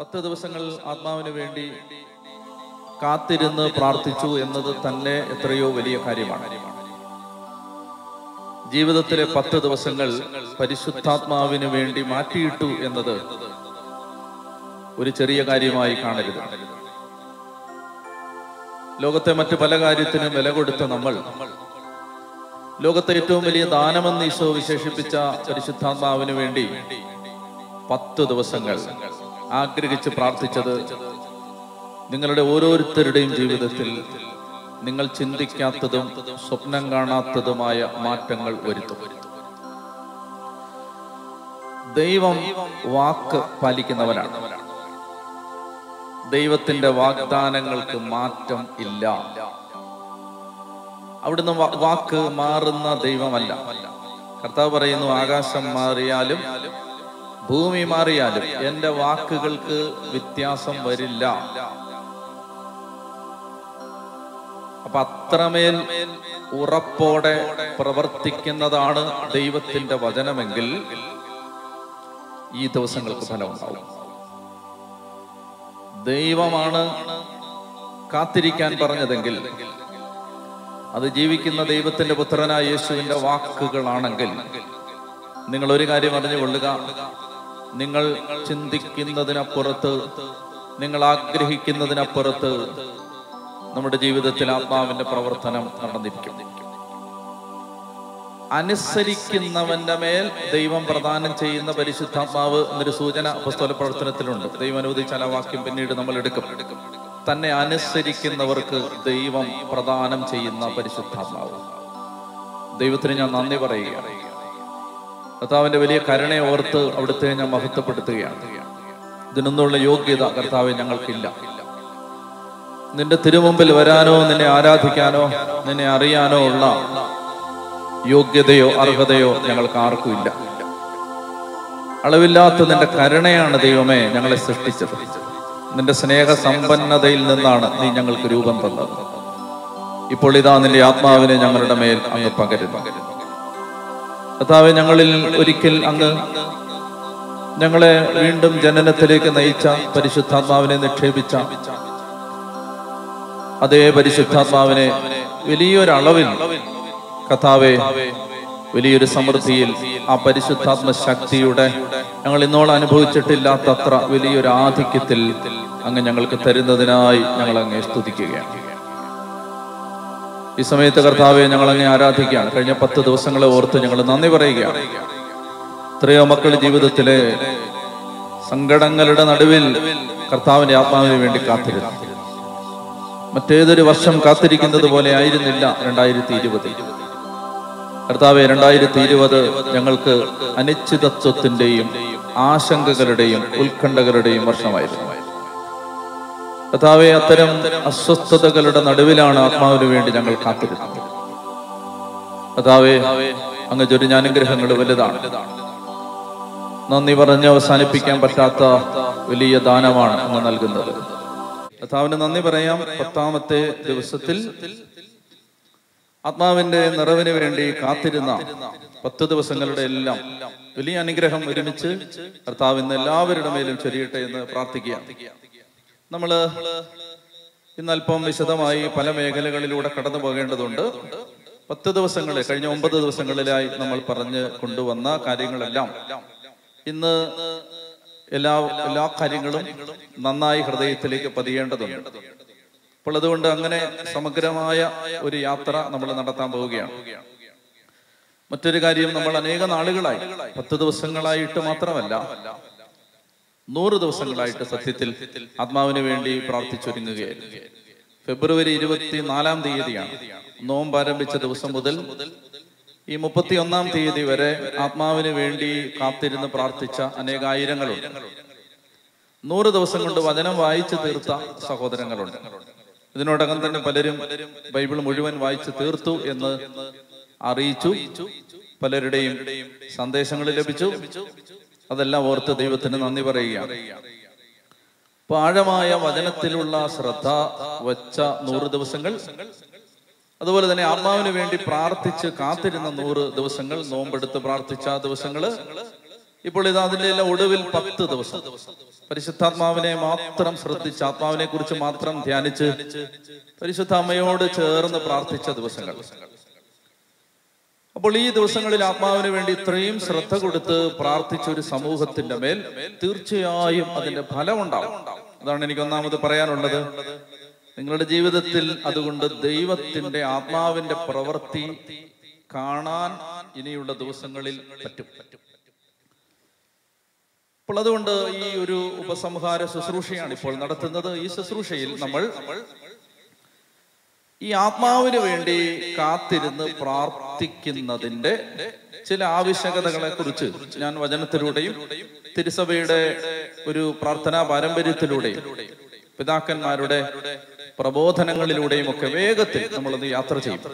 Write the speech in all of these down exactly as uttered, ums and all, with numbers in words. പത്ത് ദിവസങ്ങൾ ആത്മാവിന് വേണ്ടി കാത്തിരുന്ന് പ്രാർത്ഥിച്ചു എന്നത് തന്നെ എത്രയോ വലിയ കാര്യമാണ്. ജീവിതത്തിലെ പത്ത് ദിവസങ്ങൾ പരിശുദ്ധാത്മാവിന് വേണ്ടി മാറ്റിയിട്ടു എന്നത് ഒരു ചെറിയ കാര്യമായി കാണരുത്. ലോകത്തെ മറ്റു പല കാര്യത്തിനും വില കൊടുത്ത നമ്മൾ ലോകത്തെ ഏറ്റവും വലിയ ദാനമെന്ന് ഈശോ വിശേഷിപ്പിച്ച പരിശുദ്ധാത്മാവിന് വേണ്ടി പത്ത് ദിവസങ്ങൾ ആഗ്രഹിച്ച് പ്രാർത്ഥിച്ചത് നിങ്ങളുടെ ഓരോരുത്തരുടെയും ജീവിതത്തിൽ നിങ്ങൾ ചിന്തിക്കാത്തതും സ്വപ്നം കാണാത്തതുമായ മാറ്റങ്ങൾ വരുത്തും. ദൈവം വാക്ക് പാലിക്കുന്നവനാണ്. ദൈവത്തിന്റെ വാഗ്ദാനങ്ങൾക്ക് മാറ്റം ഇല്ല. അവിടുന്ന് വാക്ക് മാറുന്ന ദൈവമല്ല. കർത്താവ് പറയുന്നു, ആകാശം മാറിയാലും ഭൂമി മാറിയാലും എന്റെ വാക്കുകൾക്ക് വ്യത്യാസം വരില്ല. അപ്പൊ അത്രമേൽ ഉറപ്പോടെ പ്രവർത്തിക്കുന്നതാണ് ദൈവത്തിന്റെ വചനമെങ്കിൽ ഈ ദിവസങ്ങൾക്ക് ഫലമുണ്ടാവും. ദൈവമാണ് കാത്തിരിക്കാൻ പറഞ്ഞതെങ്കിൽ അത് ജീവിക്കുന്ന ദൈവത്തിന്റെ പുത്രനായ യേശുവിന്റെ വാക്കുകളാണെങ്കിൽ നിങ്ങൾ ഒരു കാര്യം അറിഞ്ഞുകൊള്ളുക, നിങ്ങൾ ചിന്തിക്കുന്നതിനപ്പുറത്ത്, നിങ്ങൾ ആഗ്രഹിക്കുന്നതിനപ്പുറത്ത് നമ്മുടെ ജീവിതത്തിൽ ആത്മാവിന്റെ പ്രവർത്തനം നടന്നിരിക്കും. അനുസരിക്കുന്നവന്റെ മേൽ ദൈവം പ്രദാനം ചെയ്യുന്ന പരിശുദ്ധാത്മാവ് എന്നൊരു സൂചന അപ്പോസ്തല പ്രവർത്തനത്തിലുണ്ട്. ദൈവം അനുവദിച്ചാൽ ആ വാക്യം പിന്നീട് നമ്മൾ എടുക്കും. തന്നെ അനുസരിക്കുന്നവർക്ക് ദൈവം പ്രദാനം ചെയ്യുന്ന പരിശുദ്ധാത്മാവ്. ദൈവത്തിന് ഞാൻ നന്ദി പറയുക. കർത്താവിന്റെ വലിയ കരുണയെ ഓർത്ത് അവിടുത്തെ ഞാൻ മഹത്വപ്പെടുത്തുകയാണ്. ഇതിനൊന്നുള്ള യോഗ്യത കർത്താവ് ഞങ്ങൾക്കില്ല. നിന്റെ തിരുമുമ്പിൽ വരാനോ നിന്നെ ആരാധിക്കാനോ നിന്നെ അറിയാനോ ഉള്ള യോഗ്യതയോ അർഹതയോ ഞങ്ങൾക്ക് ആർക്കും ഇല്ല. അളവില്ലാത്ത നിന്റെ കരുണയാണ് ദൈവമേ ഞങ്ങളെ സൃഷ്ടിച്ചത്. നിന്റെ സ്നേഹ സമ്പന്നതയിൽ നിന്നാണ് നീ ഞങ്ങൾക്ക് രൂപം തന്നത്. ഇപ്പോൾ ഇതാ നിന്റെ ആത്മാവിനെ ഞങ്ങളുടെ മേൽ അങ്ങ് പകരുന്നു. കർത്താവെ, ഞങ്ങളിൽ ഒരിക്കൽ അങ്ങ് ഞങ്ങളെ വീണ്ടും ജനനത്തിലേക്ക് നയിച്ച പരിശുദ്ധാത്മാവിനെ നിക്ഷേപിച്ച അതേ പരിശുദ്ധാത്മാവിനെ വലിയൊരളവിൽ കർത്താവെ, വലിയൊരു സമൃദ്ധിയിൽ ആ പരിശുദ്ധാത്മ ശക്തിയുടെ ഞങ്ങൾ ഇന്നോളം അനുഭവിച്ചിട്ടില്ലാത്തത്ര വലിയൊരു ആധിക്യത്തിൽ അങ്ങ് ഞങ്ങൾക്ക് തരുന്നതിനായി ഞങ്ങൾ അങ്ങേ സ്തുതിക്കുകയാണ്. ഈ സമയത്ത് കർത്താവെ, ഞങ്ങൾ അങ്ങേ ആരാധിക്കുകയാണ്. കഴിഞ്ഞ പത്ത് ദിവസങ്ങളെ ഓർത്ത് ഞങ്ങൾ നന്ദി പറയുകയാണ്. എത്രയോ മക്കളുടെ ജീവിതത്തിലെ സങ്കടങ്ങളുടെ നടുവിൽ കർത്താവിന്റെ ആത്മാവിന് വേണ്ടി കാത്തിരുന്നു. മറ്റേതൊരു വർഷം കാത്തിരിക്കുന്നത് പോലെ ആയിരുന്നില്ല രണ്ടായിരത്തി ഇരുപത്. കർത്താവെ, രണ്ടായിരത്തി ഇരുപത് ഞങ്ങൾക്ക് അനിശ്ചിതത്വത്തിന്റെയും ആശങ്കകളുടെയും ഉത്കണ്ഠകളുടെയും വർഷമായിരുന്നു. കർത്താവെ, അത്തരം അസ്വസ്ഥതകളുടെ നടുവിലാണ് ആത്മാവിന് വേണ്ടി ഞങ്ങൾ കാത്തിരുന്നത്. കർത്താവെ, അങ്ങ് ചൊരിഞ്ഞ അനുഗ്രഹങ്ങൾ വലുതാണ്. നന്ദി പറഞ്ഞ് അവസാനിപ്പിക്കാൻ പറ്റാത്ത വലിയ ദാനമാണ് അങ്ങ് നൽകുന്നത്. കർത്താവിന് നന്ദി പറയാം. പത്താമത്തെ ദിവസത്തിൽ ആത്മാവിന്റെ നിറവിന് വേണ്ടി കാത്തിരുന്ന പത്ത് ദിവസങ്ങളുടെ എല്ലാം വലിയ അനുഗ്രഹം ഒരുമിച്ച് കർത്താവ് ഇന്ന് എല്ലാവരുടെ മേലും ചൊരിയട്ടെ എന്ന് പ്രാർത്ഥിക്കുക. നമ്മള് ഇന്നൽപ്പം വിശദമായി പല മേഖലകളിലൂടെ കടന്നു പോകേണ്ടതുണ്ട്. പത്ത് ദിവസങ്ങളിൽ കഴിഞ്ഞ ഒമ്പത് ദിവസങ്ങളിലായി നമ്മൾ പറഞ്ഞു കൊണ്ടുവന്ന കാര്യങ്ങളെല്ലാം ഇന്ന് എല്ലാ എല്ലാ കാര്യങ്ങളും നന്നായി ഹൃദയത്തിലേക്ക് പതിയേണ്ടതുണ്ട്. അപ്പോൾ അതുകൊണ്ട് അങ്ങനെ സമഗ്രമായ ഒരു യാത്ര നമ്മൾ നടത്താൻ പോവുകയാണ്. മറ്റൊരു കാര്യം, നമ്മൾ അനേക നാളുകളായി, പത്ത് ദിവസങ്ങളായിട്ട് മാത്രമല്ല നൂറ് ദിവസങ്ങളായിട്ട് സത്യത്തിൽ ആത്മാവിന് വേണ്ടി പ്രാർത്ഥിച്ചൊരുങ്ങുകയായിരുന്നു. ഫെബ്രുവരി ഇരുപത്തിനാലാം തീയതിയാണ് നോമ്പ് ആരംഭിച്ച ദിവസം മുതൽ ഈ മുപ്പത്തി ഒന്നാം തീയതി വരെ ആത്മാവിന് വേണ്ടി കാത്തിരുന്ന് പ്രാർത്ഥിച്ച അനേകായിരങ്ങളുണ്ട്. നൂറ് ദിവസം കൊണ്ട് വചനം വായിച്ചു തീർത്ത സഹോദരങ്ങളുണ്ട്. ഇതിനോടകം തന്നെ പലരും ബൈബിൾ മുഴുവൻ വായിച്ചു തീർത്തു എന്ന് അറിയിച്ചു. പലരുടെയും സന്ദേശങ്ങൾ ലഭിച്ചു. അതെല്ലാം ഓർത്ത് ദൈവത്തിന് നന്ദി പറയുകയാണ്. ആഴമായ വചനത്തിലുള്ള ശ്രദ്ധ വച്ച നൂറ് ദിവസങ്ങൾ, അതുപോലെ തന്നെ ആത്മാവിന് വേണ്ടി പ്രാർത്ഥിച്ച് കാത്തിരുന്ന നൂറ് ദിവസങ്ങൾ, നോമ്പെടുത്ത് പ്രാർത്ഥിച്ച ദിവസങ്ങള്, ഇപ്പോൾ ഇത് അതിൻ്റെ ഒടുവിൽ പത്ത് ദിവസം പരിശുദ്ധാത്മാവിനെ മാത്രം ശ്രദ്ധിച്ച് ആത്മാവിനെ കുറിച്ച് മാത്രം ധ്യാനിച്ച് പരിശുദ്ധ അമ്മയോട് ചേർന്ന് പ്രാർത്ഥിച്ച ദിവസങ്ങൾ. അപ്പോൾ ഈ ദിവസങ്ങളിൽ ആത്മാവിന് വേണ്ടി ഇത്രയും ശ്രദ്ധ കൊടുത്ത് പ്രാർത്ഥിച്ച ഒരു സമൂഹത്തിന്റെ മേൽ തീർച്ചയായും അതിന്റെ ഫലമുണ്ടാവും. അതാണ് എനിക്ക് ഒന്നാമത് പറയാനുള്ളത്. നിങ്ങളുടെ ജീവിതത്തിൽ അതുകൊണ്ട് ദൈവത്തിന്റെ ആത്മാവിന്റെ പ്രവൃത്തി കാണാൻ ഇനിയുള്ള ദിവസങ്ങളിൽ പറ്റും. അപ്പോൾ അതുകൊണ്ട് ഈ ഒരു ഉപസംഹാര ശുശ്രൂഷയാണ് ഇപ്പോൾ നടത്തുന്നത്. ഈ ശുശ്രൂഷയിൽ നമ്മൾ ഈ ആത്മാവിന് വേണ്ടി കാത്തിരുന്ന് പ്രാർത്ഥിക്കുന്നതിന്റെ ചില ആവശ്യകതകളെ കുറിച്ച് ഞാൻ വചനത്തിലൂടെയും തിരുസഭയുടെ ഒരു പ്രാർത്ഥനാ പാരമ്പര്യത്തിലൂടെയും പിതാക്കന്മാരുടെ പ്രബോധനങ്ങളിലൂടെയും ഒക്കെ വേഗത്തിൽ നമ്മളത് യാത്ര ചെയ്യും.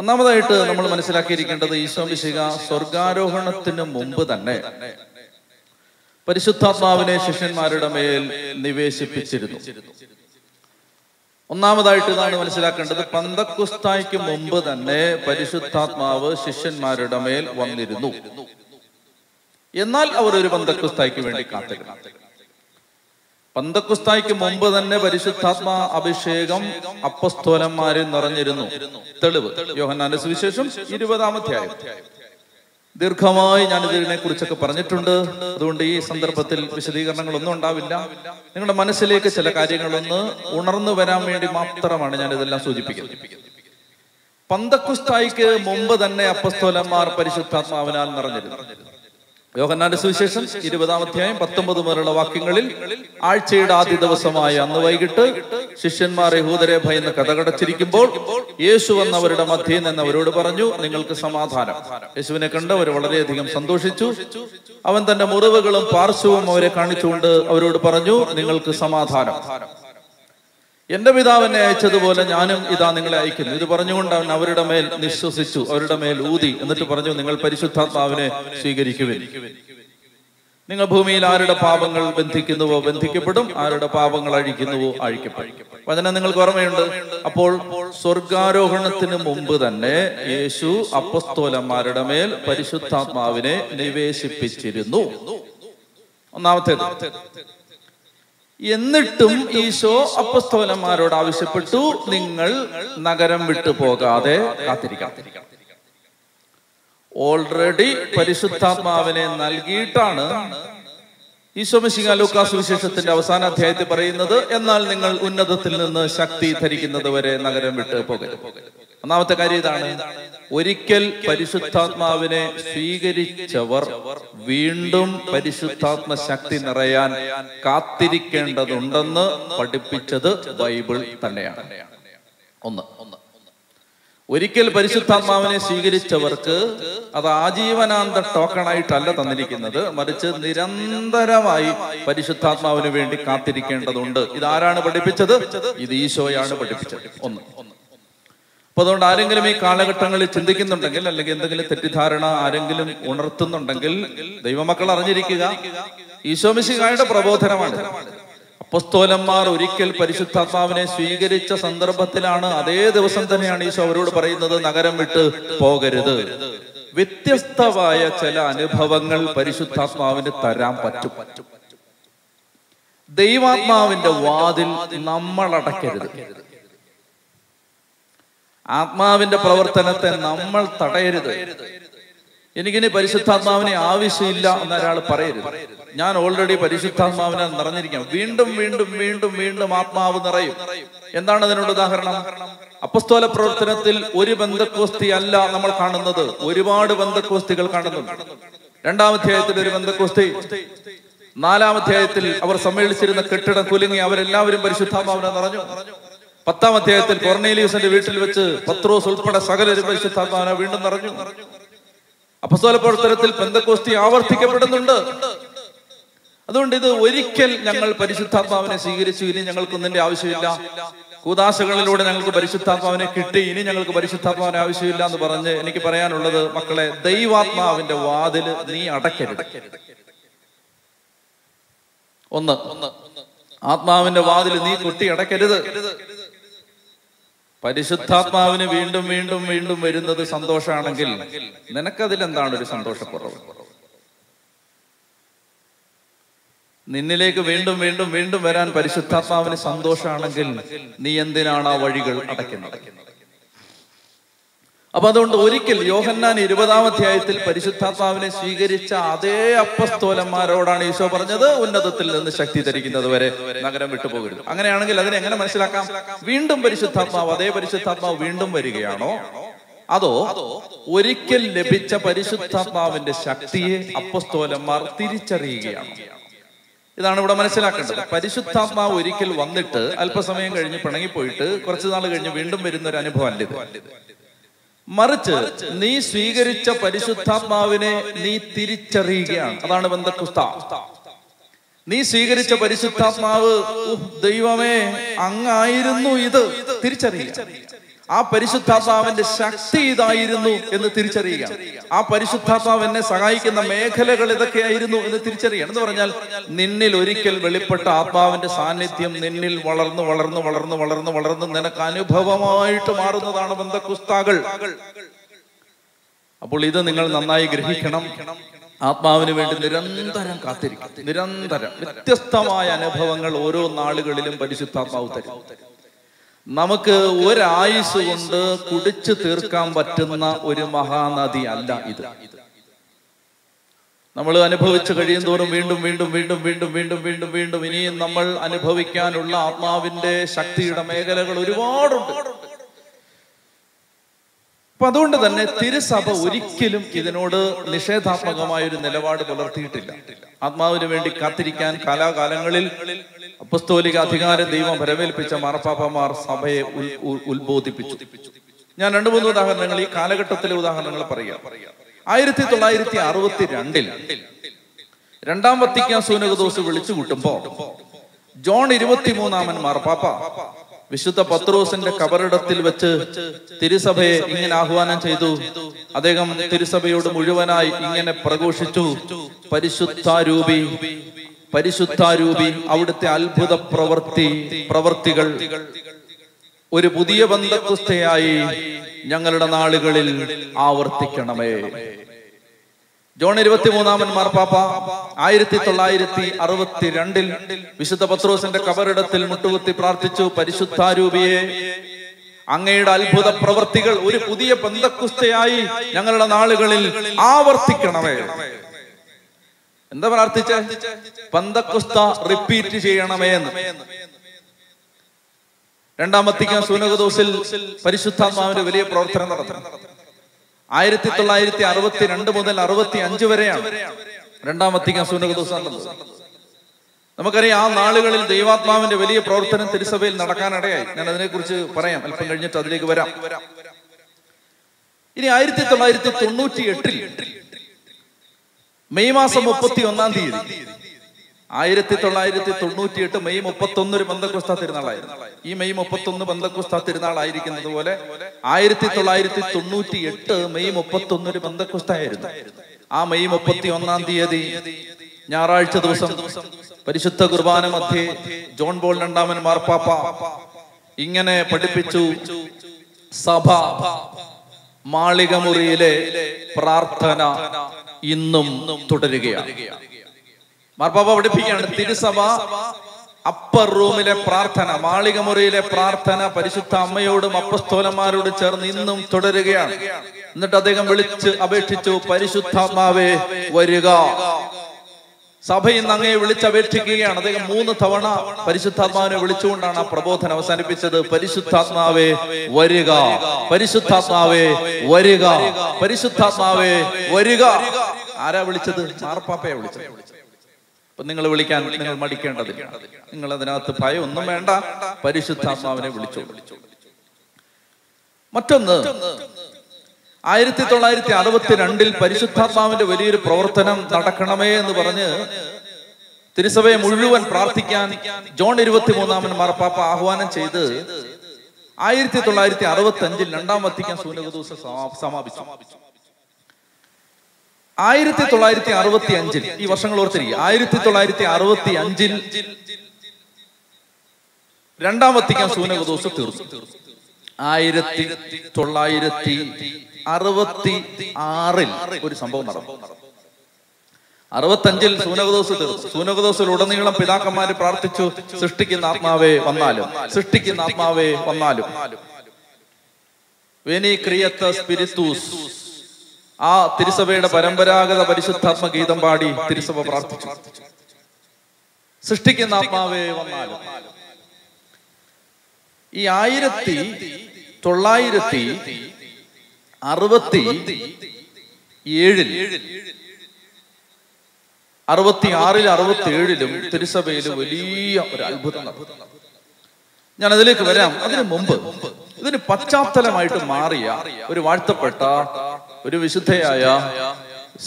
ഒന്നാമതായിട്ട് നമ്മൾ മനസ്സിലാക്കിയിരിക്കേണ്ടത്, ഈശോ മിശിഹ സ്വർഗാരോഹണത്തിന് മുമ്പ് തന്നെ പരിശുദ്ധാത്മാവിനെ ശിഷ്യന്മാരുടെ മേൽ നിവേശിപ്പിച്ചിരുന്നു. ഒന്നാമതായിട്ട് ഇതാണ് മനസ്സിലാക്കേണ്ടത്, പന്തക്കുസ്തായ്ക്ക് മുമ്പ് തന്നെ പരിശുദ്ധാത്മാവ് ശിഷ്യന്മാരുടെ മേൽ വന്നിരുന്നു. എന്നാൽ അവർ ഒരു പന്തക്കുസ്തായ്ക്ക് വേണ്ടി കാത്തിരുന്നു. പന്തക്കുസ്തായ്ക്ക് മുമ്പ് തന്നെ പരിശുദ്ധാത്മാ അഭിഷേകം അപ്പസ്തോലന്മാരെ നിറഞ്ഞിരുന്നു. തെളിവ് യോഹന്നാന്റെ സുവിശേഷം ഇരുപതാം അധ്യായം. ദീർഘമായി ഞാൻ ഇതിനെ കുറിച്ചൊക്കെ പറഞ്ഞിട്ടുണ്ട്. അതുകൊണ്ട് ഈ സന്ദർഭത്തിൽ വിശദീകരണങ്ങളൊന്നും ഉണ്ടാവില്ല. നിങ്ങളുടെ മനസ്സിലേക്ക് ചില കാര്യങ്ങളൊന്ന് ഉണർന്നു വരാൻ വേണ്ടി മാത്രമാണ് ഞാൻ ഇതെല്ലാം സൂചിപ്പിക്കുന്നത്. പന്തക്കുസ്തായ്ക്ക് മുമ്പ് തന്നെ അപ്പസ്തോലന്മാർ പരിശുദ്ധാത്മാവിനാൽ നിറഞ്ഞിരുന്നു. യോഹന്നാന്റെ സുവിശേഷം ഇരുപതാം അധ്യായം പത്തൊമ്പത് മുതലുള്ള വാക്യങ്ങളിൽ, ആഴ്ചയുടെ ആദ്യ ദിവസമായ അന്ന് വൈകിട്ട് ശിഷ്യന്മാർ യഹൂദരെ ഭയന്ന് കതകടച്ചിരിക്കുമ്പോൾ യേശു വന്നവരുടെ മധ്യയിൽ നിന്ന് അവരോട് പറഞ്ഞു, നിങ്ങൾക്ക് സമാധാനം. യേശുവിനെ കണ്ട് അവർ വളരെയധികം സന്തോഷിച്ചു. അവൻ തന്റെ മുറിവുകളും പാർശ്വവും അവരെ കാണിച്ചുകൊണ്ട് അവരോട് പറഞ്ഞു, നിങ്ങൾക്ക് സമാധാനം. എന്റെ പിതാവ് എന്നെ അയച്ചതുപോലെ ഞാനും ഇതാ നിങ്ങളെ അയക്കുന്നു. ഇത് പറഞ്ഞുകൊണ്ട് അവൻ അവരുടെ മേൽ നിശ്വസിച്ചു, അവരുടെ മേൽ ഊതി. എന്നിട്ട് പറഞ്ഞു, നിങ്ങൾ പരിശുദ്ധാത്മാവിനെ സ്വീകരിക്കുവിൻ. നിങ്ങൾ ഭൂമിയിൽ ആരുടെ പാപങ്ങൾ ബന്ധിക്കുന്നുവോ ബന്ധിക്കപ്പെടും, ആരുടെ പാപങ്ങൾ അഴിക്കുന്നുവോ അഴിക്കപ്പെടും. വചനം നിങ്ങൾക്ക് ഓർമ്മയുണ്ട്. അപ്പോൾ സ്വർഗാരോഹണത്തിന് മുമ്പ് തന്നെ യേശു അപ്പസ്തോലന്മാരുടെ മേൽ പരിശുദ്ധാത്മാവിനെ നിവേശിപ്പിച്ചിരുന്നു. ഒന്നാമത്തേത്. എന്നിട്ടും ഈശോ അപ്പസ്തോലന്മാരോട് ആവശ്യപ്പെട്ടു, നിങ്ങൾ നഗരം വിട്ടു പോകാതെ കാത്തിരിക്കാതിരിക്കണം. ഓൾറെഡി പരിശുദ്ധാത്മാവിനെ നൽകിയിട്ടാണ് ഈശോ മിശിഹാ ലൂക്കാ സുവിശേഷത്തിന്റെ അവസാന അധ്യായത്തിൽ പറയുന്നത്, എന്നാൽ നിങ്ങൾ ഉന്നതത്തിൽ നിന്ന് ശക്തി ധരിക്കുന്നത് വരെ നഗരം വിട്ടു പോകരുത്. ഒന്നാമത്തെ കാര്യം ഇതാണ്, ഒരിക്കൽ പരിശുദ്ധാത്മാവിനെ സ്വീകരിച്ചവർ വീണ്ടും പരിശുദ്ധാത്മ ശക്തി നിറയാൻ കാത്തിരിക്കേണ്ടതുണ്ടെന്ന് പഠിപ്പിച്ചത് ബൈബിൾ തന്നെയാണ്. ഒന്ന് ഒന്ന് ഒരിക്കൽ പരിശുദ്ധാത്മാവിനെ സ്വീകരിച്ചവർക്ക് അത് ആജീവനാന്ത ടോക്കണായിട്ടല്ല തന്നിരിക്കുന്നത്, മറിച്ച് നിരന്തരമായി പരിശുദ്ധാത്മാവിന് വേണ്ടി കാത്തിരിക്കേണ്ടതുണ്ട്. ഇതാരാണ് പഠിപ്പിച്ചത്? ഇത് ഈശോയാണ് പഠിപ്പിച്ചത്. ഒന്ന് ഒന്ന് അപ്പൊ അതുകൊണ്ട് ആരെങ്കിലും ഈ കാലഘട്ടങ്ങളിൽ ചിന്തിക്കുന്നുണ്ടെങ്കിൽ, അല്ലെങ്കിൽ എന്തെങ്കിലും തെറ്റിദ്ധാരണ ആരെങ്കിലും ഉണർത്തുന്നുണ്ടെങ്കിൽ, ദൈവമക്കൾ അറിഞ്ഞിരിക്കുക, ഈശോ മിശിഹായുടെ പ്രബോധനമാണ്. അപ്പോസ്തലന്മാർ ഒരിക്കൽ പരിശുദ്ധാത്മാവിനെ സ്വീകരിച്ച സന്ദർഭത്തിലാണ്, അതേ ദിവസം തന്നെയാണ് ഈശോ അവരോട് പറയുന്നത്, നഗരം വിട്ട് പോകരുത്. വ്യത്യസ്തമായ ചില അനുഭവങ്ങൾ പരിശുദ്ധാത്മാവിന് തരാൻ പറ്റും. ദൈവാത്മാവിന്റെ വാതിൽ നമ്മൾ അടയ്ക്കരുത്. ആത്മാവിന്റെ പ്രവർത്തനത്തെ നമ്മൾ തടയരുത്. എനിക്കിനി പരിശുദ്ധാത്മാവിനെ ആവശ്യമില്ല എന്നൊരാൾ പറയരുത്. ഞാൻ ഓൾറെഡി പരിശുദ്ധാത്മാവിനെ നിറഞ്ഞിരിക്കാം. വീണ്ടും വീണ്ടും വീണ്ടും വീണ്ടും ആത്മാവ് നിറയും. എന്താണ് അതിനോട് ഉദാഹരണം? അപ്പസ്തോല പ്രവർത്തനത്തിൽ ഒരു ബന്ധക്കോസ്തി അല്ല നമ്മൾ കാണുന്നത്, ഒരുപാട് ബന്ധക്കോസ്തികൾ കാണുന്നുണ്ട്. രണ്ടാം അധ്യായത്തിൽ ഒരു ബന്ധക്കോസ്തി, നാലാം അധ്യായത്തിൽ അവർ സമ്മേളിച്ചിരുന്ന കെട്ടിടം കുലുങ്ങി, അവരെല്ലാവരും പരിശുദ്ധാത്മാവിനെ നിറഞ്ഞു. പത്താം അധ്യായത്തിൽ കൊർന്നേലിയൂസിന്റെ വീട്ടിൽ വെച്ച് പത്രോസ് ഉൾപ്പെടെ സകലരും പരിശുദ്ധാത്മാവിനെ വീണ്ടും നിറഞ്ഞു. അപ്പസ്തോല പ്രവർത്തനത്തിൽ പെന്തക്കോസ്തി ആവർത്തിക്കപ്പെടുന്നുണ്ട്. അതുകൊണ്ട് ഇത് ഒരിക്കൽ ഞങ്ങൾ പരിശുദ്ധാത്മാവിനെ സ്വീകരിച്ചു, ഇനി ഞങ്ങൾക്കൊന്നിന്റെ ആവശ്യമില്ല, കൂദാശകളിലൂടെ ഞങ്ങൾക്ക് പരിശുദ്ധാത്മാവിനെ കിട്ടി, ഇനി ഞങ്ങൾക്ക് പരിശുദ്ധാത്മാവിനെ ആവശ്യമില്ല എന്ന് പറഞ്ഞ്, എനിക്ക് പറയാനുള്ളത് മക്കളെ, ദൈവാത്മാവിന്റെ വാതിൽ നീ അടയ്ക്കരുത്. ഒന്ന്, ആത്മാവിന്റെ വാതിൽ നീ കൊട്ടി അടയ്ക്കരുത്. പരിശുദ്ധാത്മാവിനെ വീണ്ടും വീണ്ടും വീണ്ടും വരുന്നത് സന്തോഷമാണെങ്കിൽ നിനക്കതിലെന്താണ് ഒരു സന്തോഷക്കുറവ്? നിന്നിലേക്ക് വീണ്ടും വീണ്ടും വീണ്ടും വരാൻ പരിശുദ്ധാത്മാവിന് സന്തോഷമാണെങ്കിൽ നീ എന്തിനാണ് ആ വഴികൾ അടയ്ക്കുന്നത്? അപ്പൊ അതുകൊണ്ട് ഒരിക്കൽ യോഹന്നാൻ ഇരുപതാം അധ്യായത്തിൽ പരിശുദ്ധാത്മാവിനെ സ്വീകരിച്ച അതേ അപ്പസ്തോലന്മാരോടാണ് ഈശോ പറഞ്ഞത്, ഉന്നതത്തിൽ നിന്ന് ശക്തി ധരിക്കുന്നത് വരെ നഗരം വിട്ടുപോകരുത്. അങ്ങനെയാണെങ്കിൽ അതിനെ എങ്ങനെ മനസ്സിലാക്കാം? വീണ്ടും പരിശുദ്ധാത്മാവ്, അതേ പരിശുദ്ധാത്മാവ് വീണ്ടും വരികയാണോ, അതോ ഒരിക്കൽ ലഭിച്ച പരിശുദ്ധാത്മാവിന്റെ ശക്തിയെ അപ്പസ്തോലന്മാർ തിരിച്ചറിയുകയാണോ? ഇതാണ് ഇവിടെ മനസ്സിലാക്കേണ്ടത്. പരിശുദ്ധാത്മാവ് ഒരിക്കൽ വന്നിട്ട് അല്പസമയം കഴിഞ്ഞ് പിണങ്ങിപ്പോയിട്ട് കുറച്ചു നാൾ കഴിഞ്ഞ് വീണ്ടും വരുന്ന ഒരു അനുഭവം അല്ല. മറിച്ച് നീ സ്വീകരിച്ച പരിശുദ്ധാത്മാവിനെ നീ തിരിച്ചറിയുകയാണ്. അതാണ് ബന്ധക്രിസ്ത. നീ സ്വീകരിച്ച പരിശുദ്ധാത്മാവ്, ദൈവമേ അങ്ങായിരുന്നു ഇത്, തിരിച്ചറിയുക. ആ പരിശുദ്ധാത്മാവിന്റെ ശക്തി ഇതായിരുന്നു എന്ന് തിരിച്ചറിയുക. ആ പരിശുദ്ധാത്മാവ് എന്നെ സഹായിക്കുന്ന മേഖലകൾ ഇതൊക്കെയായിരുന്നു എന്ന് തിരിച്ചറിയുക. എന്ന് പറഞ്ഞാൽ നിന്നിൽ ഒരിക്കൽ വെളിപ്പെട്ട ആത്മാവിന്റെ സാന്നിധ്യം നിന്നിൽ വളർന്നു വളർന്നു വളർന്നു വളർന്നു വളർന്ന് നിനക്ക് അനുഭവമായിട്ട് മാറുന്നതാണ് ബന്ധക്രിസ്തകൾ. അപ്പോൾ ഇത് നിങ്ങൾ നന്നായി ഗ്രഹിക്കണം. ആത്മാവിന് വേണ്ടി നിരന്തരം കാത്തിരിക്കണം. നിരന്തരം വ്യത്യസ്തമായ അനുഭവങ്ങൾ ഓരോ നാളുകളിലും പരിശുദ്ധാത്മാവ് തരും. നമുക്ക് ഒരായുസ് കൊണ്ട് കുടിച്ചു തീർക്കാൻ പറ്റുന്ന ഒരു മഹാനദി അല്ല ഇത്. നമ്മൾ അനുഭവിച്ചു കഴിയും തോറും വീണ്ടും വീണ്ടും വീണ്ടും വീണ്ടും വീണ്ടും വീണ്ടും വീണ്ടും ഇനിയും നമ്മൾ അനുഭവിക്കാനുള്ള ആത്മാവിന്റെ ശക്തിയുടെ മേഖലകൾ ഒരുപാടുണ്ട്. അപ്പൊ അതുകൊണ്ട് തന്നെ തിരുസഭ ഒരിക്കലും ഇതിനോട് നിഷേധാത്മകമായ ഒരു നിലപാട് പുലർത്തിയിട്ടില്ല. ആത്മാവിന് വേണ്ടി കാത്തിരിക്കാൻ കാലാകാലങ്ങളിൽ അപ്പസ്തോലിക അധികാരം ദൈവം വരവേൽപ്പിച്ച മാർപ്പാപ്പമാർ സഭയെ ഉത്ബോധിപ്പിച്ചു. ഞാൻ രണ്ടു മൂന്ന് ഉദാഹരണങ്ങൾ, ഈ കാലഘട്ടത്തിലെ ഉദാഹരണങ്ങൾ പറയാം. ആയിരത്തി തൊള്ളായിരത്തി അറുപത്തി രണ്ടിൽ രണ്ടാം വത്തിക്കാൻ സൂനകദോസ് വിളിച്ചു കൂട്ടുമ്പോ ജോൺ ഇരുപത്തിമൂന്നാമൻ മാർപ്പാപ്പ വിശുദ്ധ പത്രോസിന്റെ കബറിടത്തിൽ വെച്ച് തിരുസഭയെ ഇങ്ങനെ ആഹ്വാനം ചെയ്തു. അദ്ദേഹം തിരുസഭയോട് മുഴുവനായി ഇങ്ങനെ പ്രഘോഷിച്ചു: പരിശുദ്ധാരൂപി, പരിശുദ്ധാരൂപി, അവിടുത്തെ അത്ഭുത പ്രവർത്തി പ്രവർത്തികൾ ഒരു പുതിയ ബന്ധക്രിസ്തയായി ഞങ്ങളുടെ നാളുകളിൽ ആവർത്തിക്കണമേ. ജോൺ ഇരുപത്തിമൂന്നാമൻ മാർപ്പാപ്പ ആയിരത്തി തൊള്ളായിരത്തി അറുപത്തി രണ്ടിൽ വിശുദ്ധ പത്രോസിന്റെ കബറിടത്തിൽ മുട്ടുകുത്തി പ്രാർത്ഥിച്ചു: പരിശുദ്ധാരൂപിയെ, അങ്ങയുടെ അത്ഭുത പ്രവർത്തികൾ ഒരു പുതിയ ബന്ധക്രിസ്തയായി ഞങ്ങളുടെ നാളുകളിൽ ആവർത്തിക്കണമേ. എന്താ പ്രാർത്ഥിച്ച? ബന്ധക്രിസ്ത റിപ്പീറ്റ് ചെയ്യണമേ എന്ന്. രണ്ടാമത്തേക്ക് സൂനകദോസിൽ പരിശുദ്ധാത്മാവിന്റെ വലിയ പ്രവർത്തനം നടത്തണം. ആയിരത്തി തൊള്ളായിരത്തി അറുപത്തി രണ്ട് മുതൽ അറുപത്തി അഞ്ച് വരെയാണ് രണ്ടാമത്തേക്ക് സൂനകദോസ് നടന്നത്. നമുക്കറിയാം ആ നാളുകളിൽ ദൈവാത്മാവിന്റെ വലിയ പ്രവർത്തനം തിരുസഭയിൽ നടക്കാനിടയായി. ഞാൻ അതിനെക്കുറിച്ച് പറയാം, അല്പം കഴിഞ്ഞിട്ട് അതിലേക്ക് വരാം. ഇനി ആയിരത്തി തൊള്ളായിരത്തി തൊണ്ണൂറ്റി എട്ടിൽ മെയ് മാസം മുപ്പത്തി ഒന്നാം തീയതി ആയിരത്തി തൊള്ളായിരത്തി തൊണ്ണൂറ്റി എട്ട് മെയ് മുപ്പത്തി ഒന്ന് ഒരു ബന്ധക്രിസ്ത തിരുനാളായിരുന്നു. ഈ മെയ് മുപ്പത്തി ഒന്ന് ബന്ധക്രിസ്ത തിരുനാളായിരിക്കുന്നത് പോലെ ആയിരത്തി തൊള്ളായിരത്തി തൊണ്ണൂറ്റി എട്ട് മെയ് മുപ്പത്തി ഒന്ന് ഒരു ബന്ധക്രിസ്തായിരുന്നു. ആ മെയ് മുപ്പത്തി ഒന്നാം തീയതി ഞായറാഴ്ച ദിവസം പരിശുദ്ധ കുർബാന മധ്യേ ജോൺ പോൾ രണ്ടാമൻ മാർപ്പാപ്പ ഇങ്ങനെ പഠിപ്പിച്ചു: സഭ മാളികമുറിയിലെ പ്രാർത്ഥന ഇന്നും തുടരുകയാണ്. മാർപ്പാപ്പ പഠിപ്പിക്കുകയാണ് തിരുസഭ അപ്പർ റൂമിലെ പ്രാർത്ഥന, മാളികമുറിയിലെ പ്രാർത്ഥന പരിശുദ്ധ അമ്മയോടും അപ്പസ്തോലന്മാരോടും ചേർന്ന് ഇന്നും തുടരുകയാണ്. എന്നിട്ട് അദ്ദേഹം വിളിച്ച് അപേക്ഷിച്ചു: പരിശുദ്ധാത്മാവേ വരിക. സഭ ഇന്ന് അങ്ങയെ വിളിച്ചപേക്ഷിക്കുകയാണ്. അദ്ദേഹം മൂന്ന് തവണ പരിശുദ്ധാത്മാവിനെ വിളിച്ചുകൊണ്ടാണ് ആ പ്രബോധനം അവസാനിപ്പിച്ചത്: പരിശുദ്ധാത്മാവേ വരിക, പരിശുദ്ധാത്മാവേ വരിക, പരിശുദ്ധാത്മാവേ വരിക. ആരാ വിളിച്ചത്? മാർപ്പാപ്പയെ വിളിച്ചത്. അപ്പൊ നിങ്ങൾ വിളിക്കാൻ നിങ്ങൾ മടിക്കേണ്ടതില്ല. നിങ്ങൾ അതിനകത്ത് ഭയം ഒന്നും വേണ്ട. പരിശുദ്ധാത്മാവിനെ വിളിച്ചു വിളിച്ചു മറ്റൊന്ന്, ആയിരത്തി തൊള്ളായിരത്തി അറുപത്തി രണ്ടിൽ പരിശുദ്ധാത്മാവിന്റെ വലിയൊരു പ്രവർത്തനം നടക്കണമേ എന്ന് പറഞ്ഞ് തിരുസഭയെ മുഴുവൻ പ്രാർത്ഥിക്കാൻ ജോൺ ഇരുപത്തിമൂന്നാമൻ മാർപ്പാപ്പ ആഹ്വാനം ചെയ്ത് ആയിരത്തി തൊള്ളായിരത്തി അറുപത്തി അഞ്ചിൽ രണ്ടാം വത്തിക്കാൻ സൂനകദോസ് സമാപിച്ചു. ആയിരത്തി തൊള്ളായിരത്തി അറുപത്തി അഞ്ചിൽ ഈ വർഷങ്ങൾ ഓർത്തിരിക്കുക. ആയിരത്തി തൊള്ളായിരത്തി അറുപത്തി അഞ്ചിൽ രണ്ടാം വത്തിക്കാൻ സൂനകദോസ് തീർന്നു. ആയിരത്തി തൊള്ളായിരത്തി അറുപത്തി ആറിൽ ഒരു സംഭവം നടന്നു. അറുപത്തഞ്ചിൽ സൂനകദോസ് തീർന്നു. സൂനകദോസിൽ ഉടനീളം പിതാക്കന്മാര് പ്രാർത്ഥിച്ചു, സൃഷ്ടിക്കുന്ന ആത്മാവേ വന്നാലും, സൃഷ്ടിക്കുന്ന ആത്മാവേ വന്നാലും. വെനീക്രിയത്ത സ്പിരിത്തൂസ്, ആ തിരുസഭയുടെ പരമ്പരാഗത പരിശുദ്ധാത്മ ഗീതം പാടി തിരുസഭ പ്രാർത്ഥിച്ചു, സൃഷ്ടിക്കുന്ന ആത്മാവേ വന്നാലും. ഈ ആയിരത്തി തൊള്ളായിരത്തി അറുപത്തി ഏഴിൽ അറുപത്തി ആറിൽ അറുപത്തി ഏഴിലും തിരുസഭയിൽ വലിയ ഒരു അത്ഭുതം. ഞാൻ അതിലേക്ക് വരാം. അതിനു മുമ്പ് ഇതിന് പശ്ചാത്തലമായിട്ട് മാറിയ ഒരു വാഴ്ത്തപ്പെട്ട ഒരു വിശുദ്ധയായ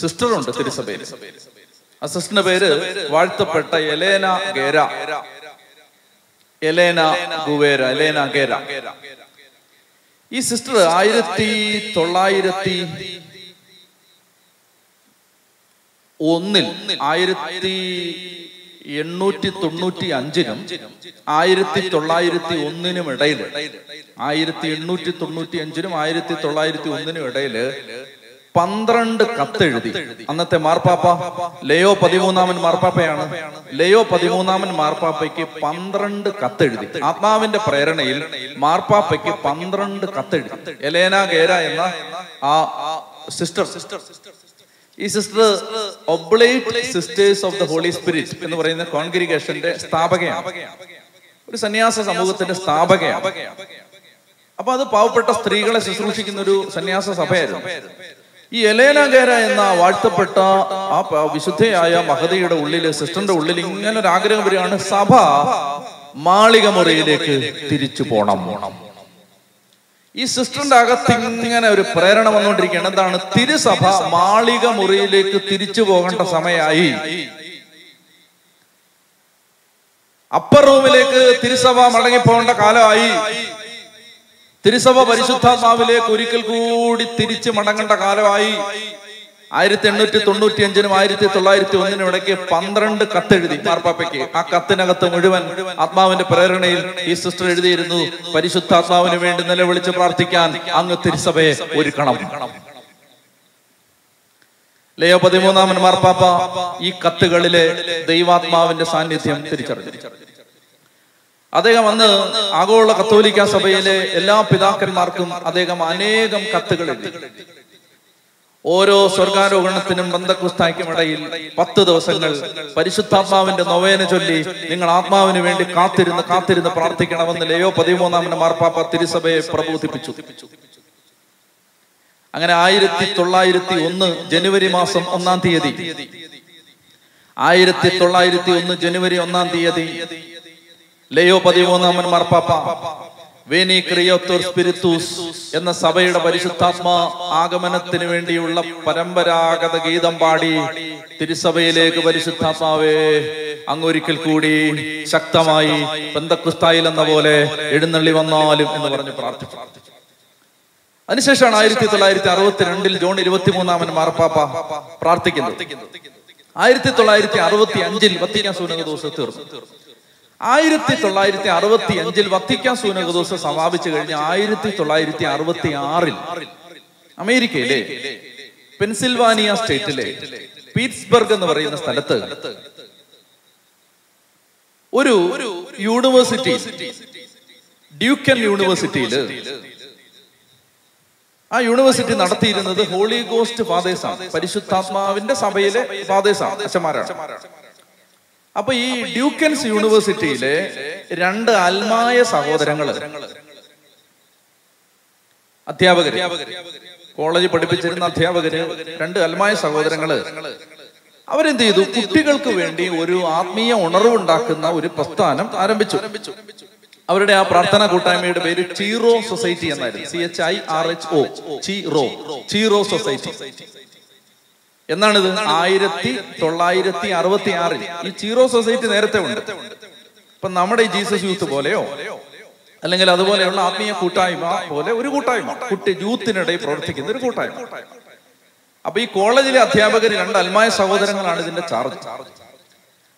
സിസ്റ്ററുണ്ട് തിരുസഭയിൽ. ആ സിസ്റ്ററിന്റെ പേര് വാഴ്ത്തപ്പെട്ട Elena Guerra, Elena Guerra, Elena Guerra. ഈ സിസ്റ്റർ ആയിരത്തി തൊള്ളായിരത്തി ഒന്നിൽ ആയിരത്തി എണ്ണൂറ്റി തൊണ്ണൂറ്റി അഞ്ചിനും ആയിരത്തി തൊള്ളായിരത്തി ഒന്നിനും ഇടയിൽ ആയിരത്തി എണ്ണൂറ്റി തൊണ്ണൂറ്റി അഞ്ചിനും ആയിരത്തി തൊള്ളായിരത്തി ഒന്നിനും ഇടയില് പന്ത്രണ്ട് കത്തെഴുതി. അന്നത്തെ മാർപ്പാപ്പ ലയോ പതിമൂന്നാമൻ മാർപ്പാപ്പയാണ്. ലയോ പതിമൂന്നാമൻ മാർപ്പാപ്പയ്ക്ക് പന്ത്രണ്ട് കത്തെഴുതി. ആത്മാവിന്റെ പ്രേരണയിൽ മാർപ്പാപ്പയ്ക്ക് പന്ത്രണ്ട് കത്തെഴുതി എലേന ഗേര എന്ന ആ സിസ്റ്റർ. ഈ sister oblate sisters of the holy spirit എന്ന് പറയുന്ന കോൺഗ്രിഗേഷന്റെ സ്ഥാപകയാണ്, ഒരു സന്യാസ സമൂഹത്തിന്റെ സ്ഥാപകയാണ്. അപ്പൊ അത് പാവപ്പെട്ട സ്ത്രീകളെ ശുശ്രൂഷിക്കുന്ന ഒരു സന്യാസ സഭയായിരുന്നു. ഈ എലേന ഗേര എന്ന വാഴ്ത്തപ്പെട്ട ആ വിശുദ്ധയായ മഹതിയുടെ ഉള്ളില്, സിസ്റ്ററിന്റെ ഉള്ളിൽ ഇങ്ങനെ ഒരു ആഗ്രഹം വരികയാണ്, സഭ മാളിക മുറിയിലേക്ക് തിരിച്ചു പോണം. ഈ സിസ്റ്ററിന്റെ അകത്ത് ഇങ്ങനെ ഒരു പ്രേരണ വന്നുകൊണ്ടിരിക്കുകയാണ്. എന്താണ്? തിരുസഭ മാളിക മുറിയിലേക്ക് തിരിച്ചു പോകേണ്ട സമയമായി. അപ്പർ റൂമിലേക്ക് തിരുസഭ മടങ്ങിപ്പോകേണ്ട കാലമായി. തിരുസഭ പരിശുദ്ധാത്മാവിലേക്ക് ഒരിക്കൽ കൂടി തിരിച്ചു മടങ്ങേണ്ട കാലമായി. ആയിരത്തി എണ്ണൂറ്റി തൊണ്ണൂറ്റി അഞ്ചിനും ആയിരത്തി തൊള്ളായിരത്തി ഒന്നിനും ഇടയ്ക്ക് പന്ത്രണ്ട് കത്തെഴുതി മാർപ്പാപ്പയ്ക്ക്. ആ കത്തിനകത്ത് മുഴുവൻ ആത്മാവിന്റെ പ്രേരണയിൽ ഈ സിസ്റ്റർ എഴുതിയിരുന്നു, പരിശുദ്ധാത്മാവിന് വേണ്ടി നിലവിളിച്ച് പ്രാർത്ഥിക്കാൻ അങ്ങ് തിരുസഭയെ ഒരുക്കണം. ലയോ പതിമൂന്നാമൻ മാർപ്പാപ്പ ഈ കത്തുകളിലെ ദൈവാത്മാവിന്റെ സാന്നിധ്യം തിരിച്ചറിഞ്ഞു. അദ്ദേഹം അന്ന് ആഗോള കത്തോലിക്ക സഭയിലെ എല്ലാ പിതാക്കന്മാർക്കും അദ്ദേഹം അനേകം കത്തുകൾ എഴുതി. ഓരോ സ്വർഗാരോഹണത്തിനും ബന്ധക്കുസ്തായ്ക്കുമിടയിൽ പത്ത് ദിവസങ്ങൾ പരിശുദ്ധാത്മാവിന്റെ നൊവേന ചൊല്ലി നിങ്ങൾ ആത്മാവിന് വേണ്ടി കാത്തിരുന്ന് കാത്തിരുന്ന് പ്രാർത്ഥിക്കണമെന്ന് ലയോ പതിമൂന്നാമൻ മാർപ്പാപ്പ തിരുസഭയെ പ്രബോധിപ്പിച്ചു. അങ്ങനെ ആയിരത്തി തൊള്ളായിരത്തി ഒന്ന് ജനുവരി മാസം ഒന്നാം തീയതി ആയിരത്തി തൊള്ളായിരത്തി ഒന്ന് ജനുവരി ഒന്നാം തീയതി ലയോ പതിമൂന്നാമൻ മാർപ്പാപ്പ വെനീക്രിയത്തോർ സ്പിരിത്തൂസ് എന്ന സഭയുടെ പരിശുദ്ധാത്മാ ആഗമനത്തിന് വേണ്ടിയുള്ള പരമ്പരാഗത ഗീതം പാടി തിരുസഭയിലേക്ക് പരിശുദ്ധാത്മാവേ അങ്ങൊരിക്കൽ കൂടി ശക്തമായി പെന്തക്കുസ്തായിൽ എന്ന പോലെ എഴുന്നള്ളി വന്നാലും എന്ന് പറഞ്ഞ് പ്രാർത്ഥിച്ചു. അതിനുശേഷമാണ് ആയിരത്തി തൊള്ളായിരത്തി അറുപത്തിരണ്ടിൽ ജോൺ ഇരുപത്തിമൂന്നാമൻ മാർപ്പാപ്പ പ്രാർത്ഥിക്കുന്നത്. ആയിരത്തി തൊള്ളായിരത്തി അറുപത്തി അഞ്ചിൽ വത്തിക്കാൻ സൂനകദോസ് തീർന്നു. ആയിരത്തി തൊള്ളായിരത്തി അറുപത്തി അഞ്ചിൽ വത്തിക്കാൻ സൂനകദോസ് സമാപിച്ചു കഴിഞ്ഞ് ആയിരത്തി തൊള്ളായിരത്തി അറുപത്തി ആറിൽ അമേരിക്കയിലെ പെൻസിൽവാനിയ സ്റ്റേറ്റിലെ പീറ്റ്സ്ബർഗ് എന്ന് പറയുന്ന സ്ഥലത്ത് ഒരു യൂണിവേഴ്സിറ്റി, ഡ്യൂക്കൻ യൂണിവേഴ്സിറ്റിയില്, ആ യൂണിവേഴ്സിറ്റി നടത്തിയിരുന്നത് ഹോളി ഗോസ്റ്റ് ഫാദേഴ്സ് ആണ്, പരിശുദ്ധാത്മാവിന്റെ സഭയിലെ ഫാദേഴ്സ് ആണ്, അച്ഛന്മാരാണ്. അപ്പൊ ഈ ഡ്യൂക്കൻസ് യൂണിവേഴ്സിറ്റിയിലെ രണ്ട് അൽമായ സഹോദരങ്ങള് അധ്യാപകര്, കോളേജിൽ പഠിപ്പിച്ചിരുന്ന അധ്യാപകര്, രണ്ട് അൽമായ സഹോദരങ്ങള് അവരെന്ത് ചെയ്തു? കുട്ടികൾക്ക് വേണ്ടി ഒരു ആത്മീയ ഉണർവുണ്ടാക്കുന്ന ഒരു പ്രസ്ഥാനം ആരംഭിച്ചു. അവരുടെ ആ പ്രാർത്ഥനാ കൂട്ടായ്മയുടെ പേര് ചീറോ സൊസൈറ്റി എന്നായിരുന്നു. C H I R H O, Chirho, Chirho society എന്നാണിത്. ആയിരത്തി തൊള്ളായിരത്തി അറുപത്തി ആറിൽ ഈ ചീറോ സൊസൈറ്റി നേരത്തെ ഉണ്ട്. ഇപ്പൊ നമ്മുടെ ഈ ജീസസ് യൂത്ത് പോലെയോ അല്ലെങ്കിൽ അതുപോലെയുള്ള ആത്മീയ കൂട്ടായ്മ പോലെ ഒരു കൂട്ടായ്മ, കുട്ടി യൂത്തിനിടയിൽ പ്രവർത്തിക്കുന്ന ഒരു കൂട്ടായ്മ. അപ്പൊ ഈ കോളേജിലെ അധ്യാപകർ രണ്ട് അൽമായ സഹോദരങ്ങളാണ് ഇതിന്റെ ചാർജ്.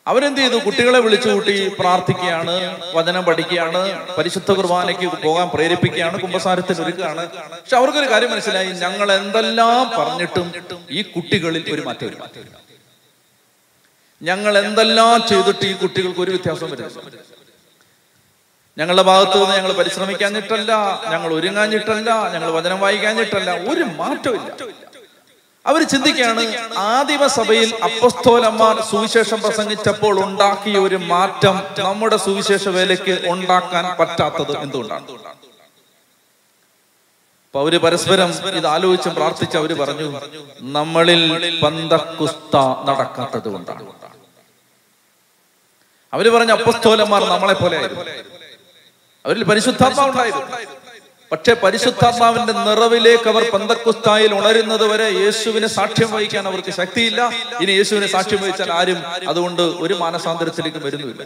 അവരെന്ത് ചെയ്തു? കുട്ടികളെ വിളിച്ചുകൂട്ടി പ്രാർത്ഥിക്കുകയാണ്, വചനം പഠിക്കുകയാണ്, പരിശുദ്ധ കുർബാനയ്ക്ക് പോകാൻ പ്രേരിപ്പിക്കുകയാണ്, കുമ്പസാരത്തിൽ ഒരുക്കുകയാണ്. പക്ഷെ അവർക്കൊരു കാര്യം മനസ്സിലായി, ഞങ്ങൾ എന്തെല്ലാം പറഞ്ഞിട്ടും ഈ കുട്ടികളിൽ ഒരു മാറ്റം വരില്ല, ഞങ്ങൾ എന്തെല്ലാം ചെയ്തിട്ട് ഈ കുട്ടികൾക്ക് ഒരു വ്യത്യാസം വരില്ല. ഞങ്ങളുടെ ഭാഗത്തു നിന്ന് ഞങ്ങൾ പരിശ്രമിക്കാഞ്ഞിട്ടല്ല, ഞങ്ങൾ ഒരുങ്ങാഞ്ഞിട്ടല്ല, ഞങ്ങൾ വചനം വായിക്കാഞ്ഞിട്ടല്ല, ഒരു മാറ്റവും ഇല്ല. അവർ ചിന്തിക്കുകയാണ്, ആദിമ സഭയിൽ അപ്പോസ്തലന്മാർ സുവിശേഷം പ്രസംഗിച്ചപ്പോൾ ഉണ്ടാക്കിയ ഒരു മാറ്റം നമ്മുടെ സുവിശേഷ വേലയ്ക്ക് ഉണ്ടാക്കാൻ പറ്റാത്തത് എന്തുകൊണ്ടാണ്? അപ്പൊ അവര് പരസ്പരം ഇത് ആലോചിച്ചും പ്രാർത്ഥിച്ച് അവര് പറഞ്ഞു, നമ്മളിൽ പന്തക്കുസ്ത നടക്കാത്തത് കൊണ്ടാണ്. അവര് പറഞ്ഞ അപ്പോസ്തലന്മാർ നമ്മളെ പോലെ ആയിരുന്നു, അവരിൽ പരിശുദ്ധാത്മാവുണ്ടായിരുന്നു, പക്ഷെ പരിശുദ്ധാത്മാവിന്റെ നിറവിലേക്ക് അവർ പന്തക്കുസ്തായിൽ ഉണരുന്നത് വരെ യേശുവിനെ സാക്ഷ്യം വഹിക്കാൻ അവർക്ക് ശക്തിയില്ല. ഇനി യേശുവിനെ സാക്ഷ്യം വഹിച്ചാൽ ആരും അതുകൊണ്ട് ഒരു മാനസാന്തരത്തിലേക്ക് വരുന്നില്ല.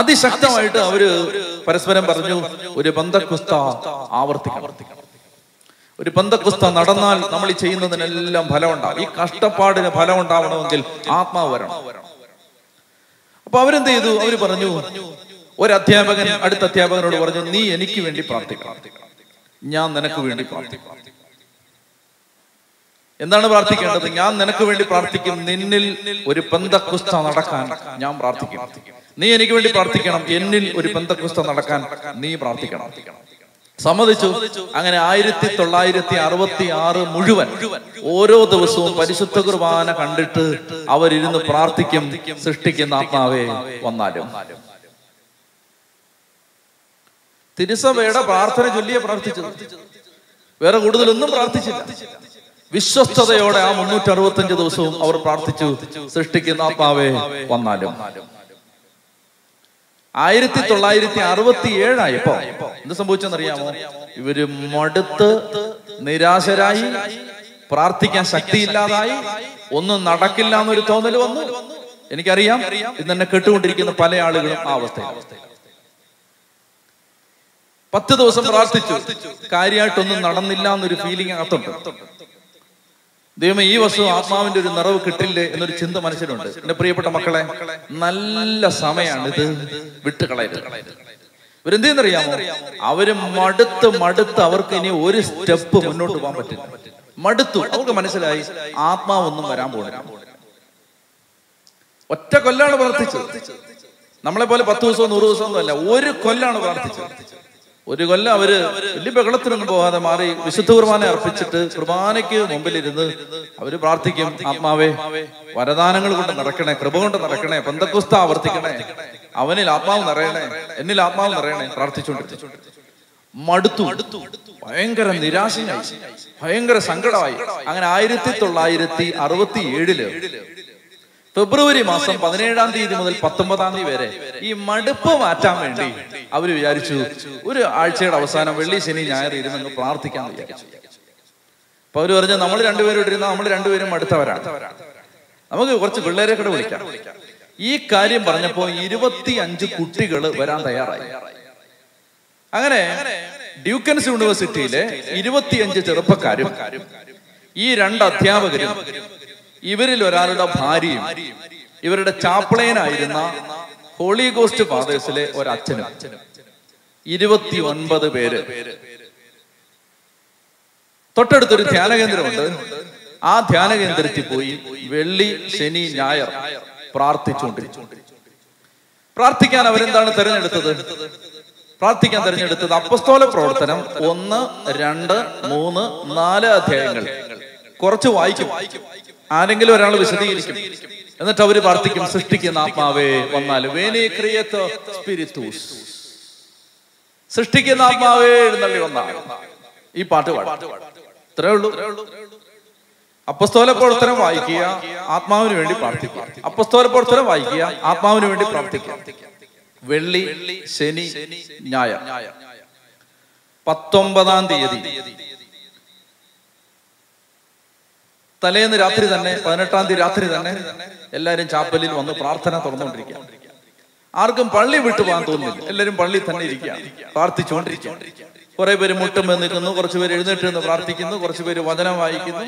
അതിശക്തമായിട്ട് അവര് പരസ്പരം പറഞ്ഞു, ഒരു പന്തക്കുസ്ത ആവർത്തിക്കണം, ഒരു പന്തക്കുസ്ത നടന്നാൽ നമ്മൾ ഈ ചെയ്യുന്നതിനെല്ലാം ഫലമുണ്ടാവും, ഈ കഷ്ടപ്പാടിന് ഫലം ഉണ്ടാവണമെങ്കിൽ ആത്മാവ് വരണം. അപ്പൊ അവരെന്ത് ചെയ്തു? അവര് പറഞ്ഞു, ഒരു അധ്യാപകൻ അടുത്ത അധ്യാപകനോട് പറഞ്ഞു, നീ എനിക്ക് വേണ്ടി പ്രാർത്ഥിക്കണം, ഞാൻ നിനക്ക് വേണ്ടി പ്രാർത്ഥിക്കണം. എന്താണ് പ്രാർത്ഥിക്കേണ്ടത്? ഞാൻ നിനക്ക് വേണ്ടി പ്രാർത്ഥിക്കും, നിന്നിൽ ഒരു പന്തക്കുസ്ത നടക്കാൻ ഞാൻ പ്രാർത്ഥിക്കും. നീ എനിക്ക് വേണ്ടി പ്രാർത്ഥിക്കണം, എന്നിൽ ഒരു പന്തക്കുസ്ത നടക്കാൻ നീ പ്രാർത്ഥിക്കണം. സമ്മതിച്ചു. അങ്ങനെ ആയിരത്തി തൊള്ളായിരത്തി അറുപത്തി ആറ് മുഴുവൻ ഓരോ ദിവസവും പരിശുദ്ധ കുർബാന കണ്ടിട്ട് അവരിരുന്ന് പ്രാർത്ഥിക്കും, സൃഷ്ടിക്കുന്ന ആത്മാവേ വന്നാലും. തിരുസഭയുടെ പ്രാർത്ഥന ചൊല്ലിയെ പ്രാർത്ഥിച്ചത്, വേറെ കൂടുതലൊന്നും പ്രാർത്ഥിച്ചില്ല. വിശ്വസ്തയോടെ ആ മുന്നൂറ്റി അറുപത്തി അഞ്ച് ദിവസവും അവർ പ്രാർത്ഥിച്ചു, സൃഷ്ടിക്കുന്ന ആത്മാവേ വന്നാലും. ആയിരത്തി തൊള്ളായിരത്തി അറുപത്തി ഏഴായപ്പോ എന്ത് സംഭവിച്ചെന്നറിയാമോ? ഇവര് മടുത്ത് നിരാശരായി, പ്രാർത്ഥിക്കാൻ ശക്തിയില്ലാതായി, ഒന്നും നടക്കില്ല എന്നൊരു തോന്നൽ വന്നു. എനിക്കറിയാം, ഇന്നെ കേട്ടുകൊണ്ടിരിക്കുന്ന പല ആളുകളും ആ അവസ്ഥയിലാണ്. പത്ത് ദിവസം പ്രാർത്ഥിച്ചു, കാര്യമായിട്ടൊന്നും നടന്നില്ല എന്നൊരു ഫീലിംഗ് അകത്തുണ്ട്. ദൈവമേ, ഈ വർഷം ആത്മാവിന്റെ ഒരു നിറവ് കിട്ടില്ലേ എന്നൊരു ചിന്ത മനസ്സിലുണ്ട്. എന്റെ പ്രിയപ്പെട്ട മക്കളെ, നല്ല സമയമാണിത്, വിട്ടുകളയരുത്. ഇവരെന്തെന്നറിയാമോ? അവര് മടുത്ത് മടുത്ത് അവർക്ക് ഇനി ഒരു സ്റ്റെപ്പ് മുന്നോട്ട് പോകാൻ പറ്റില്ല, മടുത്തു. അവർക്ക് മനസ്സിലായി, ആത്മാവൊന്നും വരാൻ പോകില്ല. ഒറ്റ കൊല്ലാണ് പ്രാർത്ഥിച്ചത്, നമ്മളെ പോലെ പത്ത് ദിവസമോ നൂറ് ദിവസമോ അല്ല, ഒരു കൊല്ലാണ് പ്രാർത്ഥിച്ചത്. ഒരു കൊല്ലം അവര് വലിയ ബഹളത്തിനൊന്നും പോകാതെ മാറി വിശുദ്ധ കുർബാന അർപ്പിച്ചിട്ട് കുർബാനയ്ക്ക് മുമ്പിലിരുന്ന് അവര് പ്രാർത്ഥിക്കും, ആത്മാവേ വരദാനങ്ങൾ കൊണ്ട് നടക്കണേ, കൃപ കൊണ്ട് നടക്കണേ, പന്തക്കുസ്ത ആവർത്തിക്കണേ, അവനിൽ ആത്മാവ് നിറയണേ, എന്നിൽ ആത്മാവ് നിറയണേ. പ്രാർത്ഥിച്ചുകൊണ്ടിരിച്ചു മടുത്തു, ഭയങ്കര നിരാശയായി, ഭയങ്കര സങ്കടമായി. അങ്ങനെ ആയിരത്തി തൊള്ളായിരത്തി അറുപത്തി ഏഴില് ഫെബ്രുവരി മാസം പതിനേഴാം തീയതി മുതൽ പത്തൊമ്പതാം തീയതി വരെ ഈ മടുപ്പ് മാറ്റാൻ വേണ്ടി അവര് വിചാരിച്ചു, ഒരു ആഴ്ചയുടെ അവസാനം വെള്ളി ശനി ഞായർ ഇരുന്ന് പ്രാർത്ഥിക്കാൻ വിചാരിച്ചു. അപ്പൊ അവര് പറഞ്ഞു, നമ്മൾ രണ്ടുപേരും ഇട്ടിരുന്ന നമ്മൾ രണ്ടുപേരും മടുത്തവരാണ്, നമുക്ക് കുറച്ച് പിള്ളേരെ കൂടെ വിളിക്കാം. ഈ കാര്യം പറഞ്ഞപ്പോ ഇരുപത്തി അഞ്ച് കുട്ടികൾ വരാൻ തയ്യാറായി. അങ്ങനെ ഡ്യൂക്കൻസ് യൂണിവേഴ്സിറ്റിയിലെ ഇരുപത്തിയഞ്ച് ചെറുപ്പക്കാരും ഈ രണ്ട് അധ്യാപകരും ഇവരിൽ ഒരാളുടെ ഭാര്യയും ഇവരുടെ ചാപ്ലൈനായിരുന്ന ഹോളി ഗോസ്റ്റ് ഫാദേഴ്സിലെ ഒരച്ഛനും ഇരുപത്തി ഒൻപത് പേര്. തൊട്ടടുത്തൊരു ധ്യാനകേന്ദ്രമുണ്ട്, ആ ധ്യാനകേന്ദ്രത്തിൽ പോയി വെള്ളി ശനി ഞായർ പ്രാർത്ഥിച്ചുകൊണ്ടിരിച്ചു. പ്രാർത്ഥിക്കാൻ അവരെന്താണ് തെരഞ്ഞെടുത്തത്? പ്രാർത്ഥിക്കാൻ തെരഞ്ഞെടുത്തത് അപ്പസ്തോല പ്രവർത്തനം ഒന്ന് രണ്ട് മൂന്ന് നാല് അധ്യായങ്ങൾ. കുറച്ച് വായിക്കും, ആരെങ്കിലും ഒരാൾ വിശദീകരിക്കും, എന്നിട്ട് അവര് പ്രാർത്ഥിക്കും, സൃഷ്ടിക്കുന്ന ആത്മാവേ വന്നാലും, സൃഷ്ടിക്കുന്ന ആത്മാവേ എഴുന്നള്ളി വന്നാലും. ഈ പാട്ട് പാടും, ഇത്രേ ഉള്ളൂ. അപ്പസ്തോല പ്രവർത്തനം വായിക്കുക, ആത്മാവിന് വേണ്ടി പ്രാർത്ഥിക്കുക, അപ്പസ്തോല പ്രവർത്തനം വായിക്കുക, ആത്മാവിന് വേണ്ടി പ്രാർത്ഥിക്കുക. വെള്ളി ശനി ഞായർ പത്തൊമ്പതാം തീയതി തലേന്ന് രാത്രി തന്നെ, പതിനെട്ടാം തീയതി രാത്രി തന്നെ എല്ലാവരും ചാപ്പലിൽ വന്ന് പ്രാർത്ഥന തുറന്നുകൊണ്ടിരിക്കുക. ആർക്കും പള്ളി വിട്ടു പോകാൻ തോന്നുന്നില്ല, എല്ലാവരും പള്ളി തന്നെ ഇരിക്കുക, പ്രാർത്ഥിച്ചുകൊണ്ടിരിക്കുക. കുറെ പേര് മുട്ടുമ്പോൾ നിൽക്കുന്നു, കുറച്ചുപേര് എഴുന്നേറ്റ് നിന്ന് പ്രാർത്ഥിക്കുന്നു, കുറച്ചുപേര് വചനം വായിക്കുന്നു.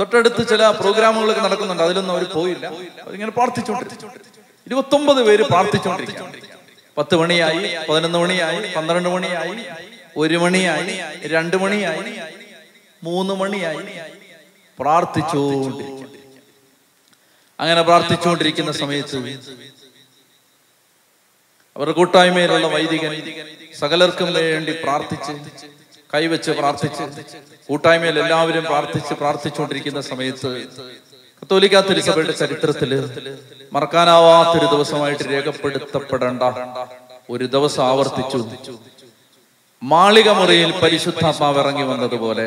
തൊട്ടടുത്ത് ചില പ്രോഗ്രാമുകളൊക്കെ നടക്കുന്നുണ്ട്, അതിലൊന്നും അവർ പോയില്ല. അവരിങ്ങനെ പ്രാർത്ഥിച്ചുകൊണ്ടിരിക്കും. ഇരുപത്തൊമ്പത് പേര് പ്രാർത്ഥിച്ചുകൊണ്ടിരിക്കും. പത്ത് മണിയായി, പതിനൊന്ന് മണിയായി, പന്ത്രണ്ട് മണിയായി, ഒരു മണിയായി, രണ്ട് മണിയായി, മൂന്ന് മണിയായി, പ്രാർത്ഥിച്ചുകൊണ്ടിരിക്കും. അങ്ങനെ പ്രാർത്ഥിച്ചുകൊണ്ടിരിക്കുന്ന സമയത്ത് അവരുടെ കൂട്ടായ്മയിലുള്ള വൈദികൻ സകലർക്കും വേണ്ടി പ്രാർത്ഥിച്ച്, കൈവച്ച് പ്രാർത്ഥിച്ച്, കൂട്ടായ്മയിൽ എല്ലാവരും പ്രാർത്ഥിച്ച് പ്രാർത്ഥിച്ചുകൊണ്ടിരിക്കുന്ന സമയത്ത് കത്തോലിക്ക തിരുസഭയുടെ ചരിത്രത്തില് മറക്കാനാവാത്തൊരു ദിവസമായിട്ട് രേഖപ്പെടുത്തപ്പെടേണ്ട ഒരു ദിവസം ആവർത്തിച്ചു. മാളിക മുറിയിൽ പരിശുദ്ധാത്മാവ് ഇറങ്ങി വന്നതുപോലെ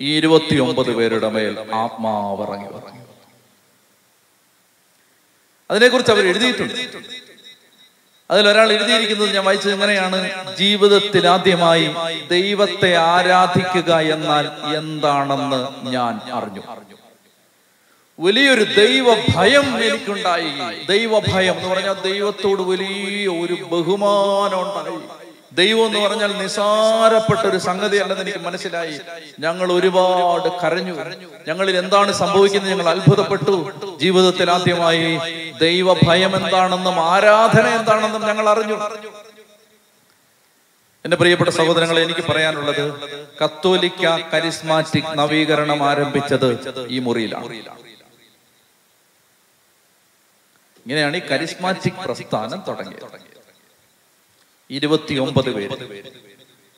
ഈ ഇരുപത്തി ഒമ്പത് പേരുടെ മേൽ ആത്മാവ് ഇറങ്ങി പറഞ്ഞു. അതിനെക്കുറിച്ച് അവർ എഴുതിയിട്ടുണ്ട്. അതിലൊരാൾ എഴുതിയിരിക്കുന്നത് ഞാൻ വായിച്ചത് എങ്ങനെയാണ്: ജീവിതത്തിൽ ആദ്യമായി ദൈവത്തെ ആരാധിക്കുക എന്നാൽ എന്താണെന്ന് ഞാൻ അറിഞ്ഞു. വലിയൊരു ദൈവഭയം എനിക്കുണ്ടായി. ദൈവഭയം എന്ന് പറഞ്ഞാൽ ദൈവത്തോട് വലിയ ഒരു ബഹുമാനം ഉണ്ടായി. ദൈവം എന്ന് പറഞ്ഞാൽ നിസാരപ്പെട്ട ഒരു സംഗതി അല്ലെന്ന് എനിക്ക് മനസ്സിലായി. ഞങ്ങൾ ഒരുപാട് കരഞ്ഞു. ഞങ്ങളിൽ എന്താണ് സംഭവിക്കുന്നത് ഞങ്ങൾ അത്ഭുതപ്പെട്ടു. ജീവിതത്തിൽ ആദ്യമായി ദൈവഭയം എന്താണെന്നും ആരാധന എന്താണെന്നും ഞങ്ങൾ അറിഞ്ഞു. എന്റെ പ്രിയപ്പെട്ട സഹോദരങ്ങളെ, എനിക്ക് പറയാനുള്ളത്, കത്തോലിക്ക കരിസ്മാറ്റിക് നവീകരണം ആരംഭിച്ചത് ഈ മുറിയിലാണ്. ഇങ്ങനെയാണ് ഈ കരിസ്മാറ്റിക് പ്രസ്ഥാനം തുടങ്ങിയത്. ഇരുപത്തിയൊമ്പത് പേര്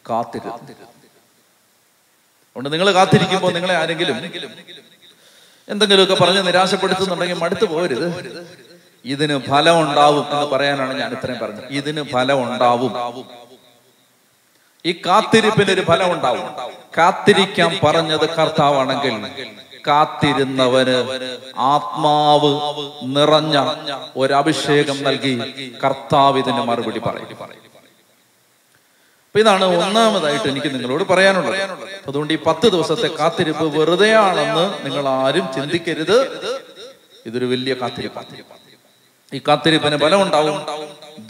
കാത്തിരുന്നു. അതുകൊണ്ട് നിങ്ങൾ കാത്തിരിക്കുമ്പോൾ നിങ്ങളെ ആരെങ്കിലും എന്തെങ്കിലുമൊക്കെ പറഞ്ഞ് നിരാശപ്പെടുത്തുന്നുണ്ടെങ്കിൽ മടുത്തു പോകരുത്. ഇതിന് ഫലം ഉണ്ടാവും എന്ന് പറയാനാണ് ഞാൻ ഇത്രയും പറഞ്ഞത്. ഇതിന് ഫലം ഉണ്ടാവും. ഈ കാത്തിരിപ്പിനൊരു ഫലം ഉണ്ടാവും. കാത്തിരിക്കാൻ പറഞ്ഞത് കർത്താവാണെങ്കിൽ കാത്തിരുന്നവന് ആത്മാവ് നിറഞ്ഞ ഒരഭിഷേകം നൽകി കർത്താവ് ഇതിന് മറുപടി പറയും. അപ്പൊ ഇതാണ് ഒന്നാമതായിട്ട് എനിക്ക് നിങ്ങളോട് പറയാനുള്ളത്. അതുകൊണ്ട് ഈ പത്ത് ദിവസത്തെ കാത്തിരിപ്പ് വെറുതെയാണെന്ന് നിങ്ങൾ ആരും ചിന്തിക്കരുത്. ഇതൊരു വലിയ കാത്തിരിപ്പാണ്. ഈ കാത്തിരിപ്പിന് ബലമുണ്ടാവും.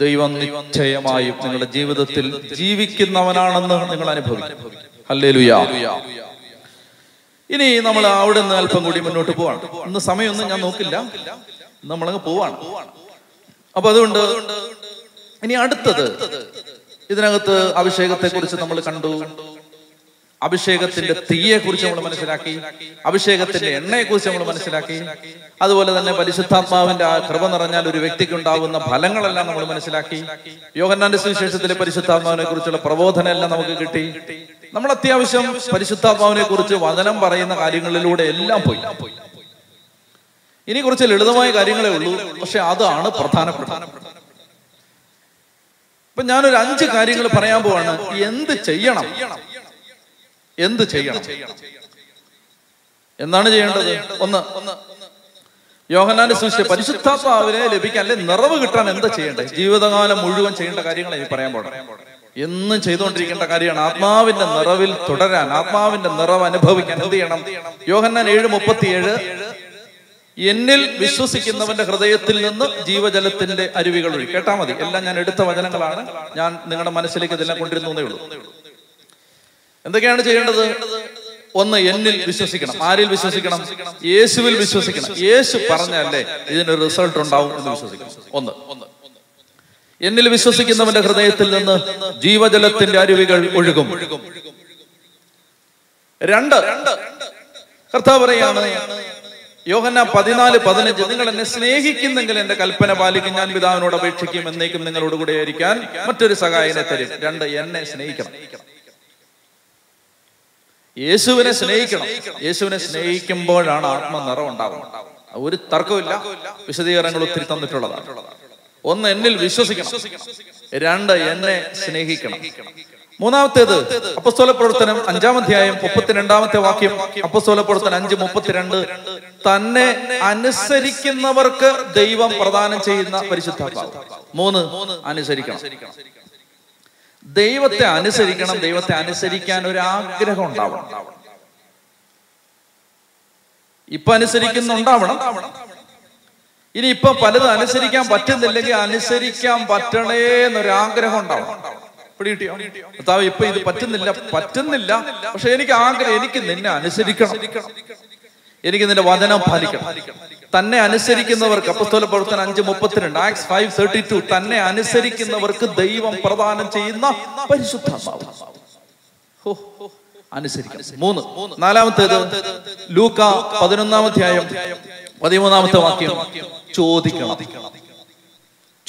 ദൈവം നിശ്ചയമായും നിങ്ങളുടെ ജീവിതത്തിൽ ജീവിക്കുന്നവനാണെന്ന് നിങ്ങൾ അനുഭവിക്കും. ഹല്ലേലൂയ. ഇനി നമ്മൾ അവിടെ നിന്ന് അല്പം കൂടി മുന്നോട്ട് പോവാണ്. ഇന്ന് സമയമൊന്നും ഞാൻ നോക്കില്ല, നമ്മളങ്ങ് പോവാണ്. അപ്പൊ അതുകൊണ്ട് ഇനി അടുത്തത്, ഇതിനകത്ത് അഭിഷേകത്തെ കുറിച്ച് നമ്മൾ കണ്ടു, അഭിഷേകത്തിന്റെ തീയെ കുറിച്ച് നമ്മൾ മനസ്സിലാക്കി, അഭിഷേകത്തിന്റെ എണ്ണയെ കുറിച്ച് നമ്മൾ മനസ്സിലാക്കി, അതുപോലെ തന്നെ പരിശുദ്ധാത്മാവിന്റെ ആ കൃപ നിറഞ്ഞാൽ ഒരു വ്യക്തിക്ക് ഉണ്ടാകുന്ന ഫലങ്ങളെല്ലാം നമ്മൾ മനസ്സിലാക്കി, യോഹന്നാന്റെ സുവിശേഷത്തിലെ പരിശുദ്ധാത്മാവിനെ കുറിച്ചുള്ള പ്രബോധനം എല്ലാം നമുക്ക് കിട്ടി. നമ്മൾ അത്യാവശ്യം പരിശുദ്ധാത്മാവിനെ കുറിച്ച് വചനം പറയുന്ന കാര്യങ്ങളിലൂടെ എല്ലാം പോയി. ഇനി കുറച്ച് ലളിതമായ കാര്യങ്ങളേ ഉള്ളൂ, പക്ഷെ അതാണ് പ്രധാനപ്പെട്ട. ഇപ്പൊ ഞാനൊരു അഞ്ച് കാര്യങ്ങൾ പറയാൻ പോവാണ്. എന്ത് ചെയ്യണം, എന്ത് ചെയ്യണം, എന്താണ് ചെയ്യേണ്ടത്? ഒന്ന്, യോഹന്നാന്റെ സുവിശേഷം പരിശുദ്ധാത്മാവിനെ ലഭിക്കാൻ അല്ലെ നിറവ് കിട്ടാൻ എന്താ ചെയ്യേണ്ടത്? ജീവിതകാലം മുഴുവൻ ചെയ്യേണ്ട കാര്യങ്ങളെ എനിക്ക് പറയാൻ പോകണം. എന്നും ചെയ്തുകൊണ്ടിരിക്കേണ്ട കാര്യമാണ്. ആത്മാവിന്റെ നിറവിൽ തുടരാൻ, ആത്മാവിന്റെ നിറവ് അനുഭവിക്കാൻ എന്ത് ചെയ്യണം? യോഹന്നാൻ ഏഴ് മുപ്പത്തിയേഴ്, എന്നിൽ വിശ്വസിക്കുന്നവന്റെ ഹൃദയത്തിൽ നിന്ന് ജീവജലത്തിന്റെ അരുവികൾ ഒഴുകും. കേട്ടാ മതി, എല്ലാം ഞാൻ എടുത്ത വചനങ്ങളാണ്. ഞാൻ നിങ്ങളുടെ മനസ്സിലേക്ക് ഇതെല്ലാം കൊണ്ടിരുന്നേ ഉള്ളൂ. എന്തൊക്കെയാണ് ചെയ്യേണ്ടത്? ഒന്ന്, എന്നിൽ വിശ്വസിക്കണം. ആരിൽ വിശ്വസിക്കണം? യേശുവിൽ വിശ്വസിക്കണം. യേശു പറഞ്ഞല്ലേ ഇതിനൊരു റിസൾട്ട് ഉണ്ടാവും എന്ന് വിശ്വസിക്കണം. ഒന്ന്, എന്നിൽ വിശ്വസിക്കുന്നവന്റെ ഹൃദയത്തിൽ നിന്ന് ജീവജലത്തിന്റെ അരുവികൾ ഒഴുകും. രണ്ട്, കർത്താവ് പറയാണ് യോഹന്നാൻ പതിനാല് പതിനഞ്ച്, നിങ്ങൾ എന്നെ സ്നേഹിക്കുന്നെങ്കിൽ എന്റെ കൽപ്പന പാലിക്കും, ഞാൻ പിതാവിനോട് അപേക്ഷിക്കും, എന്നേക്കും നിങ്ങളോട് കൂടെ ആയിരിക്കാൻ മറ്റൊരു സഹായനെ തരും. രണ്ട്, എന്നെ സ്നേഹിക്കണം, യേശുവിനെ സ്നേഹിക്കണം. യേശുവിനെ സ്നേഹിക്കുമ്പോഴാണ് ആത്മനിറവ് ഉണ്ടാവുന്നത്. ഒരു തർക്കമില്ല, വിശദീകരണങ്ങൾ ഒത്തിരി തന്നിട്ടുള്ളതാണ്. ഒന്ന്, എന്നിൽ വിശ്വസിക്കണം. രണ്ട്, എന്നെ സ്നേഹിക്കണം. മൂന്നാമത്തേത് അപ്പോസ്തല പ്രവർത്തനം അഞ്ചാം അധ്യായം മുപ്പത്തിരണ്ടാമത്തെ വാക്യം. അപ്പോസ്തല പ്രവർത്തനം അഞ്ച് മുപ്പത്തിരണ്ട്, തന്നെ അനുസരിക്കുന്നവർക്ക് ദൈവം പ്രദാനം ചെയ്യുന്ന പരിശുദ്ധാത്മാവ്. മൂന്ന്, അനുസരിക്കണം. ദൈവത്തെ അനുസരിക്കണം. ദൈവത്തെ അനുസരിക്കാൻ ഒരു ആഗ്രഹം ഉണ്ടാവണം. ഇപ്പൊ അനുസരിക്കുന്നുണ്ടാവണം. ഇനി ഇപ്പൊ പലത് അനുസരിക്കാൻ പറ്റുന്നില്ലെങ്കിൽ അനുസരിക്കാൻ പറ്റണേ എന്നൊരാഗ്രഹം ഉണ്ടാവണം. പിടികിട്ടിയോ? കർത്താവ് ഇപ്പൊ ഇത് പറ്റുന്നില്ല, പറ്റുന്നില്ല പക്ഷെ എനിക്ക് ആഗ്രഹം, എനിക്ക് നിന്നെ അനുസരിക്കണം, എനിക്ക് നിന്റെ വചനം പാലിക്കണം. തന്നെ അനുസരിക്കുന്നവർക്ക് അപ്പോസ്തല പ്രവർത്തനം അഞ്ച് മുപ്പത്തിരണ്ട്, ആക്സ് ഫൈവ് തേർട്ടി ടു, തന്നെ അനുസരിക്കുന്നവർക്ക് ദൈവം പ്രദാനം ചെയ്യുന്ന പരിശുദ്ധാത്മാവ്. അനുസരിക്കണം. മൂന്ന് നാലാമത്തേത് ലൂക്കാ പതിനൊന്നാം അധ്യായം പതിമൂന്നാമത്തെ വാക്യം, ചോദിക്കണം,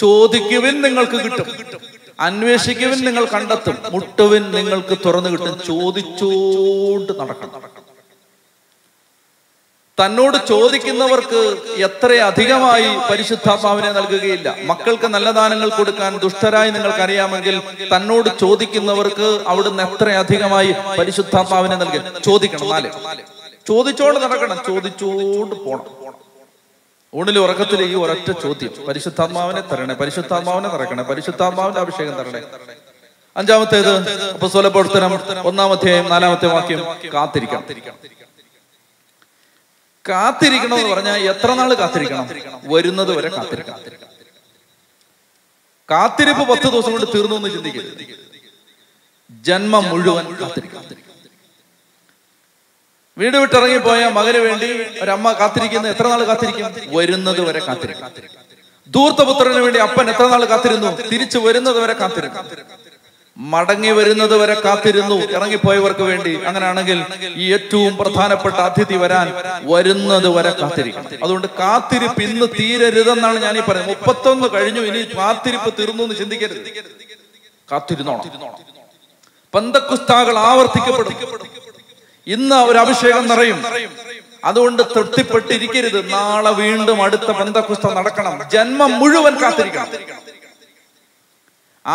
ചോദിക്കുവിൻ നിങ്ങൾക്ക് കിട്ടും, അന്വേഷിക്കുവിൻ നിങ്ങൾ കണ്ടെത്തും, മുട്ടുവിൻ നിങ്ങൾക്ക് തുറന്നു കിട്ടും. ചോദിച്ചോണ്ട് നടക്കണം. തന്നോട് ചോദിക്കുന്നവർക്ക് എത്രയധികമായി പരിശുദ്ധാത്മാവിനെ നൽകുകയില്ല. മക്കൾക്ക് നല്ല ദാനങ്ങൾ കൊടുക്കാൻ ദുഷ്ടരായി നിങ്ങൾക്കറിയാമെങ്കിൽ തന്നോട് ചോദിക്കുന്നവർക്ക് അവിടുന്ന് എത്രയധികമായി പരിശുദ്ധാത്മാവിനെ നൽകി. ചോദിക്കണം. നാല്, ചോദിച്ചോണ്ട് നടക്കണം, ചോദിച്ചോണ്ട് പോണം. ഊണിൽ ഉറക്കത്തിലെ ഈ ഒരൊറ്റ ചോദ്യം, പരിശുദ്ധാത്മാവിനെ തരണേ, പരിശുദ്ധാത്മാവിനെ നിറക്കണേ, പരിശുദ്ധാത്മാവിന്റെ അഭിഷേകം തരണേ. അഞ്ചാമത്തേത് അപ്പോസ്തല പ്രവർത്തനം ഒന്നാം അധ്യായം നാലാമത്തെ വാക്യം, കാത്തിരിക്കണം. കാത്തിരിക്കണം എന്ന് പറഞ്ഞാൽ എത്ര നാള് കാത്തിരിക്കണം? വരുന്നത് വരെ കാത്തിരിക്കണം. കാത്തിരിപ്പ് പത്ത് ദിവസം കൊണ്ട് തീർന്നു എന്ന് ചിന്തിക്കരുത്. ജന്മം മുഴുവൻ കാത്തിരിക്കണം. വീട് വിട്ടിറങ്ങിപ്പോയ മകന് വേണ്ടി ഒരമ്മ കാത്തിരിക്കുന്നത് എത്ര നാൾ കാത്തിരിക്കും? വരുന്നത് വരെ കാത്തിരിക്കണം. ധൂർത്തപുത്രന് വേണ്ടി അപ്പൻ എത്ര നാൾ കാത്തിരുന്നു? തിരിച്ചു വരുന്നത് വരെ കാത്തിരിക്കണം. മടങ്ങി വരുന്നത് വരെ കാത്തിരുന്നു ഇറങ്ങിപ്പോയവർക്ക് വേണ്ടി. അങ്ങനെയാണെങ്കിൽ ഈ ഏറ്റവും പ്രധാനപ്പെട്ട അതിഥി വരാൻ വരുന്നത് വരെ കാത്തിരിക്കണം. അതുകൊണ്ട് കാത്തിരിപ്പ് ഇന്ന് തീരരുതെന്നാണ് ഞാൻ ഈ പറയുന്നത്. മുപ്പത്തൊന്ന് കഴിഞ്ഞു, ഇനി കാത്തിരിപ്പ് തീർന്നു എന്ന് ചിന്തിക്കരുത്. കാത്തിരുന്നോണം. പന്തക്കുസ്താകൾ ആവർത്തിക്കപ്പെടും. ഇന്ന് ഒരു അഭിഷേകം നിറയും, അതുകൊണ്ട് തൃപ്തിപ്പെട്ടിരിക്കരുത്. നാളെ വീണ്ടും അടുത്ത പന്തക്കുസ്ത നടക്കണം. ജന്മം മുഴുവൻ കാത്തിരിക്കണം.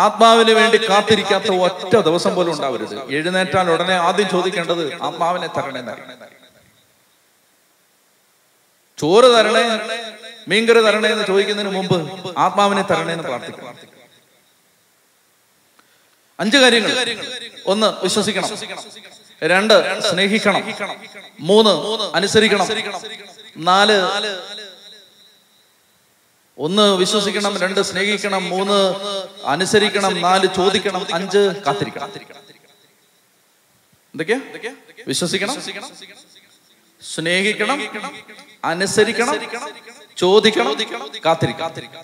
ആത്മാവിന് വേണ്ടി കാത്തിരിക്കാത്ത ഒറ്റ ദിവസം പോലും ഉണ്ടാവരുത്. എഴുന്നേറ്റാൽ ഉടനെ ആദ്യം ചോദിക്കേണ്ടത് ആത്മാവിനെ തരണേ തരണേ ചോറ് തരണേ, മീൻകറി തരണേ എന്ന് ചോദിക്കുന്നതിന് മുമ്പ് ആത്മാവിനെ തരണേ എന്ന് പ്രാർത്ഥിക്കണം. അഞ്ച് കാര്യങ്ങൾ: ഒന്ന്, വിശ്വസിക്കണം; രണ്ട്, സ്നേഹിക്കണം; മൂന്ന്, അനുസരിക്കണം; നാല്, ഒന്ന് വിശ്വസിക്കണം, രണ്ട് സ്നേഹിക്കണം, മൂന്ന് അനുസരിക്കണം, നാല് ചോദിക്കണം, അഞ്ച് കാത്തിരിക്കണം. എന്തൊക്കെയാ? വിശ്വസിക്കണം, സ്നേഹിക്കണം, അനുസരിക്കണം, ചോദിക്കണം, കാത്തിരിക്കണം.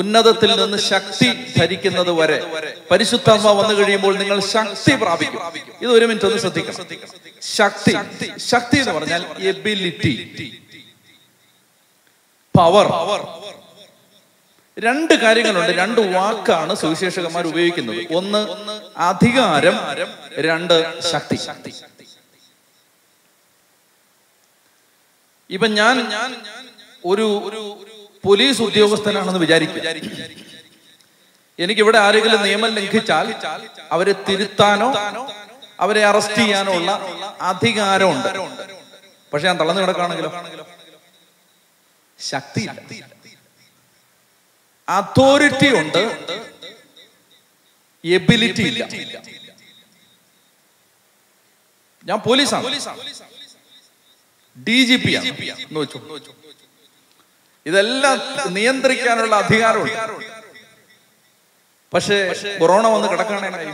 ഉന്നതത്തിൽ നിന്ന് ശക്തി ധരിക്കുന്നത് വരെ പരിശുദ്ധാത്മാവ് വന്നു കഴിയുമ്പോൾ നിങ്ങൾ ശക്തി പ്രാപിക്കും. ഇത് ഒരു മിനിറ്റ് ഒന്ന് ശ്രദ്ധിക്കണം. ശക്തി, ശക്തി എന്ന് പറഞ്ഞാൽ എബിലിറ്റി, പവർ. രണ്ട് കാര്യങ്ങളുണ്ട്, രണ്ട് വാക്കാണ് സുവിശേഷകന്മാർ ഉപയോഗിക്കുന്നത്. ഒന്ന് അധികാരം, രണ്ട് ശക്തി. ഇപ്പൊ ഞാൻ ഒരു പോലീസ് ഉദ്യോഗസ്ഥനാണെന്ന് വിചാരിക്കുക. എനിക്കിവിടെ ആരെങ്കിലും നിയമം ലംഘിച്ചാൽ അവരെ തിരുത്താനോ അവരെ അറസ്റ്റ് ചെയ്യാനോ ഉള്ള അധികാരമുണ്ട്. പക്ഷെ ഞാൻ തളർന്നു കിടക്കുകയാണെങ്കിലോ? ശക്തി. അതോറിറ്റി ഉണ്ട്, എബിലിറ്റി ഇല്ല. ഞാൻ പോലീസാണ്, ഡി ജി പി ആണ്, ഇതെല്ലാം നിയന്ത്രിക്കാനുള്ള അധികാരമുണ്ട്. പക്ഷേ കൊറോണ വന്ന് കിടക്കുകയാണെങ്കിൽ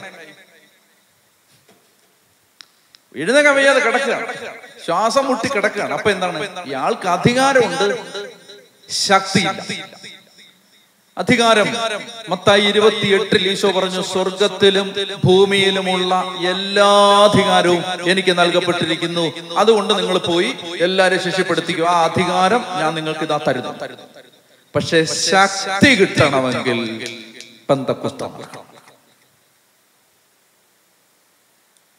എഴുന്നേക്കാൻ വയ്യാതെ കിടക്കുകയാണ്, ശ്വാസം മുട്ടി കിടക്കുകയാണ്. അപ്പൊ എന്താണ്? ഇയാൾക്ക് അധികാരമുണ്ട്, ശക്തി. അധികാരം മത്തായി ഇരുപത്തിയെട്ടിൽ ഈശോ പറഞ്ഞു, സ്വർഗത്തിലും ഭൂമിയിലുമുള്ള എല്ലാ അധികാരവും എനിക്ക് നൽകപ്പെട്ടിരിക്കുന്നു, അതുകൊണ്ട് നിങ്ങൾ പോയി എല്ലാവരെയും ശിക്ഷിക്കപ്പെടുത്തിക്കും. ആ അധികാരം ഞാൻ നിങ്ങൾക്ക് ഇതാ തരുന്നു. പക്ഷെ ശക്തി കിട്ടണമെങ്കിൽ പെന്തക്കോസ്ത.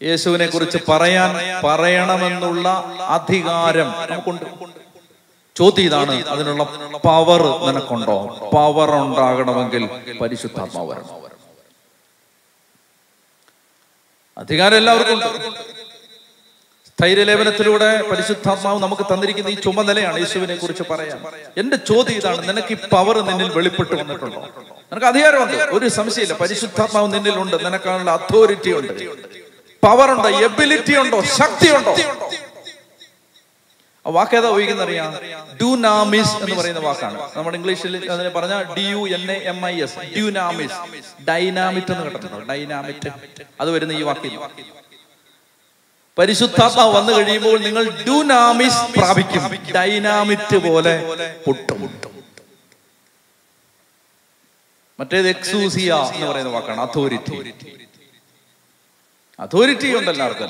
യേശുവിനെ കുറിച്ച് പറയാൻ പറയണമെന്നുള്ള അധികാരം നമുക്കുണ്ട്. ചോദ്യം ഇതാണ്, അതിനുള്ള പവർ നിനക്കുണ്ടോ? പവർ ഉണ്ടാകണമെങ്കിൽ പരിശുദ്ധാത്മാവ് വരണം. അധികാരം എല്ലാവർക്കും ഉണ്ട്. സ്ഥൈര്യലേപനത്തിലൂടെ പരിശുദ്ധാത്മാവ് നമുക്ക് തന്നിരിക്കുന്ന ഈ ചുമതലയാണ് യേശുവിനെ കുറിച്ച് പറയാൻ. എന്റെ ചോദ്യം ഇതാണ്, നിനക്ക് ഈ പവർ നിന്നിൽ വെളിപ്പെട്ട് വന്നിട്ടുണ്ടോ? authority, power, ability, Shakti. Dunamis in English, D U N A M I S. Dunamis. Dynamite. Dynamite. That's Parishutthama vannu kazhiyumbol ningal dunamis prabhikkum dynamite pole pottum matte exousia ennu parayna vakkana authority authority undalla artham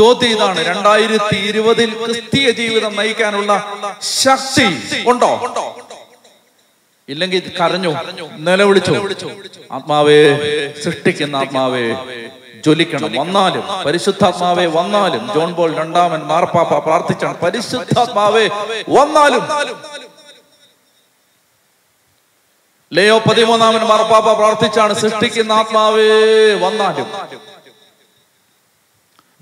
chodyam idana twenty twenty il kristiya jeevitham naikkanulla shakti undo illengi karanju nilavilichu atmave srishtikkunna atmave Jolikanam, Vannalim, Parishuddhaatmave, Vannalim, John Paul Randam and Marpapa Prarthichan, Parishuddhaatmave, Vannalim. Leo Padimoonam and Marpapa Prarthichan, Srishtikkunnaatmave, Vannalim.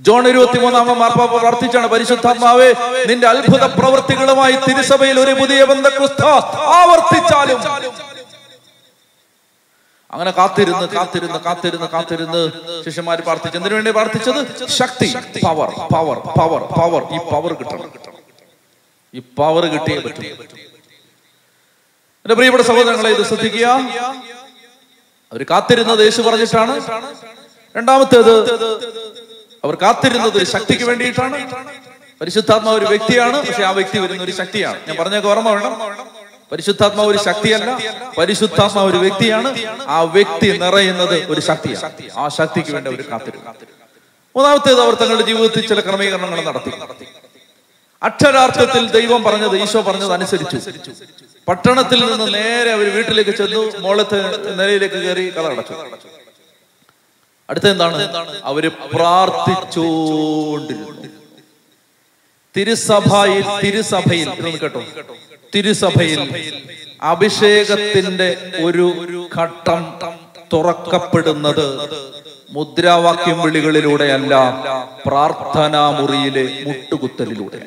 John Irupatimoonam and Marpapa Prarthichan, Parishuddhaatmave, Ninte Albhuda Pravartikalumayi, Tirusabhayil Oru Puthiya Banthakristha, Aavarthichalum. I'm going to cut it in the cut it in the cut it in the cut it in the Shishamari party. And then they part each other. Shakti, power, power, power, power, e power guitar. E power guitar. The brave of the Southern Lady Satikia, Rikatir in the Subarajana, and our Katir in the Shakti Vendi Tana, but she thought my Victiana, she have active in the Shaktia, and Barna Gorma. Parishuddhaatma oru shaktiyalla, Parishuddhaatma oru vyaktiyanu, aa vyakti nirayunnathu oru shaktiyanu, aa shaktike vendi avaru kathirukku. Moonnamathathu avar thangalude jeevithathil chila kramikaranangal nadathi. Aksharaarthathil deivam paranjathu, Eesho paranjathu anusarichu. Pattanathil ninnu nere avaru veettilekku chennu, molathe nilayilekku keri kadakadachu. Adutha endaanu? Avaru prarthichondirunnu. Tirusabhayil, Tirusabhayil, kettu. തിരുസഭയിൽ അഭിഷേകത്തിന്റെ ഒരു ഘട്ടം തുറക്കപ്പെടുന്നത് മുദ്രാവാക്യം വിളികളിലൂടെയല്ല, പ്രാർത്ഥനാ മുറിയിലെ മുട്ടുകുത്തലിലൂടെ.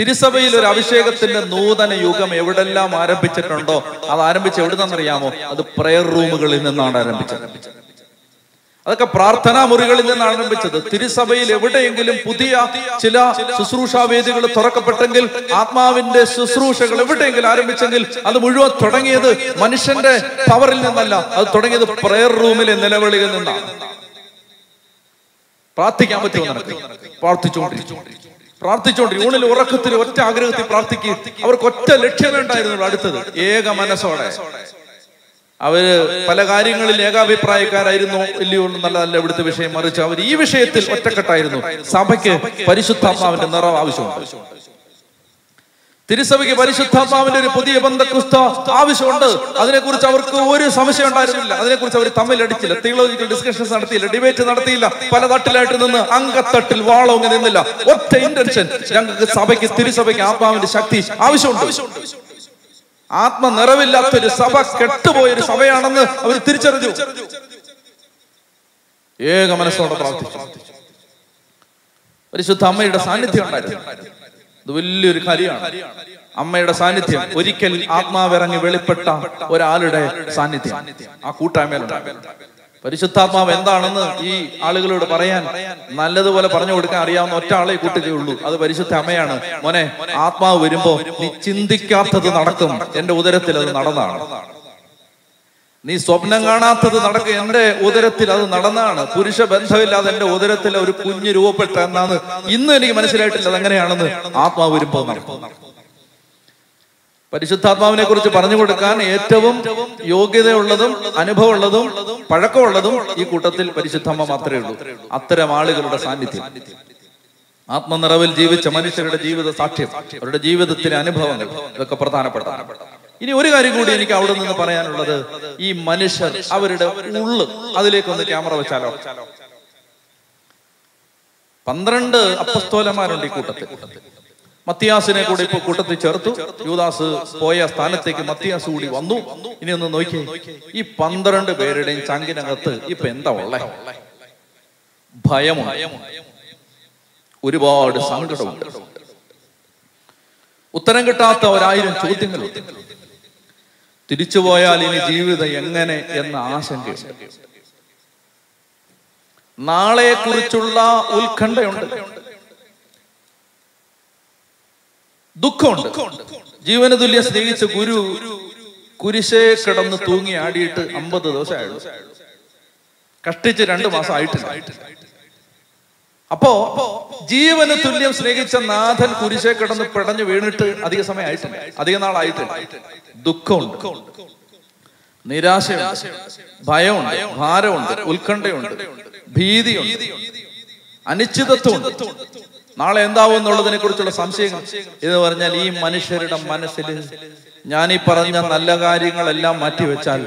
തിരുസഭയിൽ ഒരു അഭിഷേകത്തിന്റെ നൂതന യുഗം എവിടെല്ലാം ആരംഭിച്ചിട്ടുണ്ടോ, അത് ആരംഭിച്ച് എവിടുന്നറിയാമോ? അത് പ്രെയർ റൂമുകളിൽ നിന്നാണ് ആരംഭിച്ചത്. അതൊക്കെ പ്രാർത്ഥനാ മുറികളിൽ നിന്ന് ആരംഭിച്ചത്. തിരുസഭയിൽ എവിടെയെങ്കിലും പുതിയ ചില ശുശ്രൂഷാവേദികൾ തുറക്കപ്പെട്ടെങ്കിൽ, ആത്മാവിന്റെ ശുശ്രൂഷകൾ എവിടെയെങ്കിലും ആരംഭിച്ചെങ്കിൽ, അത് മുഴുവൻ തുടങ്ങിയത് മനുഷ്യന്റെ പവറിൽ നിന്നല്ല, അത് തുടങ്ങിയത് പ്രെയർ റൂമിലെ നിലവിളിയിൽ നിന്നാണ്. പ്രാർത്ഥിക്കാൻ പറ്റുമെന്ന് പ്രാർത്ഥിച്ചുകൊണ്ടിരിക്കും പ്രാർത്ഥിച്ചുകൊണ്ടിരിക്കും ഊണിൽ ഉറക്കത്തിൽ ഒറ്റ ആഗ്രഹത്തിൽ പ്രാർത്ഥിക്കുക. അവർക്ക് ഒറ്റ ലക്ഷ്യമേ ഉണ്ടായിരുന്നുള്ളൂ. അടുത്തത് ഏക മനസ്സോടെ അവർ പല കാര്യങ്ങളിൽ ഏകാഭിപ്രായക്കാരായിരുന്നു ഇല്ലയോ എന്നുള്ളതല്ല ഇവിടുത്തെ വിഷയം. മറിച്ച് അവർ ഈ വിഷയത്തിൽ ഒറ്റക്കെട്ടായിരുന്നു. സഭയ്ക്ക് പരിശുദ്ധാത്മാവിന്റെ നിറവ് ആവശ്യമുണ്ട്. തിരുസഭയ്ക്ക് പരിശുദ്ധാത്മാവിന്റെ ഒരു പുതിയ ബന്ധക്രിസ്ത ആവശ്യമുണ്ട്. അതിനെക്കുറിച്ച് അവർക്ക് ഒരു സംശയം ഉണ്ടായിരുന്നില്ല. അതിനെക്കുറിച്ച് അവർ തമ്മിലടിച്ചില്ല, തിയോളജിക്കൽ ഡിസ്കഷൻസ് നടത്തിയില്ല, ഡിബേറ്റ് നടത്തിയില്ല, പല തട്ടിലായിട്ട് നിന്ന് അംഗത്തട്ടിൽ വാളോങ്ങി നിന്നില്ല. ഒറ്റ ഇന്റൻഷൻ, ഞങ്ങൾക്ക് സഭയ്ക്ക് തിരുസഭയ്ക്ക് ആത്മാവിന്റെ ശക്തി ആവശ്യമുണ്ട്. ആത്മ നിറവില്ലാത്തൊരു സഭ കെട്ടുപോയൊരു സഭയാണെന്ന് അവർ തിരിച്ചറിഞ്ഞു. ഏക മനസ്സോടെ പ്രാർത്ഥിച്ചു. പരിശുദ്ധ അമ്മയുടെ സാന്നിധ്യം ഉണ്ടായിരുന്നു. ഇത് വലിയൊരു കാര്യമാണ്. അമ്മയുടെ സാന്നിധ്യം, ഒരിക്കൽ ആത്മാവിറങ്ങി വെളിപ്പെട്ട ഒരാളുടെ സാന്നിധ്യം ആ കൂട്ടായ്മയിലുണ്ടായി. പരിശുദ്ധാത്മാവ് എന്താണെന്ന് ഈ ആളുകളോട് പറയാൻ, നല്ലതുപോലെ പറഞ്ഞു കൊടുക്കാൻ അറിയാവുന്ന ഒറ്റ ആളെ കൂട്ടുകയുള്ളൂ, അത് പരിശുദ്ധ അമ്മയാണ്. മോനെ, ആത്മാവ് വരുമ്പോ നീ ചിന്തിക്കാത്തത് നടക്കും, എന്റെ ഉദരത്തിൽ അത് നടന്നാണ്. നീ സ്വപ്നം കാണാത്തത് നടക്കും, എന്റെ ഉദരത്തിൽ അത് നടന്നാണ്. പുരുഷ ബന്ധമില്ലാതെ എന്റെ ഉദരത്തിൽ ഒരു കുഞ്ഞ് രൂപപ്പെട്ട എന്നാണ് ഇന്ന് എനിക്ക് മനസ്സിലായിട്ടില്ല. അതെങ്ങനെയാണെന്ന് ആത്മാവ് വരുമ്പോ നടക്കും. പരിശുദ്ധാത്മാവിനെ കുറിച്ച് പറഞ്ഞു കൊടുക്കാൻ ഏറ്റവും യോഗ്യതയുള്ളതും അനുഭവമുള്ളതും പഴക്കമുള്ളതും ഈ കൂട്ടത്തിൽ പരിശുദ്ധമ്മ മാത്രമേ ഉള്ളൂ. അത്തരം ആളുകളുടെ സാന്നിധ്യം, ആത്മനിറവിൽ ജീവിച്ച മനുഷ്യരുടെ ജീവിത സാക്ഷ്യം, അവരുടെ ജീവിതത്തിലെ അനുഭവങ്ങൾ, ഇതൊക്കെ പ്രധാനപ്പെട്ട. ഇനി ഒരു കാര്യം കൂടി എനിക്ക് അവിടെ നിന്ന് പറയാനുള്ളത്, ഈ മനുഷ്യർ അവരുടെ ഉള്ളു, അതിലേക്കൊന്ന് ക്യാമറ വെച്ചാലോ? പന്ത്രണ്ട് അപ്പസ്തോലന്മാരുണ്ട് ഈ കൂട്ടത്തിൽ. മത്തിയാസിനെ കൂടെ ഇപ്പൊ കൂട്ടത്തിൽ ചേർത്തു. യൂദാസ് പോയ സ്ഥാനത്തേക്ക് മത്തിയാസ് കൂടി വന്നു. ഇനി ഒന്ന് നോക്കി, ഈ പന്ത്രണ്ട് പേരുടെയും ചങ്കിനകത്ത് ഇപ്പൊ എന്താ ഉള്ളേ? ഭയമാണ്, ഒരുപാട് സങ്കടമുണ്ട്, ഉത്തരം കിട്ടാത്ത ഒരായിരം ചോദ്യങ്ങളുണ്ട്. തിരിച്ചുപോയാൽ ഇനി ജീവിതം എങ്ങനെ എന്ന ആശങ്കയുണ്ട്. നാളെക്കുറിച്ചുള്ള ഉത്കണ്ഠയുണ്ട്, ദുഃഖമുണ്ട്. ജീവന തുല്യ സ്നേഹിച്ച ഗുരു കുരിശേ കിടന്ന് തൂങ്ങി ആടിയിട്ട് അമ്പത് ദിവസമായുള്ളൂ. കഷ്ടിച്ച് രണ്ടു മാസം ആയിട്ടില്ല. അപ്പോ ജീവന് തുല്യം സ്നേഹിച്ച നാഥൻ കുരിശേ കിടന്ന് പിടഞ്ഞു വീണിട്ട് അധിക സമയം ആയിട്ടില്ല, അധിക നാളായിട്ടില്ല. ദുഃഖമുണ്ട്, നിരാശയുണ്ട്, ഭയമുണ്ട്, ഭാരമുണ്ട്, ഉത്കണ്ഠയുണ്ട്, ഭീതിയുണ്ട്, അനിശ്ചിതത്വമുണ്ട്. നാളെ എന്താവും എന്നുള്ളതിനെ കുറിച്ചുള്ള സംശയങ്ങൾ. എന്ന് പറഞ്ഞാൽ ഈ മനുഷ്യരുടെ മനസ്സിൽ ഞാൻ ഈ പറഞ്ഞ നല്ല കാര്യങ്ങളെല്ലാം മാറ്റിവെച്ചാൽ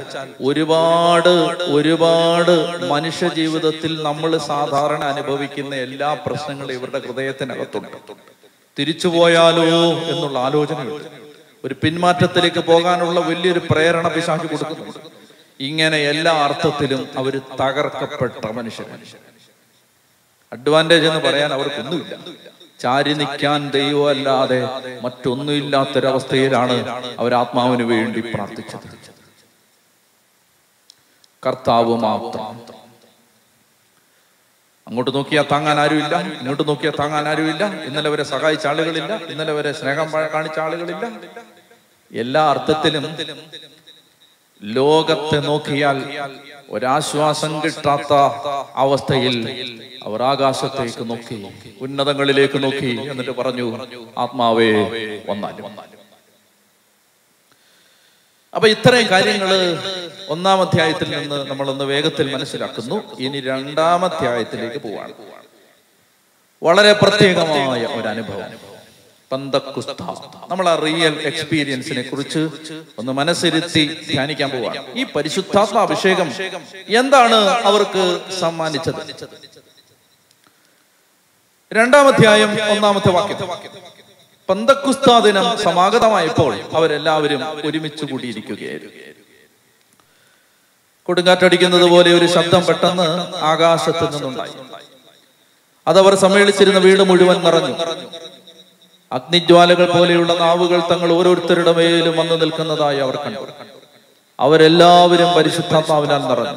ഒരുപാട് ഒരുപാട് മനുഷ്യ ജീവിതത്തിൽ നമ്മൾ സാധാരണ അനുഭവിക്കുന്ന എല്ലാ പ്രശ്നങ്ങളും ഇവരുടെ ഹൃദയത്തിനകത്തുണ്ട്. തിരിച്ചുപോയാലോ എന്നുള്ള ആലോചനയുണ്ട്. ഒരു പിന്മാറ്റത്തിലേക്ക് പോകാനുള്ള വലിയൊരു പ്രേരണ പിശാച് കൊടുക്കുന്നുണ്ട്. ഇങ്ങനെ എല്ലാ അർത്ഥത്തിലും അവർ തകർക്കപ്പെട്ട മനുഷ്യർ. അഡ്വാൻറ്റേജ് എന്ന് പറയാൻ അവർക്കൊന്നുമില്ല. ചാരി നിൽക്കാൻ ദൈവമല്ലാതെ മറ്റൊന്നുമില്ലാത്തൊരവസ്ഥയിലാണ് അവർ ആത്മാവിന് വേണ്ടി പ്രാർത്ഥിച്ചത്. കർത്താവ് മാത്രം. അങ്ങോട്ട് നോക്കിയാൽ താങ്ങാൻ ആരുമില്ല, ഇങ്ങോട്ട് നോക്കിയാൽ താങ്ങാൻ ആരുമില്ല. ഇന്നലെ വരെ സഹായിച്ച ആളുകളില്ല, ഇന്നലെ വരെ സ്നേഹം കാണിച്ച ആളുകളില്ല. എല്ലാ അർത്ഥത്തിലും ലോകത്തെ നോക്കിയാൽ ഒരാശ്വാസം കിട്ടാത്ത അവസ്ഥയിൽ അവർ ആകാശത്തേക്ക് നോക്കി, ഉന്നതങ്ങളിലേക്ക് നോക്കി. എന്നിട്ട് പറഞ്ഞു, ആത്മാവേ വന്നാലും. അപ്പൊ ഇത്രയും കാര്യങ്ങള് ഒന്നാം അധ്യായത്തിൽ നിന്ന് നമ്മളൊന്ന് വേഗത്തിൽ മനസ്സിലാക്കുന്നു. ഇനി രണ്ടാം അധ്യായത്തിലേക്ക് പോവാണ്. വളരെ പ്രത്യേകമായ ഒരു അനുഭവം, നമ്മൾ ആ റിയൽ എക്സ്പീരിയൻസിനെ കുറിച്ച് ഒന്ന് മനസ്സിരുത്തി ധ്യാനിക്കാൻ പോവാണ്. ഈ പരിശുദ്ധാത്മ അഭിഷേകം എന്താണ് അവർക്ക് സമ്മാനിച്ചത്? രണ്ടാം അധ്യായം ഒന്നാമത്തെ വാക്യം. പെന്തക്കോസ്താ ദിനം സമാഗതമായപ്പോൾ അവരെല്ലാവരും ഒരുമിച്ച് കൂടിയിരിക്കുകയായിരുന്നു. കൊടുങ്കാറ്റടിക്കുന്നത് പോലെ ഒരു ശബ്ദം പെട്ടെന്ന് ആകാശത്ത് നിന്നുണ്ടായി. അതവർ സമ്മേളിച്ചിരുന്ന വീട് മുഴുവൻ നിറഞ്ഞു. അഗ്നിജ്വാലകൾ പോലെയുള്ള നാവുകൾ തങ്ങൾ ഓരോരുത്തരുടെ മേലും വന്നു നിൽക്കുന്നതായി അവർ കണ്ടു. അവരെല്ലാവരും പരിശുദ്ധാത്മാവിനാൽ നിറഞ്ഞു.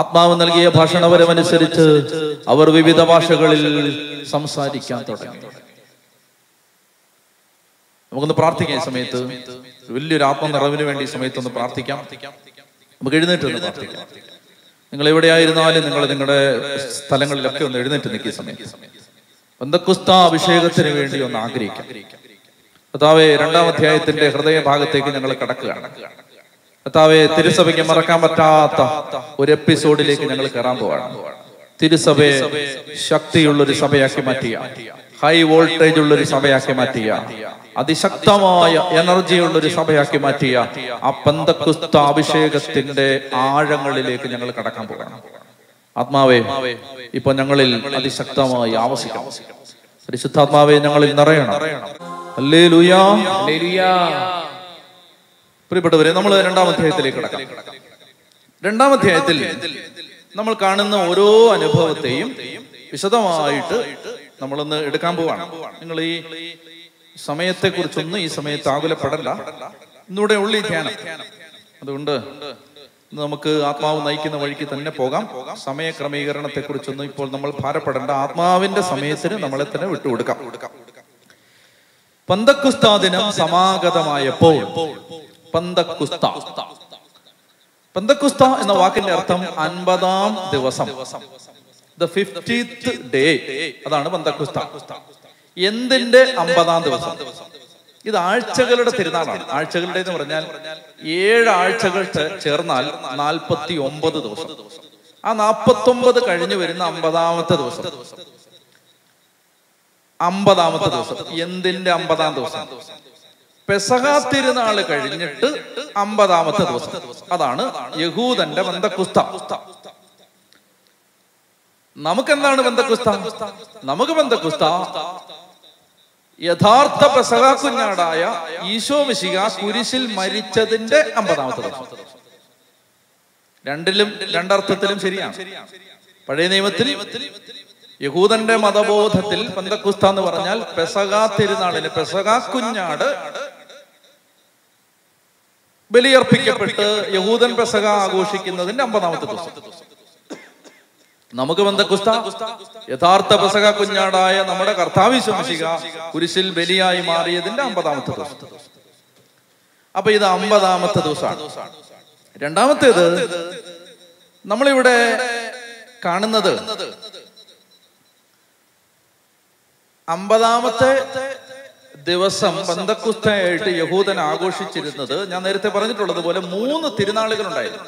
ആത്മാവ് നൽകിയ ഭാഷണവരമനുസരിച്ച് അവർ വിവിധ ഭാഷകളിൽ സംസാരിക്കാൻ തുടങ്ങി. നമുക്കൊന്ന് പ്രാർത്ഥിക്കാം. ഈ സമയത്ത് വലിയൊരു ആത്മനിറവിന് വേണ്ടി ഈ സമയത്ത് ഒന്ന് പ്രാർത്ഥിക്കാം. നമുക്ക് എഴുന്നേറ്റ് പ്രാർത്ഥിക്കാം. നിങ്ങൾ എവിടെയായിരുന്നാലും നിങ്ങൾ നിങ്ങളുടെ സ്ഥലങ്ങളിലൊക്കെ ഒന്ന് എഴുന്നേറ്റ് നിൽക്കിയ സമയത്ത് പെന്തക്കോസ്താ അഭിഷേകത്തിന് വേണ്ടി ഒന്ന് ആഗ്രഹിക്കാം. കർത്താവേ, രണ്ടാം അധ്യായത്തിന്റെ ഹൃദയഭാഗത്തേക്ക് ഞങ്ങൾ കടക്കുകയാണ്. കർത്താവേ, തിരുസഭയ്ക്ക് മറക്കാൻ പറ്റാത്ത ഒരു എപ്പിസോഡിലേക്ക് ഞങ്ങൾ കയറാൻ പോവാണ്. തിരുസഭയെ ശക്തിയുള്ളൊരു സഭയാക്കി മാറ്റിയ, ഹൈ വോൾട്ടേജ് ഉള്ളൊരു സഭയാക്കി മാറ്റിയ, അതിശക്തമായ എനർജിയുള്ളൊരു സഭയാക്കി മാറ്റിയ ആ പെന്തക്കോസ്താ അഭിഷേകത്തിന്റെ ആഴങ്ങളിലേക്ക് ഞങ്ങൾ കടക്കാൻ പോവാണ്. ആത്മാവേ, ഇപ്പൊ ഞങ്ങളിൽ അതിശക്തമായി ആവശ്യം. പരിശുദ്ധാത്മാവേ, ഞങ്ങളിൽ നിറയണം. ഹല്ലേലൂയാ, ഹല്ലേലൂയാ. പ്രിയപ്പെട്ടവരെ, നമ്മൾ രണ്ടാം അധ്യായത്തിലേക്ക് കടക്കാം. രണ്ടാം അധ്യായത്തിൽ നമ്മൾ കാണുന്ന ഓരോ അനുഭവത്തെയും വിശദമായിട്ട് നമ്മളൊന്ന് എടുക്കാൻ പോവാണ്. നിങ്ങൾ ഈ സമയത്തെ കുറിച്ചൊന്നും ഈ സമയത്ത് ആകുലപ്പെടല്ല. ഇന്നൂടെ ഉള്ളി ധ്യാനം. അതുകൊണ്ട് നമുക്ക് ആത്മാവ് നയിക്കുന്ന വഴിക്ക് തന്നെ പോകാം. സമയ ക്രമീകരണത്തെ കുറിച്ചൊന്നും ഇപ്പോൾ നമ്മൾ ഭാരപ്പെടേണ്ട. ആത്മാവിന്റെ സമയത്തിന് നമ്മളെ തന്നെ വിട്ടുകൊടുക്കാം. പെന്തക്കോസ്താ ദിനം സമാഗതമായപ്പോൾ. പെന്തക്കോസ്താ പെന്തക്കോസ്താ എന്ന വാക്കിന്റെ അർത്ഥം അൻപതാം ദിവസം, ദ ഫിഫ്റ്റീത്ത് ഡേ. അതാണ് പെന്തക്കോസ്താ. എന്തിന്റെ അമ്പതാം ദിവസം? ഇത് ആഴ്ചകളുടെ തിരുനാളാണ്. ആഴ്ചകളുടെ എന്ന് പറഞ്ഞാൽ ഏഴ് ആഴ്ചകൾ ചേർന്നാൽ നാൽപ്പത്തി ഒമ്പത് ദിവസം. ആ നാൽപ്പത്തി ഒമ്പത് കഴിഞ്ഞു വരുന്ന അമ്പതാമത്തെ ദിവസം. അമ്പതാമത്തെ ദിവസം എന്തിന്റെ അമ്പതാം ദിവസം? പെസഹ തിരുനാൾ കഴിഞ്ഞിട്ട് അമ്പതാമത്തെ ദിവസം. അതാണ് യഹൂദന്റെ പെന്തക്കോസ്താ. നമുക്കെന്താണ് പെന്തക്കോസ്താ? നമുക്ക് പെന്തക്കോസ്താ യഥാർത്ഥ പെസഹ കുഞ്ഞാടായ ഈശോ മിശിഹ കുരിശിൽ മരിച്ചതിന്റെ അമ്പതാമത്തെ ദിവസം. രണ്ടിലും രണ്ടർത്ഥത്തിലും ശരിയാണ്. പഴയ നിയമത്തിൽ യഹൂദന്റെ മതബോധത്തിൽ പെന്തക്കോസ്താ എന്ന് പറഞ്ഞാൽ പെസഹ തിരുനാളിന് പെസഹ കുഞ്ഞാട് ബലിയർപ്പിക്കപ്പെട്ട് യഹൂദൻ പെസഹ ആഘോഷിക്കുന്നതിന്റെ അമ്പതാമത്തെ ദിവസം നമുക്ക് ബന്ധക്കുസ്ത യഥാർത്ഥ പെസഹ കുഞ്ഞാടായ നമ്മുടെ കർത്താവ് ശംശിക കുരിശിൽ ബലിയായി മാറിയതിന്റെ അമ്പതാമത്തെ ദിവസം. അപ്പൊ ഇത് അമ്പതാമത്തെ ദിവസമാണ്. രണ്ടാമത്തേത് നമ്മളിവിടെ കാണുന്നത് അമ്പതാമത്തെ ദിവസം ബന്ധക്കുസ്തയായിട്ട് യഹൂദൻ ആഘോഷിച്ചിരുന്നത്, ഞാൻ നേരത്തെ പറഞ്ഞിട്ടുള്ളതുപോലെ മൂന്ന് തിരുനാളുകൾ ഉണ്ടായിരുന്നു.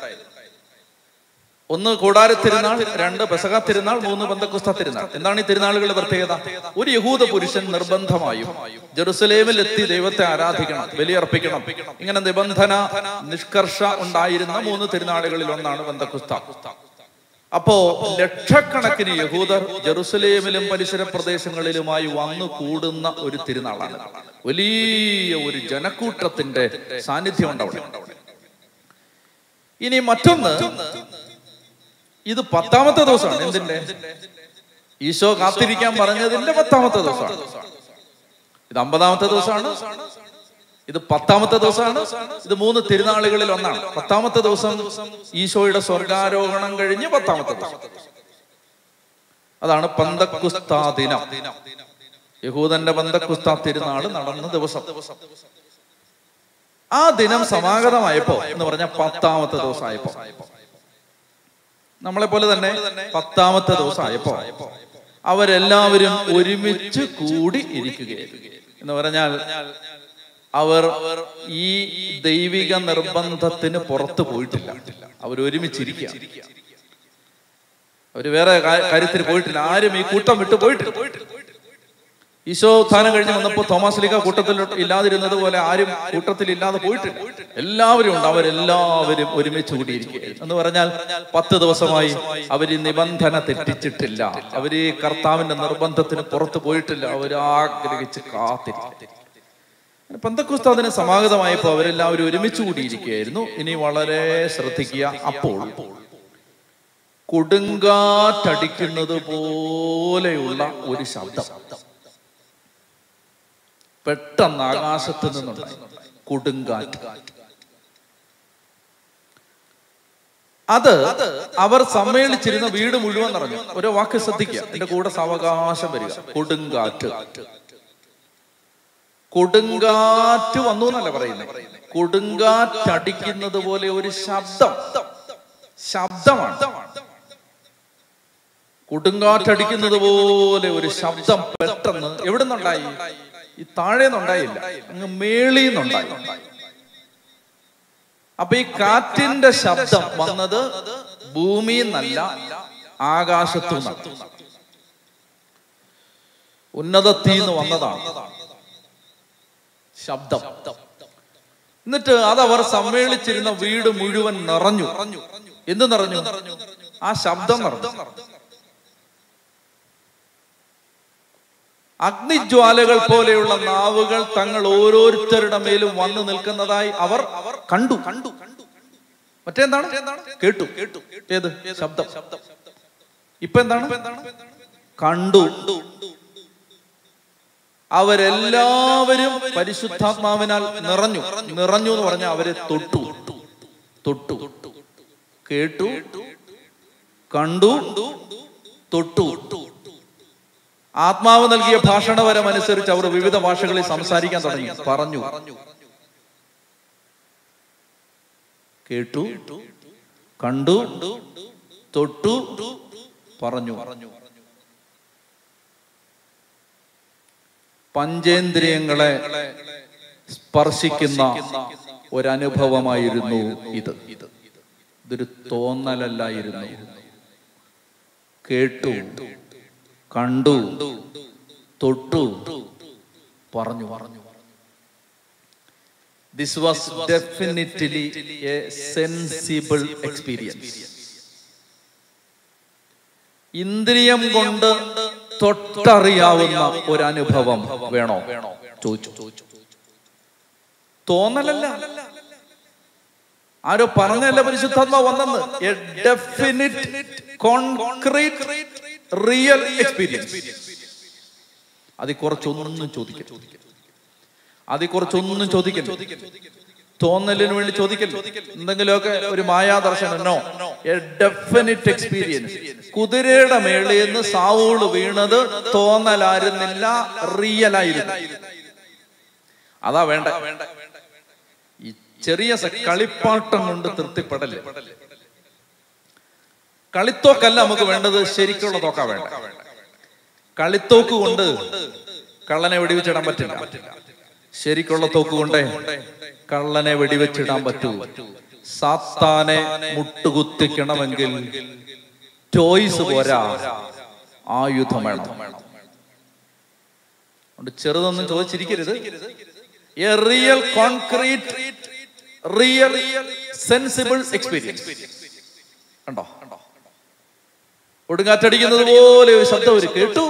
ഒന്ന് കൂടാര തിരുനാൾ, രണ്ട് പെസഹ തിരുനാൾ, മൂന്ന് ബന്ധക്കുസ്ത തിരുനാൾ. എന്താണ് ഈ തിരുനാളുകളുടെ പ്രത്യേകത? ഒരു യഹൂദ പുരുഷൻ നിർബന്ധമായും ജെറുസലേമിൽ എത്തി ദൈവത്തെ ആരാധിക്കണം, ബലിയർപ്പിക്കണം. ഇങ്ങനെ നിബന്ധന നിഷ്കർഷ ഉണ്ടായിരുന്ന മൂന്ന് തിരുനാളുകളിൽ ഒന്നാണ് ബന്ധക്കുസ്ത. അപ്പോ ലക്ഷക്കണക്കിന് യഹൂദർ ജെറുസലേമിലും പരിസര പ്രദേശങ്ങളിലുമായി വന്നു കൂടുന്ന ഒരു തിരുനാളാണ്. വലിയ ഒരു ജനക്കൂട്ടത്തിന്റെ സാന്നിധ്യം ഉണ്ടാവും. ഇനി മറ്റൊന്ന്, ഇത് പത്താമത്തെ ദിവസമാണ്. എന്തിന്റെ? ഈശോ കാത്തിരിക്കാൻ പറഞ്ഞതിന്റെ പത്താമത്തെ ദിവസമാണ്. ഇത് അമ്പതാമത്തെ ദിവസമാണ്, ഇത് പത്താമത്തെ ദിവസമാണ്. ഇത് മൂന്ന് തിരുനാളുകളിൽ ഒന്നാണ്. പത്താമത്തെ ദിവസം ഈശോയുടെ സ്വർഗാരോഹണം കഴിഞ്ഞ് പത്താമത്തെ ദിവസം, അതാണ് പന്തക്കുസ്താ ദിനം. യഹൂദന്റെ പന്തക്കുസ്താ തിരുനാള് നടന്ന ദിവസം, ആ ദിനം സമാഗതമായപ്പോ എന്ന് പറഞ്ഞ പത്താമത്തെ ദിവസമായപ്പോ, നമ്മളെ പോലെ തന്നെ പത്താമത്തെ ദിവസമായപ്പോ അവരെല്ലാവരും ഒരുമിച്ച് കൂടി ഇരിക്കുകയായിരുന്നു. എന്ന് പറഞ്ഞാൽ അവർ ഈ ദൈവിക നിർബന്ധത്തിന് പുറത്തു പോയിട്ടില്ല, അവരൊരുമിച്ചിരിക്കുക. അവര് വേറെ കാര്യത്തിന് പോയിട്ടില്ല, ആരും ഈ കൂട്ടം വിട്ടു പോയിട്ടില്ല. ഈശോ സ്ഥാനം കഴിഞ്ഞ് വന്നപ്പോൾ തോമാശ്ലീഹ കൂട്ടത്തിൽ ഇല്ലാതിരുന്നത് പോലെ ആരും കൂട്ടത്തിൽ ഇല്ലാതെ പോയിട്ടില്ല, എല്ലാവരും ഉണ്ട്. അവരെല്ലാവരും ഒരുമിച്ച് കൂടിയിരിക്കുക എന്ന് പറഞ്ഞാൽ പത്ത് ദിവസമായി അവർ ഈ നിബന്ധന തെറ്റിച്ചിട്ടില്ല, അവര് ഈ കർത്താവിന്റെ നിർബന്ധത്തിന് പുറത്തു പോയിട്ടില്ല, അവർ ആഗ്രഹിച്ച് കാത്തിരിക്കുക. പന്തക്കുസ്താ ദിനം സമാഗതമായപ്പോൾ അവരെല്ലാവരും ഒരുമിച്ച് കൂടിയിരിക്കുകയായിരുന്നു. ഇനി വളരെ ശ്രദ്ധിക്കുക, അപ്പോൾ കൊടുങ്കാറ്റടിക്കുന്നത് പോലെയുള്ള ഒരു ശബ്ദം പെട്ടെന്ന് ആകാശത്ത് നിന്നുണ്ടായി. കൊടുങ്കാറ്റ്. അത് അവർ സമ്മേളിച്ചിരുന്ന വീട് മുഴുവൻ നിറഞ്ഞു. ഓരോ വാക്ക് ശ്രദ്ധിക്കുക, എന്റെ കൂടെ സാവകാശം വരിക. കൊടുങ്കാറ്റ്, കൊടുങ്കാറ്റ് വന്നു എന്നല്ല പറയുന്നത്, കൊടുങ്കാറ്റടിക്കുന്നത് പോലെ ഒരു ശബ്ദം. ശബ്ദമാണ് കൊടുങ്കാറ്റടിക്കുന്നത് പോലെ ഒരു ശബ്ദം പെട്ടെന്ന് എവിടെ നിന്നുണ്ടായി? ഈ താഴേന്നുണ്ടായില്ല, അങ്ങ് മേളീന്നുണ്ടായി. അപ്പൊ ഈ കാറ്റിന്റെ ശബ്ദം വന്നത് ഭൂമിന്നല്ല, ആകാശത്തു നിന്നാണ്, ഉന്നതത്തിന്ന് വന്നതാണ് ശബ്ദം. എന്നിട്ട് അതവർ സമ്മേളിച്ചിരുന്ന വീട് മുഴുവൻ നിറഞ്ഞു. എന്ത് നിറഞ്ഞു? ആ ശബ്ദം നിറഞ്ഞു. അഗ്നിജ്വാലകൾ പോലെയുള്ള നാവുകൾ തങ്ങൾ ഓരോരുത്തരുടെ മേലും വന്നു നിൽക്കുന്നതായി അവർ കണ്ടു. കണ്ടു മറ്റേന്താണ്? കേട്ടു. ഏത് ശബ്ദം? ഇപ്പൊ എന്താണ്? കണ്ടു. അവരെല്ലാവരും പരിശുദ്ധാത്മാവിനാൽ നിറഞ്ഞു. നിറഞ്ഞു എന്ന് പറഞ്ഞാൽ അവരെ തൊട്ടു. തൊട്ടു, കേട്ടു, കണ്ടു, തൊട്ടു. ആത്മാവ് നൽകിയ ഭാഷണവരമനുസരിച്ച് അവർ വിവിധ ഭാഷകളിൽ സംസാരിക്കാൻ തുടങ്ങി. പറഞ്ഞു, കേട്ടു, കണ്ടു, തൊട്ടു, പറഞ്ഞു. പഞ്ചേന്ദ്രിയങ്ങളെ സ്പർശിക്കുന്ന ഒരനുഭവമായിരുന്നു ഇത്. ഇതൊരു തോന്നലല്ലായിരുന്നു. കേട്ടു, കണ്ടു, തൊട്ടു, പറഞ്ഞു. പറഞ്ഞു this was definitely a sensible experience. ഇന്ദ്രിയം കൊണ്ട് തൊട്ടറിയാവുന്ന ഒരനുഭവം വേണോ? ചോദിച്ചു. തോന്നലല്ല, ആരോ പറഞ്ഞല്ല പരിശുദ്ധാത്മാവ് വന്നെന്ന്. A definite concrete real experience. അതിൽ കുറച്ചൊന്നും ചോദിക്കരുത്, അതിൽ കുറച്ചൊന്നും ചോദിക്കരുത്. തോന്നലിന് വേണ്ടി ചോദിക്കൽ എന്തെങ്കിലുമൊക്കെ ഒരു മായാദർശനം. No, a definite experience. കുതിരയുടെ മേളിൽ നിന്ന് സാവൂൾ വീണത് തോന്നലായിരുന്നില്ല, റിയൽ ആയിരുന്നു. അതാ വേണ്ട. ഈ ചെറിയ കളിപ്പാട്ടം കൊണ്ട് തൃപ്തിപ്പെടല്, കളിത്തോക്കല്ല നമുക്ക് വേണ്ടത്, ശരിക്കുള്ള തോക്കാ വേണ്ട. കളിത്തോക്ക് കൊണ്ട് കള്ളനെ വെടിവെച്ചിടാൻ പറ്റില്ല, ശരിക്കുള്ള തോക്ക് കൊണ്ട് കള്ളനെ വെടിവെച്ചിടാൻ പറ്റൂ. സാത്താനെ മുട്ടുകുത്തിക്കണമെങ്കിൽ ടോയ്സ് പോരാ, ആയുധം വേണം. ചെറുതൊന്നും ചോദിച്ചിരിക്കരുത്. A real concrete, real sensible experience. കണ്ടോ, ഒടുങ്ങാറ്റടിക്കുന്നത് പോലെ ഒരു ശബ്ദം ഒരു കേട്ടു.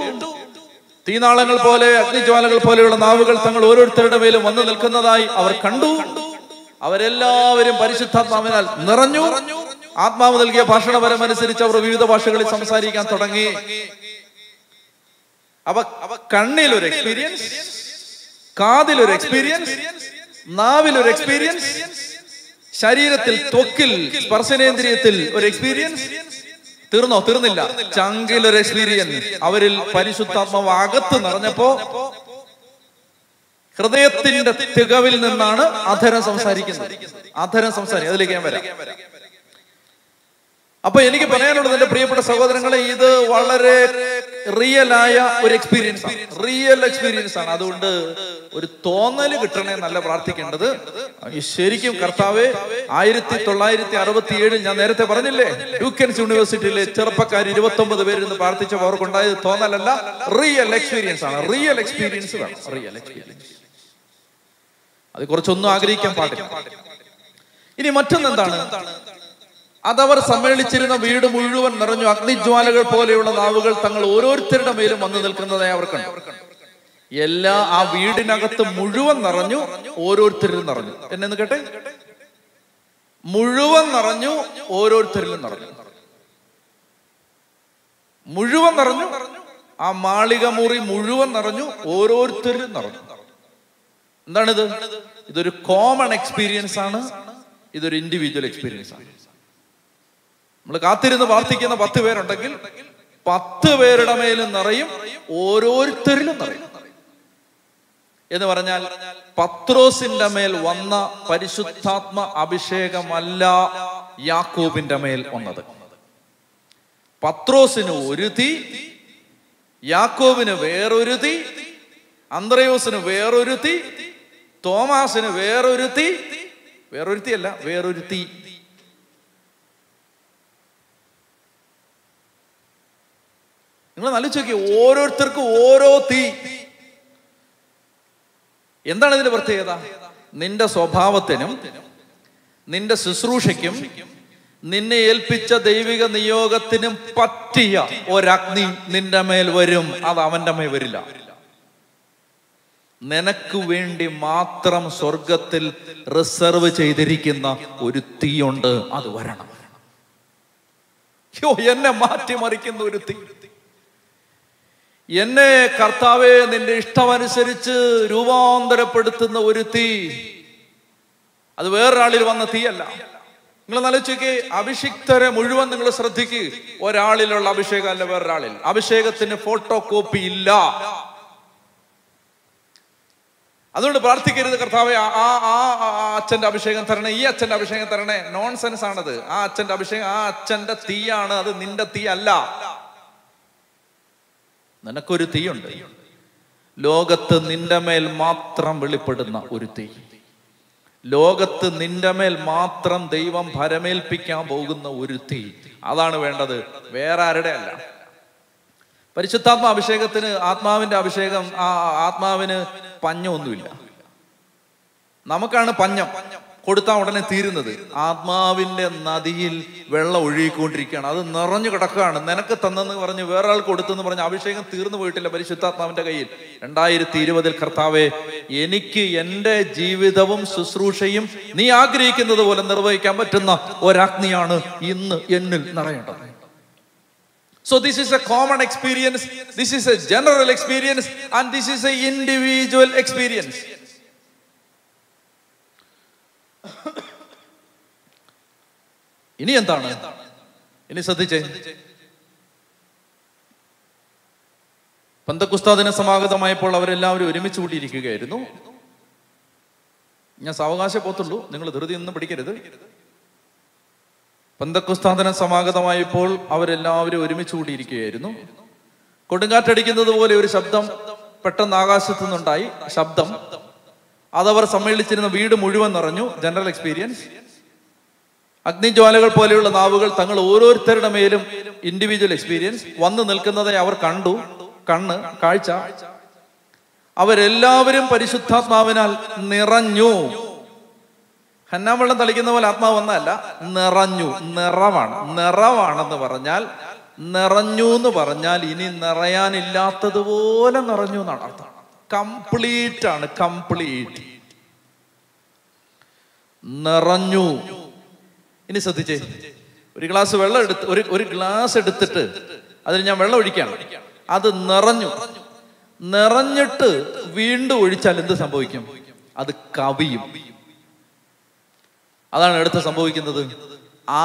തീനാളങ്ങൾ പോലെ, അഗ്നിജ്വാലകൾ പോലെയുള്ള നാവുകൾ തങ്ങൾ ഓരോരുത്തരുടെ മേലും വന്നു നിൽക്കുന്നതായി അവർ കണ്ടു. അവരെല്ലാവരും പരിശുദ്ധാത്മാവിനാൽ നിറഞ്ഞു. ആത്മാവ് നൽകിയ ഭാഷണപരമനുസരിച്ച് അവർ വിവിധ ഭാഷകളിൽ സംസാരിക്കാൻ തുടങ്ങി. അവ കണ്ണിലൊരു എക്സ്പീരിയൻസ്, കാതിലൊരു എക്സ്പീരിയൻസ്, നാവിലൊരു എക്സ്പീരിയൻസ്, ശരീരത്തിൽ ത്വക്കിൽ സ്പർശനേന്ദ്രിയത്തിൽ ഒരു എക്സ്പീരിയൻസ്. തീർന്നോ? തീർന്നില്ല. ചങ്കിലൊരു എക്സ്പീരിയൻസ്. അവരിൽ പരിശുദ്ധാത്മാവ് അകത്ത് നിറഞ്ഞപ്പോ ഹൃദയത്തിന്റെ തികവിൽ നിന്നാണ് അധരം സംസാരിക്കുന്നത്. അധരം സംസാരിക്കും, അതിലേക്ക് ഞാൻ വരാം. അപ്പൊ എനിക്ക് പറയാനുള്ളത്, എന്റെ പ്രിയപ്പെട്ട സഹോദരങ്ങളെ, ഇത് വളരെ റിയൽ ആയ ഒരു എക്സ്പീരിയൻസ് ആണ്, റിയൽ എക്സ്പീരിയൻസ് ആണ്. അതുകൊണ്ട് ഒരു തോന്നല് കിട്ടണേ നല്ല പ്രാർത്ഥിക്കേണ്ടത്. ശരിക്കും കർത്താവെ, ആയിരത്തി തൊള്ളായിരത്തി അറുപത്തി ഏഴിൽ ഞാൻ നേരത്തെ പറഞ്ഞില്ലേ, യുകെൻസ് യൂണിവേഴ്സിറ്റിയിലെ ചെറുപ്പക്കാർ ഇരുപത്തി ഒമ്പത് പേരിൽ നിന്ന് പ്രാർത്ഥിച്ചപ്പോൾ അവർക്കുണ്ടായത് തോന്നലല്ല, റിയൽ എക്സ്പീരിയൻസ് ആണ്. റിയൽ എക്സ്പീരിയൻസ് വേണം, റിയൽ എക്സ്പീരിയൻസ്. അത് കുറച്ചൊന്നും ആഗ്രഹിക്കാൻ പാടില്ല. ഇനി മറ്റൊന്നെന്താണ്? അതവർ സമ്മേളിച്ചിരുന്ന വീട് മുഴുവൻ നിറഞ്ഞു. അഗ്നിജ്വാലകൾ പോലെയുള്ള നാവുകൾ തങ്ങൾ ഓരോരുത്തരുടെ മേലും വന്നു നിൽക്കുന്നതായി അവർ കണ്ടു. എല്ലാ ആ വീടിനകത്ത് മുഴുവൻ നിറഞ്ഞു, ഓരോരുത്തരിലും നിറഞ്ഞു. എന്നെന്ന് കേട്ടെ, മുഴുവൻ നിറഞ്ഞു, ഓരോരുത്തരിലും നിറഞ്ഞു. മുഴുവൻ നിറഞ്ഞു, ആ മാളിക മുറി മുഴുവൻ നിറഞ്ഞു, ഓരോരുത്തരിലും നിറഞ്ഞു. എന്താണിത്? ഇതൊരു കോമൺ എക്സ്പീരിയൻസ് ആണ്, ഇതൊരു ഇൻഡിവിജ്വൽ എക്സ്പീരിയൻസ് ആണ്. നമ്മൾ കാത്തിരുന്ന് പ്രാർത്ഥിക്കുന്ന പത്ത് പേരുണ്ടെങ്കിൽ പത്ത് പേരുടെ മേലും നിറയും, ഓരോരുത്തരിലും നിറയും. എന്ന് പറഞ്ഞാൽ പത്രോസിന്റെ മേൽ വന്ന പരിശുദ്ധാത്മ അഭിഷേകമല്ല യാക്കോബിന്റെ മേൽ വന്നത്. പത്രോസിന് ഒരു തീ, യാക്കോബിന് വേറൊരു തീ, അന്ത്രയോസിന് വേറൊരു തീ, തോമാസിന് വേറൊരു തീ, വേറൊരു തീ അല്ല വേറൊരു തീ. നിങ്ങൾ ആലോചിച്ച് നോക്കി, ഓരോരുത്തർക്കും ഓരോ തീ. എന്താണ് ഇതിന്റെ പ്രത്യേകത? നിന്റെ സ്വഭാവത്തിനും നിന്റെ ശുശ്രൂഷയ്ക്കും നിന്നെ ഏൽപ്പിച്ച ദൈവിക നിയോഗത്തിനും പറ്റിയ ഒരഗ്നി നിന്റെ മേൽ വരും, അത് അവന്റെ മേൽ വരില്ല. നിനക്ക് വേണ്ടി മാത്രം സ്വർഗത്തിൽ റിസർവ് ചെയ്തിരിക്കുന്ന ഒരു തീയുണ്ട്, അത് വരണം. യോ, എന്നെ മാറ്റിമറിക്കുന്ന ഒരു തീ. എന്നെ കർത്താവെ നിന്റെ ഇഷ്ടമനുസരിച്ച് രൂപാന്തരപ്പെടുത്തുന്ന ഒരു തീ. അത് വേറൊരാളിൽ വന്ന തീയല്ല. നിങ്ങൾ ആലോചിക്കേ, അഭിഷിക്തരെ മുഴുവൻ നിങ്ങൾ ശ്രദ്ധിക്ക്, ഒരാളിലുള്ള അഭിഷേകം അല്ല വേറൊരാളിൽ. അഭിഷേകത്തിന് ഫോട്ടോ കോപ്പി ഇല്ല. അതുകൊണ്ട് പ്രാർത്ഥിക്കരുത്, കർത്താവെ ആ ആ അച്ഛന്റെ അഭിഷേകം തരണേ, ഈ അച്ഛന്റെ അഭിഷേകം തരണേ. നോൺസെൻസ് ആണത്. ആ അച്ഛന്റെ അഭിഷേകം ആ അച്ഛന്റെ തീയാണ്, അത് നിന്റെ തീ അല്ല. നിനക്കൊരു തീയുണ്ട്, ലോകത്ത് നിന്റെ മേൽ മാത്രം വെളിപ്പെടുന്ന ഒരു തീ, ലോകത്ത് നിന്റെ മേൽ മാത്രം ദൈവം ഭരമേൽപ്പിക്കാൻ പോകുന്ന ഒരു തീ. അതാണ് വേണ്ടത്, വേറെ ആരുടെ അല്ല. പരിശുദ്ധാത്മ അഭിഷേകത്തിന്, ആത്മാവിന്റെ അഭിഷേകം, ആ ആത്മാവിന് പഞ്ഞമൊന്നുമില്ല. നമുക്കാണ് പഞ്ഞം, കൊടുത്താൽ ഉടനെ തീരുന്നത്. ആത്മാവിന്റെ നദിയിൽ വെള്ളം ഒഴുകിക്കൊണ്ടിരിക്കുകയാണ്, അത് നിറഞ്ഞു കിടക്കുകയാണ്. നിനക്ക് തന്നെന്ന് പറഞ്ഞ് വേറൊരാൾ കൊടുത്തെന്ന് പറഞ്ഞ് അഭിഷേകം തീർന്നു പോയിട്ടില്ല പരിശുദ്ധാത്മാവിന്റെ കയ്യിൽ. രണ്ടായിരത്തി ഇരുപതിൽ കർത്താവെ, എനിക്ക് എൻ്റെ ജീവിതവും ശുശ്രൂഷയും നീ ആഗ്രഹിക്കുന്നത് പോലെ നിർവഹിക്കാൻ പറ്റുന്ന ഒരഗ്നിയാണ് ഇന്ന് എന്നിൽ നിറയേണ്ടത്. So this is a common experience, this is a general experience, and this is a individual experience. ഇനി എന്താണ്? ഇനി ശ്രദ്ധിച്ചേ, പന്തക്കുസ്താദിന് സമാഗതമായപ്പോൾ അവരെല്ലാവരും ഒരുമിച്ച് കൂടിയിരിക്കുകയായിരുന്നു. ഞാൻ സാവകാശം പോത്തുള്ളൂ, നിങ്ങൾ ധൃതി ഒന്നും പിടിക്കരുത്. പന്തക്കുസ്താദിന് സമാഗതമായപ്പോൾ അവരെല്ലാവരും ഒരുമിച്ച് കൂടിയിരിക്കുകയായിരുന്നു. കൊടുങ്കാറ്റടിക്കുന്നത് പോലെ ഒരു ശബ്ദം പെട്ടെന്ന് ആകാശത്തു നിന്നുണ്ടായി. ശബ്ദം അതവർ സമ്മേളിച്ചിരുന്ന വീട് മുഴുവൻ നിറഞ്ഞു. General experience. അഗ്നിജ്വാലകൾ പോലെയുള്ള നാവുകൾ തങ്ങൾ ഓരോരുത്തരുടെ മേലും, ഇൻഡിവിജ്വൽ എക്സ്പീരിയൻസ്, വന്നു നിൽക്കുന്നതായി അവർ കണ്ടു. കണ്ണ് കാഴ്ച. അവരെല്ലാവരും പരിശുദ്ധാത്മാവിനാൽ നിറഞ്ഞു. ഹന്നാ വെള്ളം തളിക്കുന്ന പോലെ ആത്മാവ് വന്നല്ല, നിറഞ്ഞു. നിറവാണ്, നിറവാണെന്ന് പറഞ്ഞാൽ, നിറഞ്ഞു എന്ന് പറഞ്ഞാൽ ഇനി നിറയാനില്ലാത്തതുപോലെ നിറഞ്ഞു എന്നാണ് അർത്ഥം. കംപ്ലീറ്റ് ആണ്, കംപ്ലീറ്റ് നിറഞ്ഞു. ഇനി ശ്രദ്ധിച്ചേ, ഒരു ഗ്ലാസ് വെള്ളം എടുത്ത് ഒരു ഒരു ഗ്ലാസ് എടുത്തിട്ട് അതിൽ ഞാൻ വെള്ളം ഒഴിക്കുകയാണ്. അത് നിറഞ്ഞു. നിറഞ്ഞിട്ട് വീണ്ടും ഒഴിച്ചാൽ എന്ത് സംഭവിക്കും? അത് കവിയും. അതാണ് അടുത്ത് സംഭവിക്കുന്നത്.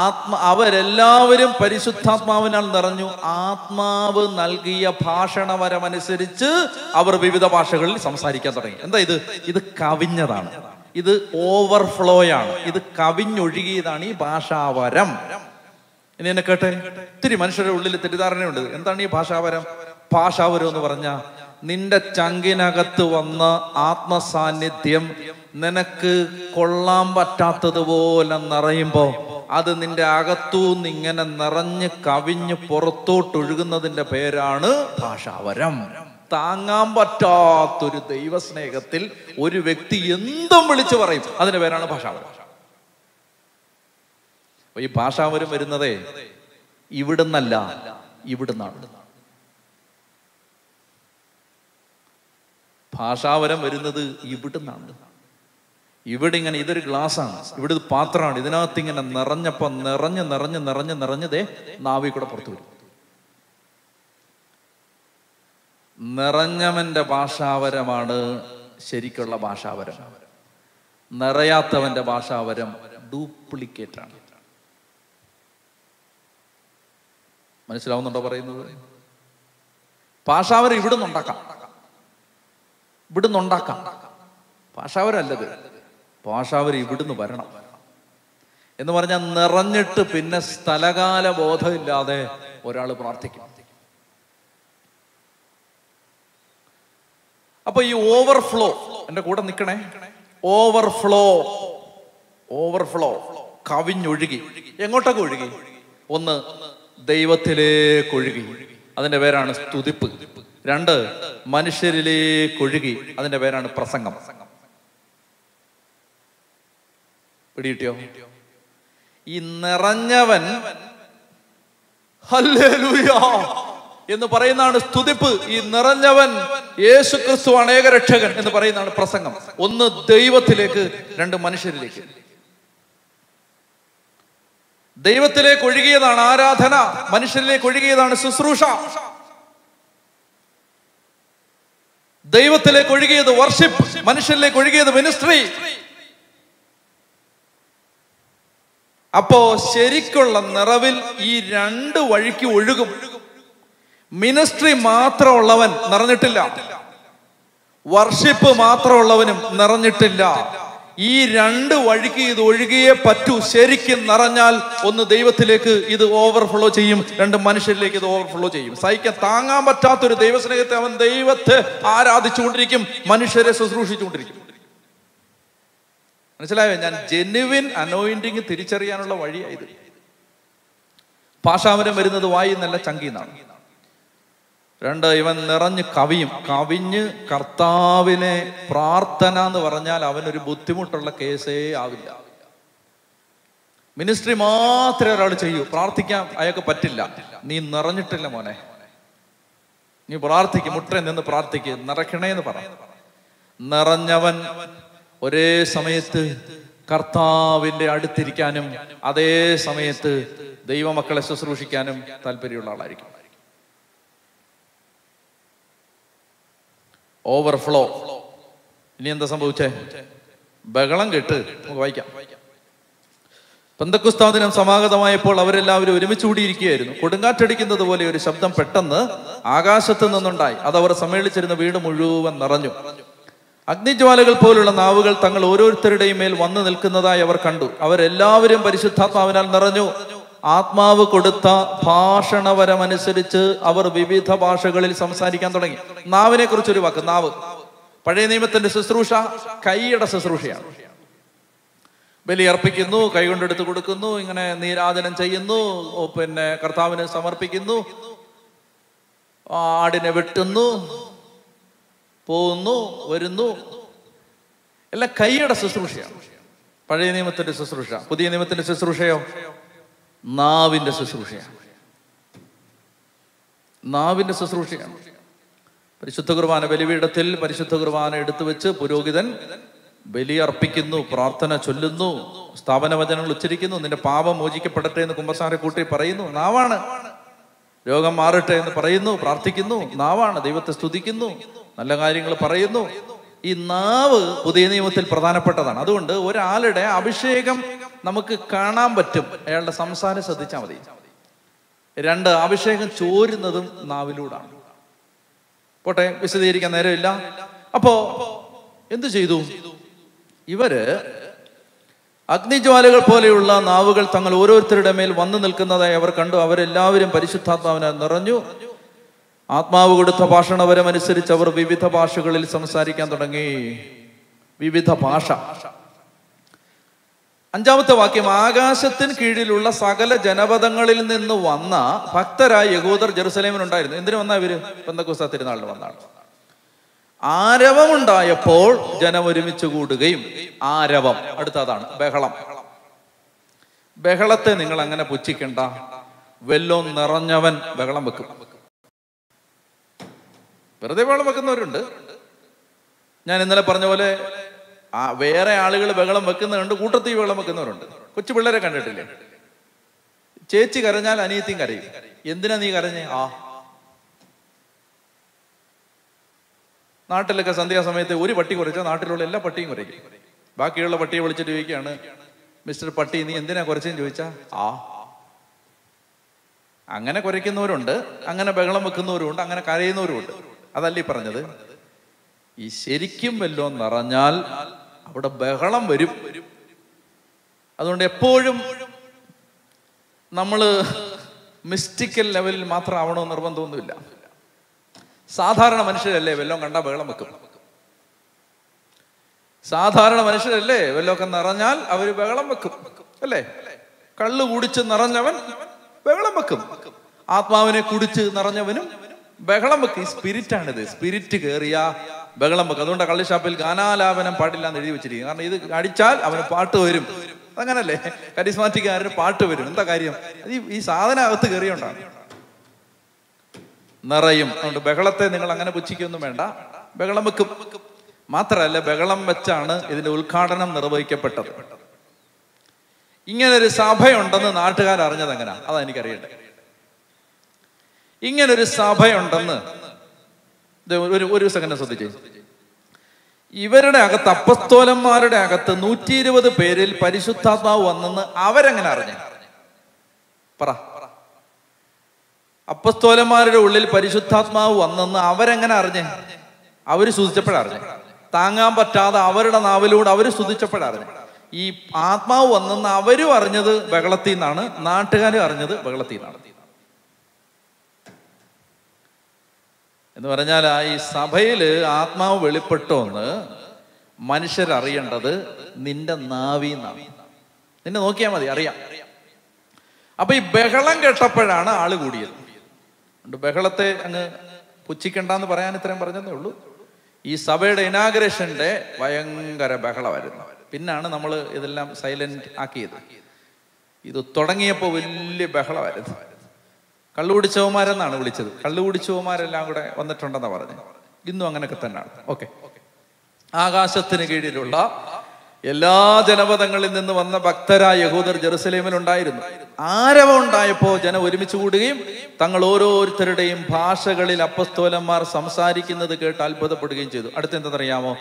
ആത്മ അവരെല്ലാവരും പരിശുദ്ധാത്മാവിനാൽ നിറഞ്ഞു. ആത്മാവ് നൽകിയ ഭാഷണവരമനുസരിച്ച് അവർ വിവിധ ഭാഷകളിൽ സംസാരിക്കാൻ തുടങ്ങി. എന്താ ഇത്? ഇത് കവിഞ്ഞതാണ്, ഇത് ഓവർഫ്ലോയാണ്, ഇത് കവിഞ്ഞൊഴുകിയതാണ് ഈ ഭാഷാവരം. ഇനി എന്നെ കേട്ടെ, ഒത്തിരി മനുഷ്യരുടെ ഉള്ളിൽ തെറ്റിദ്ധാരണയുണ്ട്. എന്താണ് ഈ ഭാഷാവരം? ഭാഷാവരം എന്ന് പറഞ്ഞാൽ നിന്റെ ചങ്കിനകത്ത് വന്ന ആത്മസാന്നിധ്യം നിനക്ക് കൊള്ളാൻ പറ്റാത്തതുപോലെ നിറയുമ്പോൾ അത് നിന്റെ അകത്തൂന്ന് ഇങ്ങനെ നിറഞ്ഞ് കവിഞ്ഞ് പുറത്തോട്ടൊഴുകുന്നതിൻ്റെ പേരാണ് ഭാഷാവരം. താങ്ങാൻ പറ്റാത്തൊരു ദൈവസ്നേഹത്തിൽ ഒരു വ്യക്തി എന്തും വിളിച്ചു പറയും, അതിന്റെ പേരാണ് ഭാഷാവരം. ഈ ഭാഷാവരം വരുന്നതേ ഇവിടുന്നല്ല, ഇവിടുന്നാണ്. ഭാഷാവരം വരുന്നത് ഇവിടുന്നാണ്. ഇവിടെ ഇങ്ങനെ ഇതൊരു ഗ്ലാസ്സാണ്, ഇവിടെ പാത്രമാണ്, ഇതിനകത്ത് ഇങ്ങനെ നിറഞ്ഞപ്പം നിറഞ്ഞ് നിറഞ്ഞ് നിറഞ്ഞ് നിറഞ്ഞതേ നാവിൽ കൂടെ പുറത്തു വരും. നിറഞ്ഞവന്റെ ഭാഷാവരമാണ് ശരിക്കുള്ള ഭാഷാവരം. നിറയാത്തവന്റെ ഭാഷാവരം ഡ്യൂപ്ലിക്കേറ്റ് ആണ്. മനസ്സിലാവുന്നുണ്ടോ പറയുന്നത്? ഭാഷാവരം ഇവിടുന്ന് ഉണ്ടാക്കാം, ഇവിടുന്ന് ഉണ്ടാക്കാം. ഭാഷാവരം അല്ലത്, ഭാഷാവരം ഇവിടുന്ന് വരണം. എന്ന് പറഞ്ഞാൽ നിറഞ്ഞിട്ട് പിന്നെ സ്ഥലകാല ബോധമില്ലാതെ ഒരാൾ പ്രാർത്ഥിക്കും. അപ്പൊ ഈ ഓവർഫ്ലോ, എന്റെ കൂടെ നിൽക്കണേ, ഓവർഫ്ലോ ഓവർഫ്ലോ കവിഞ്ഞൊഴുകി. എങ്ങോട്ടൊക്കെ ഒഴുകി? ഒന്ന്, ദൈവത്തിലേക്കൊഴുകി, അതിന്റെ പേരാണ് സ്തുതിപ്പ്. രണ്ട്, മനുഷ്യരിലേക്കൊഴുകി, അതിന്റെ പേരാണ് പ്രസംഗം. പിടികിട്ടിയോ? ഈ നിറഞ്ഞവൻ ഹല്ലേലൂയാ എന്ന് പറയുന്നതാണ് സ്തുതിപ്പ്. ഈ നിറഞ്ഞവൻ യേശു ക്രിസ്തു അനേക രക്ഷകൻ എന്ന് പറയുന്നതാണ് പ്രസംഗം. ഒന്ന് ദൈവത്തിലേക്ക്, രണ്ട് മനുഷ്യരിലേക്ക്. ദൈവത്തിലേക്ക് ഒഴുകിയതാണ് ആരാധന, മനുഷ്യരിലേക്ക് ഒഴുകിയതാണ് ശുശ്രൂഷ. ദൈവത്തിലേക്ക് ഒഴുകിയത് വർഷിപ്പ്, മനുഷ്യരിലേക്ക് ഒഴുകിയത് മിനിസ്ട്രി. അപ്പോ ശരിക്കുള്ള നിറവിൽ ഈ രണ്ട് വഴിക്ക് ഒഴുകും. മിനിസ്ട്രി മാത്രമുള്ളവൻ നിറഞ്ഞിട്ടില്ല, വർഷിപ്പ് മാത്രമുള്ളവനും നിറഞ്ഞിട്ടില്ല. ഈ രണ്ട് വഴിക്ക് ഇത് ഒഴുകിയേ പറ്റൂ ശരിക്കും നിറഞ്ഞാൽ. ഒന്ന് ദൈവത്തിലേക്ക് ഇത് ഓവർഫ്ലോ ചെയ്യും, രണ്ട് മനുഷ്യരിലേക്ക് ഇത് ഓവർഫ്ലോ ചെയ്യും. സഹിക്കാൻ താങ്ങാൻ പറ്റാത്തൊരു ദൈവസ്നേഹത്തെ അവൻ ദൈവത്തെ ആരാധിച്ചുകൊണ്ടിരിക്കും, മനുഷ്യരെ ശുശ്രൂഷിച്ചുകൊണ്ടിരിക്കും. മനസ്സിലായോ? ഞാൻ ജെന്യുവിൻ അനോയിന്റിങ് തിരിച്ചറിയാനുള്ള വഴിയായത്. ഭാഷാവരം വരുന്നത് വായി നല്ല ചങ്കിന്നാണ്. രണ്ട്, ഇവൻ നിറഞ്ഞ് കവിയും. കവിഞ്ഞ് കർത്താവിനെ പ്രാർത്ഥന എന്ന് പറഞ്ഞാൽ അവനൊരു ബുദ്ധിമുട്ടുള്ള കേസേ ആവില്ല. മിനിസ്ട്രി മാത്രമേ ഒരാൾ ചെയ്യൂ, പ്രാർത്ഥിക്കാൻ അയാൾക്ക് പറ്റില്ല. നീ നിറഞ്ഞിട്ടില്ല മോനെ, നീ പ്രാർത്ഥിക്ക്, മുട്ടേ നിന്ന് പ്രാർത്ഥിക്ക്, നിറയ്ക്കണേന്ന് പറ. നിറഞ്ഞവൻ ഒരേ സമയത്ത് കർത്താവിൻ്റെ അടുത്തിരിക്കാനും അതേ സമയത്ത് ദൈവമക്കളെ ശുശ്രൂഷിക്കാനും താല്പര്യമുള്ള ആളായിരിക്കും. ഓവർഫ്ലോ. ഇനി എന്താ സംഭവിച്ചേ? ബഹളം കേട്ട് വായിക്കാം. Pandakustadinam Samagamayapol, Avarilla, Vimichudi Kir, Kodanga Tedikin the Voli, Shabdam Petana, Agasatan and Dai, other Samaritan in the Vida Muru and Naranjo. Agni Jalagal Polo and Avagal Tangal Uru, third day mail, one and Elkanada ever Kandu, our Elavian Parishutapa and Naranjo, Atma Kodata, Pashana Varamanisaricha, our Vivita Pashagal, some Sadikantangi, Navane Kurchurivaka Nav, Padenimat and Susrusha, Kayada Susrusha. Belly are picking no, Kayunda to Kudukuno, and near other than Chayeno, open Kartavan and Summer picking no, Ardin Evertuno, Po no, where no, like Kayada Susrusha, Padenimat and Susrusha, Pudinimat and Susrusha, Nav in the Susrusha, Nav in the Susrusha, Parishutogravana, Belivita Till, Parishutogravana, Editha, Purogidan. Belly are picking no, Pratana Chuluno, Stavanavajan Luchirikino, then the Pava Mojiki Patata and the Kumasari Kutri Parino, Navana, Yoga Marata and the Parino, Pratikino, Navana, Devata Studikino, Nalagaring Parino, in Nav, Udini Mutil Pradana Patana, Adunda, where Alade, Abishekam, Namakana, but Elda Samsari Sadichavadi. It under Abishek and Chur in the Naviluda. Potai, Visirik and Erilla, Apo, in the Jidu. Iver Agni Jalagal Polula, Navagal Tangal Uru, Thirdamil, one and Elkana, I ever Kandu, our Elavi and Parishutata and Naranju Atma Udapashan, our Manisarich, our Vivita Pasha, Samsari Kandangi, Vivita Pasha Anjavatawakim Agasatin Kidilula, Sagala, Janabadangal in the Wana, Paktara, Yagoda, Jerusalem and Dire, Indriana, Pandakosatinal. Aravam diapole, January Michugu game. Aravam, Adatadan, Bekalam Bekalatan, Ingalangana Puchikenda, Vellon Naranjavan, Bekalamaku. But they were Makanurunda Nan in the Parnavale, where I alleged Bekalamakan and Utati Velamakanurunda. Could you let a candidate? Chechi Garanjal, anything are you? Yendina Nigarani, ah. Not like a Sandia Samet, the Uri Patti origin, Artilla Patti origin. Bakirla Patti origin, Mister Patti and then a correction to each other. Ah, I'm going to correct no runda, I'm going to Bagalamacano runda, I'm going to carry no runda. Adali Paranade is Serikim Velon Naranjal out of Bagalam Verip. I don't a podium Namala mystical level Matra Avon Narvandula. Sadharana Manisha level on Bagalamaka Sadharana Manisha level on Naranjal, Avari Bagalamaka, Ele Kalu Udich and Naranjavan, Bagalamaka Atma in a Kudich Naranjavan, Bagalamaki, Spirit and the Spirit area, Bagalamaka, Kalisha Pilgana, Lavan and Partilan, the Divichi, and Adichal, I have a part of him. Charismatic, I have a part of him. The Garium is Adana of the Garion. Narayam, and Begalate Nicolangana Puchiki and the Menda, Begalamakup, Matrale, Begalam Machana, in the Ulkartanam, Narabay Capata. Inger is Sabai on Dana, Artaga Aranjangana, Alanikari. Inger is Sabai on Dana. They were second of the day. Even at Agata Postola Maradagat, Nuti over the peril, Parishutata, one Avarangan Para. Apostolamaru Ulil Parishutatma, one Avarangan Arde, Avari Suzaparade, Tanga Patada, Avaran Avalud, Avari Suzaparade. E Atma, one Avaru or another Bagalatina, Nantagan or another Bagalatina. And the Varanjala is Sabhail, Atma Velipatona, Manisha Ari and other Ninda Navina. Then okay, the area. Abbey Bekalan gets up and Anna Alagudi. The Bekalate and Puchikan down the Paranathan Baranulu. He surveyed inauguration day by Angara Bakalavar. Pinana Namala is the lamp silent Akid. Ido Todangiapo will Bakalavar. Kaludi Chomar and Anulich, Kaludi Chomar and Languda on the Tondanavar. Gindanganakatana. Okay. Agasatinigate Rula. Yella, Janavadangal in the one Bactera, Yagoda, Jerusalem and Diron. Aravon Diapo, Janavimichu game, Tangaloro, third day, Pashagalil, Apostolamar, Samsarik in the Gert Alpha, the Portuguese, Attend the Riamo,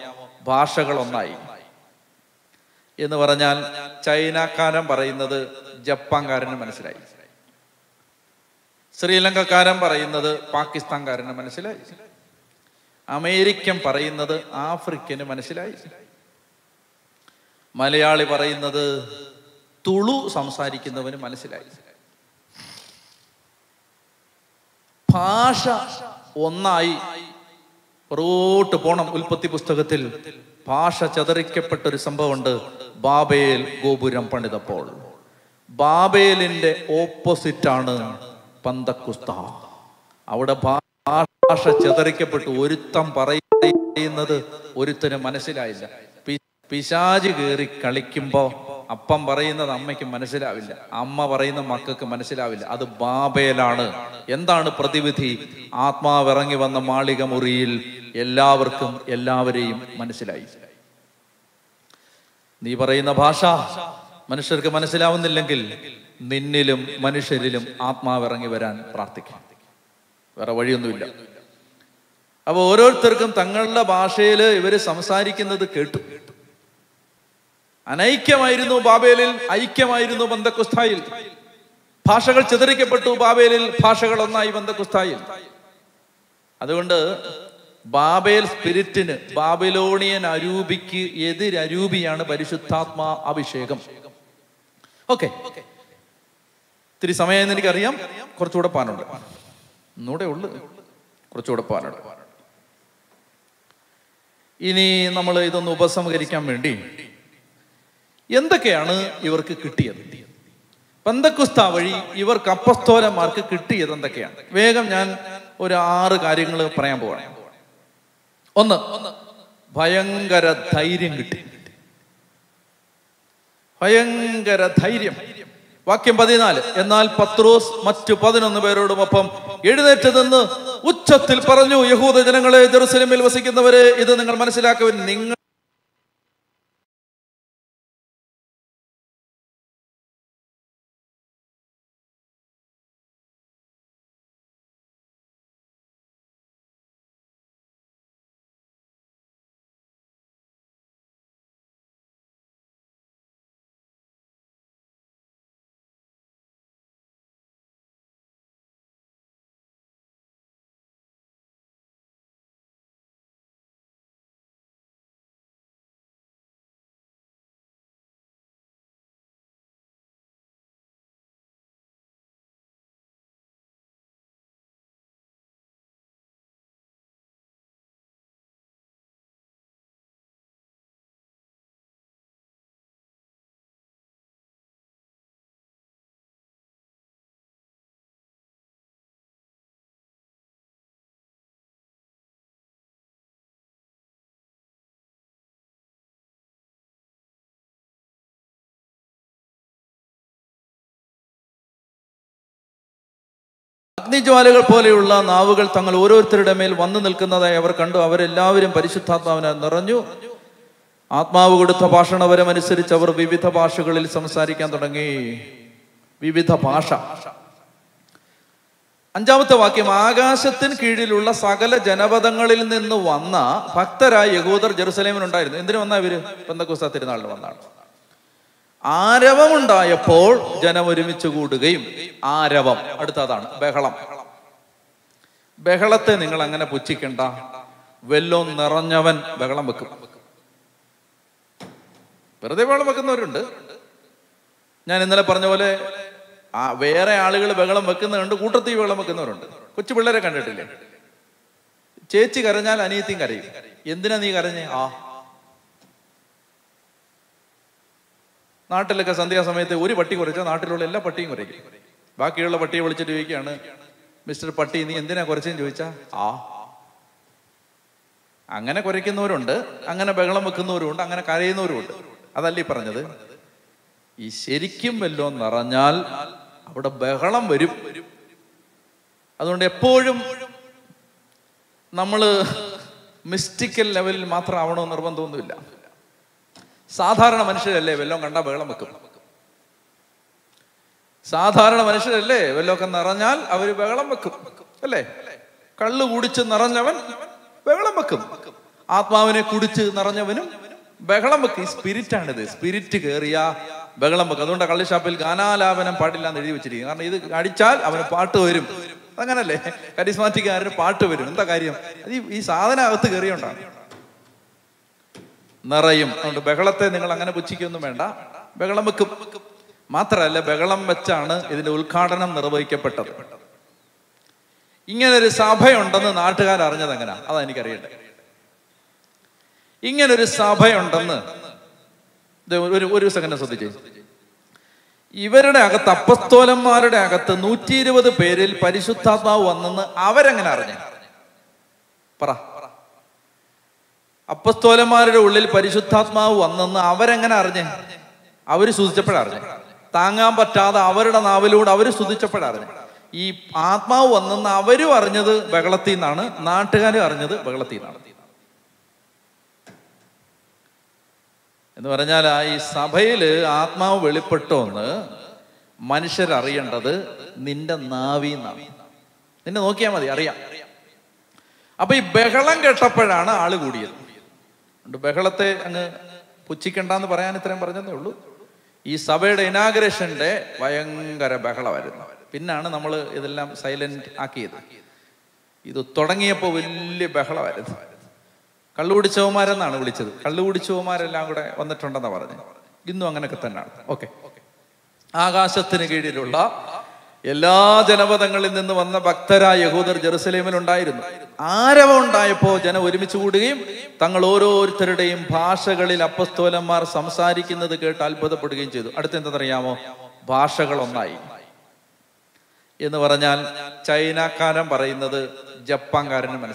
Pashagal on Nai. എന്ന് പറഞ്ഞാൽ ചൈനക്കാരൻ പറയുന്നത് ജപ്പാൻകാരന് മനസ്സിലായി, ശ്രീലങ്കക്കാരൻ പറയുന്നത് പാകിസ്ഥാൻകാരന് മനസ്സിലായി, American പറയുന്നത് African മനസ്സിലായി, മലയാളി പറയുന്നത് തുളു സംസാരിക്കുന്നവന് മനസ്സിലായി. ഭാഷ ഒന്നായി റൂട്ട് പോണം. ഉൽപ്പത്തി പുസ്തകത്തിൽ ഭാഷ ചതറിക്കപ്പെട്ടൊരു സംഭവമുണ്ട്. ബാബേൽ ഗോപുരം പണിതപ്പോൾ ബാബേലിന്റെ ഓപ്പോസിറ്റാണ് പന്തക്കുസ്ത. അവിടെ ഭാഷ ചതറിക്കപ്പെട്ടു. ഒരുത്തം പറയുന്നത് ഒരുത്തന് മനസ്സിലായില്ല. പിശാച് കയറി കളിക്കുമ്പോൾ അപ്പം പറയുന്നത് അമ്മയ്ക്ക് മനസ്സിലാവില്ല, അമ്മ പറയുന്ന മക്കൾക്ക് മനസ്സിലാവില്ല. അത് ബാബേലാണ്. എന്താണ് പ്രതിവിധി? ആത്മാവിറങ്ങി വന്ന മാളിക മുറിയിൽ എല്ലാവർക്കും എല്ലാവരെയും മനസ്സിലായി. നീ പറയുന്ന ഭാഷ മനുഷ്യർക്ക് മനസ്സിലാവുന്നില്ലെങ്കിൽ നിന്നിലും മനുഷ്യരിലും ആത്മാവിറങ്ങി വരാൻ പ്രാർത്ഥിക്കാം. വേറെ വഴിയൊന്നുമില്ല. അപ്പൊ ഓരോരുത്തർക്കും തങ്ങളുടെ ഭാഷയിൽ ഇവര് സംസാരിക്കുന്നത് കേട്ടു. അനൈക്യമായിരുന്നു ബാബേലിൽ, ഐക്യമായിരുന്നു പന്തക്കുസ്തായിൽ. ഭാഷകൾ ചിതറിക്കപ്പെട്ടു ബാബേലിൽ, ഭാഷകൾ ഒന്നായി പന്തക്കുസ്തായിൽ. അതുകൊണ്ട് ബാബേൽ സ്പിരിറ്റിന്, ബാബിലോണിയൻ അരൂപിക്ക് എതിരൂപിയാണ് പരിശുദ്ധാത്മാ അഭിഷേകം. ഓക്കെ, ഇത്തിരി സമയമെന്ന് എനിക്കറിയാം. കുറച്ചുകൂടെ പാനുണ്ട്, ഒന്നൂടെ ഉള്ളു, കുറച്ചുകൂടെ പാനുണ്ട്. ഇനി നമ്മൾ ഇതൊന്ന് ഉപസംഹരിക്കാൻ വേണ്ടി എന്തൊക്കെയാണ് ഇവർക്ക് കിട്ടിയത്, പന്തക്കുസ്ത വഴി ഇവർക്ക് അപ്പസ്തോലന്മാർക്ക് കിട്ടിയത് എന്തൊക്കെയാണ്? വേഗം ഞാൻ ഒരു ആറ് കാര്യങ്ങൾ പറയാൻ പോവാണ്. ഒന്ന്, ഭയങ്കര ധൈര്യം കിട്ടി. ഭയങ്കര ധൈര്യം. വാക്യം പതിനാല്, എന്നാൽ പത്രോസ് മറ്റു പതിനൊന്ന് പേരോടുമൊപ്പം എഴുന്നേറ്റ് നിന്ന് ഉച്ചത്തിൽ പറഞ്ഞു, യഹൂദ ജനങ്ങളെ, ജെറുസലേമിൽ വസിക്കുന്നവരെ, ഇത് നിങ്ങൾ മനസ്സിലാക്കുവാൻ, നിങ്ങൾ അഗ്നിജ്വാലകൾ പോലെയുള്ള നാവുകൾ തങ്ങൾ ഓരോരുത്തരുടെ മേൽ വന്നു നിൽക്കുന്നതായി അവർ കണ്ടു. അവരെല്ലാവരും പരിശുദ്ധാത്മാവിനാൽ നിറഞ്ഞു. ആത്മാവ് കൊടുത്ത ഭാഷണവരമനുസരിച്ച് അവർ വിവിധ ഭാഷകളിൽ സംസാരിക്കാൻ തുടങ്ങി. വിവിധ ഭാഷ. അഞ്ചാമത്തെ വാക്യം, ആകാശത്തിന് കീഴിലുള്ള സകല ജനപദങ്ങളിൽ നിന്ന് വന്ന ഭക്തരായ യഹൂദർ ജെറുസലേമിനുണ്ടായിരുന്നു. എന്തിനു വന്ന? ഇവര് പന്തക്കുസ്ത തിരുനാളിന് വന്നാണ്. ആരവമുണ്ടായപ്പോൾ ജനം ഒരുമിച്ച് കൂടുകയും. ആരവം, അടുത്തതാണ് ബഹളം. ബഹളത്തെ നിങ്ങൾ അങ്ങനെ പുച്ഛിക്കണ്ട. വെല്ലോം നിറഞ്ഞവൻ ബഹളം വെക്കും. വെറുതെ ബഹളം വെക്കുന്നവരുണ്ട്. ഞാൻ ഇന്നലെ പറഞ്ഞ പോലെ ആ വേറെ ആളുകൾ ബഹളം വെക്കുന്നവരുണ്ട്, കൂട്ടത്തിൽ ബഹളം വെക്കുന്നവരുണ്ട്. കൊച്ചു പിള്ളേരെ കണ്ടിട്ടില്ലേ? ചേച്ചി കരഞ്ഞാൽ അനിയത്തിയും കരയും. എന്തിനാ നീ കരഞ്ഞേ? ആ നാട്ടിലൊക്കെ സന്ധ്യാസമയത്ത് ഒരു പട്ടി കുറച്ചാൽ നാട്ടിലുള്ള എല്ലാ പട്ടിയും കുറയ്ക്കും. ബാക്കിയുള്ള പട്ടിയെ വിളിച്ചിട്ട് ചോദിക്കുകയാണ്, മിസ്റ്റർ പട്ടി നീ എന്തിനാ കുറച്ചെന്ന് ചോദിച്ചാൽ ആ അങ്ങനെ കുറയ്ക്കുന്നവരുണ്ട്, അങ്ങനെ ബഹളം വെക്കുന്നവരുമുണ്ട്, അങ്ങനെ കരയുന്നവരുമുണ്ട്. അതല്ല ഈ പറഞ്ഞത്. ഈ ശരിക്കും വല്ലതും നിറഞ്ഞാൽ അവിടെ ബഹളം വരും. അതുകൊണ്ട് എപ്പോഴും നമ്മൾ മിസ്റ്റിക്കൽ ലെവലിൽ മാത്രം ആവണമെന്ന് നിർബന്ധമൊന്നുമില്ല. സാധാരണ മനുഷ്യരല്ലേ വെല്ലം കണ്ട ബഹളം വെക്കും. സാധാരണ മനുഷ്യരല്ലേ വെല്ലമൊക്കെ നിറഞ്ഞാൽ അവര് ബഹളം വെക്കും, അല്ലേ? കള്ളു കുടിച്ച് നിറഞ്ഞവൻ ബഹളം വെക്കും. ആത്മാവിനെ കുടിച്ച് നിറഞ്ഞവനും Bagalamaki spirit under this spirit area Bagalamaka Kalishapil Ghana Lavan and Patil and the Divichi. And either Adichal, I want a part to him. Charismatic are part of it. Is Adana the Garion Narayam on the Bagalata Nilangan Puchiki on the Menda Bagalamaka Matra Bagalam Machana is the Ulkartanam Narabay Capital. Inger is Sabay on the Nartaka Arjana, Alanikari. Inger is Sabay on the there were seconds of the day. Even at Agatapostola Maradak, the Nuti over the peril, Parisutata, one Averangan Para Apostola Maradul, Parisutata, one Averangan Arde, Averisus Japar, Tanga Pata, Aver and Avelud, Averisu Japar. E. Atma, one Averu or another Bagalatina, Nantagari or another Bagalatina. In the Varanjala is Sabhail, Atma Velipatona, Manisha Ari and other Ninda Navina. Ninda Okama the area. Abbey Bekalanga Taparana, Alagudi. The Bekalate and Puchikantan the Paranathan Paranathan. He surveyed inauguration day, Vayangara Bakala. Pinana Namala Idalam silent Akid. Idu Todangiapo will Bakala. Kaludi Chomar and Anulichel, Kaludi Chomar Languda on the Tondavara. Gindanganakatana. Okay. Agasha Tinigiri Rula, Yella, Janabatangal in the one the Bactera, Yehuda, Jerusalem, and died. Aravon Diapo, Janavimichu, Tangaloro, Thirdaim, Pasha Galil, Apostolamar, Samsarik in the Gert Alpa the Portuguese, Attenta the Riamo, Pasha Galonai. In the Varanjal, China, Karambara in the Japan Garden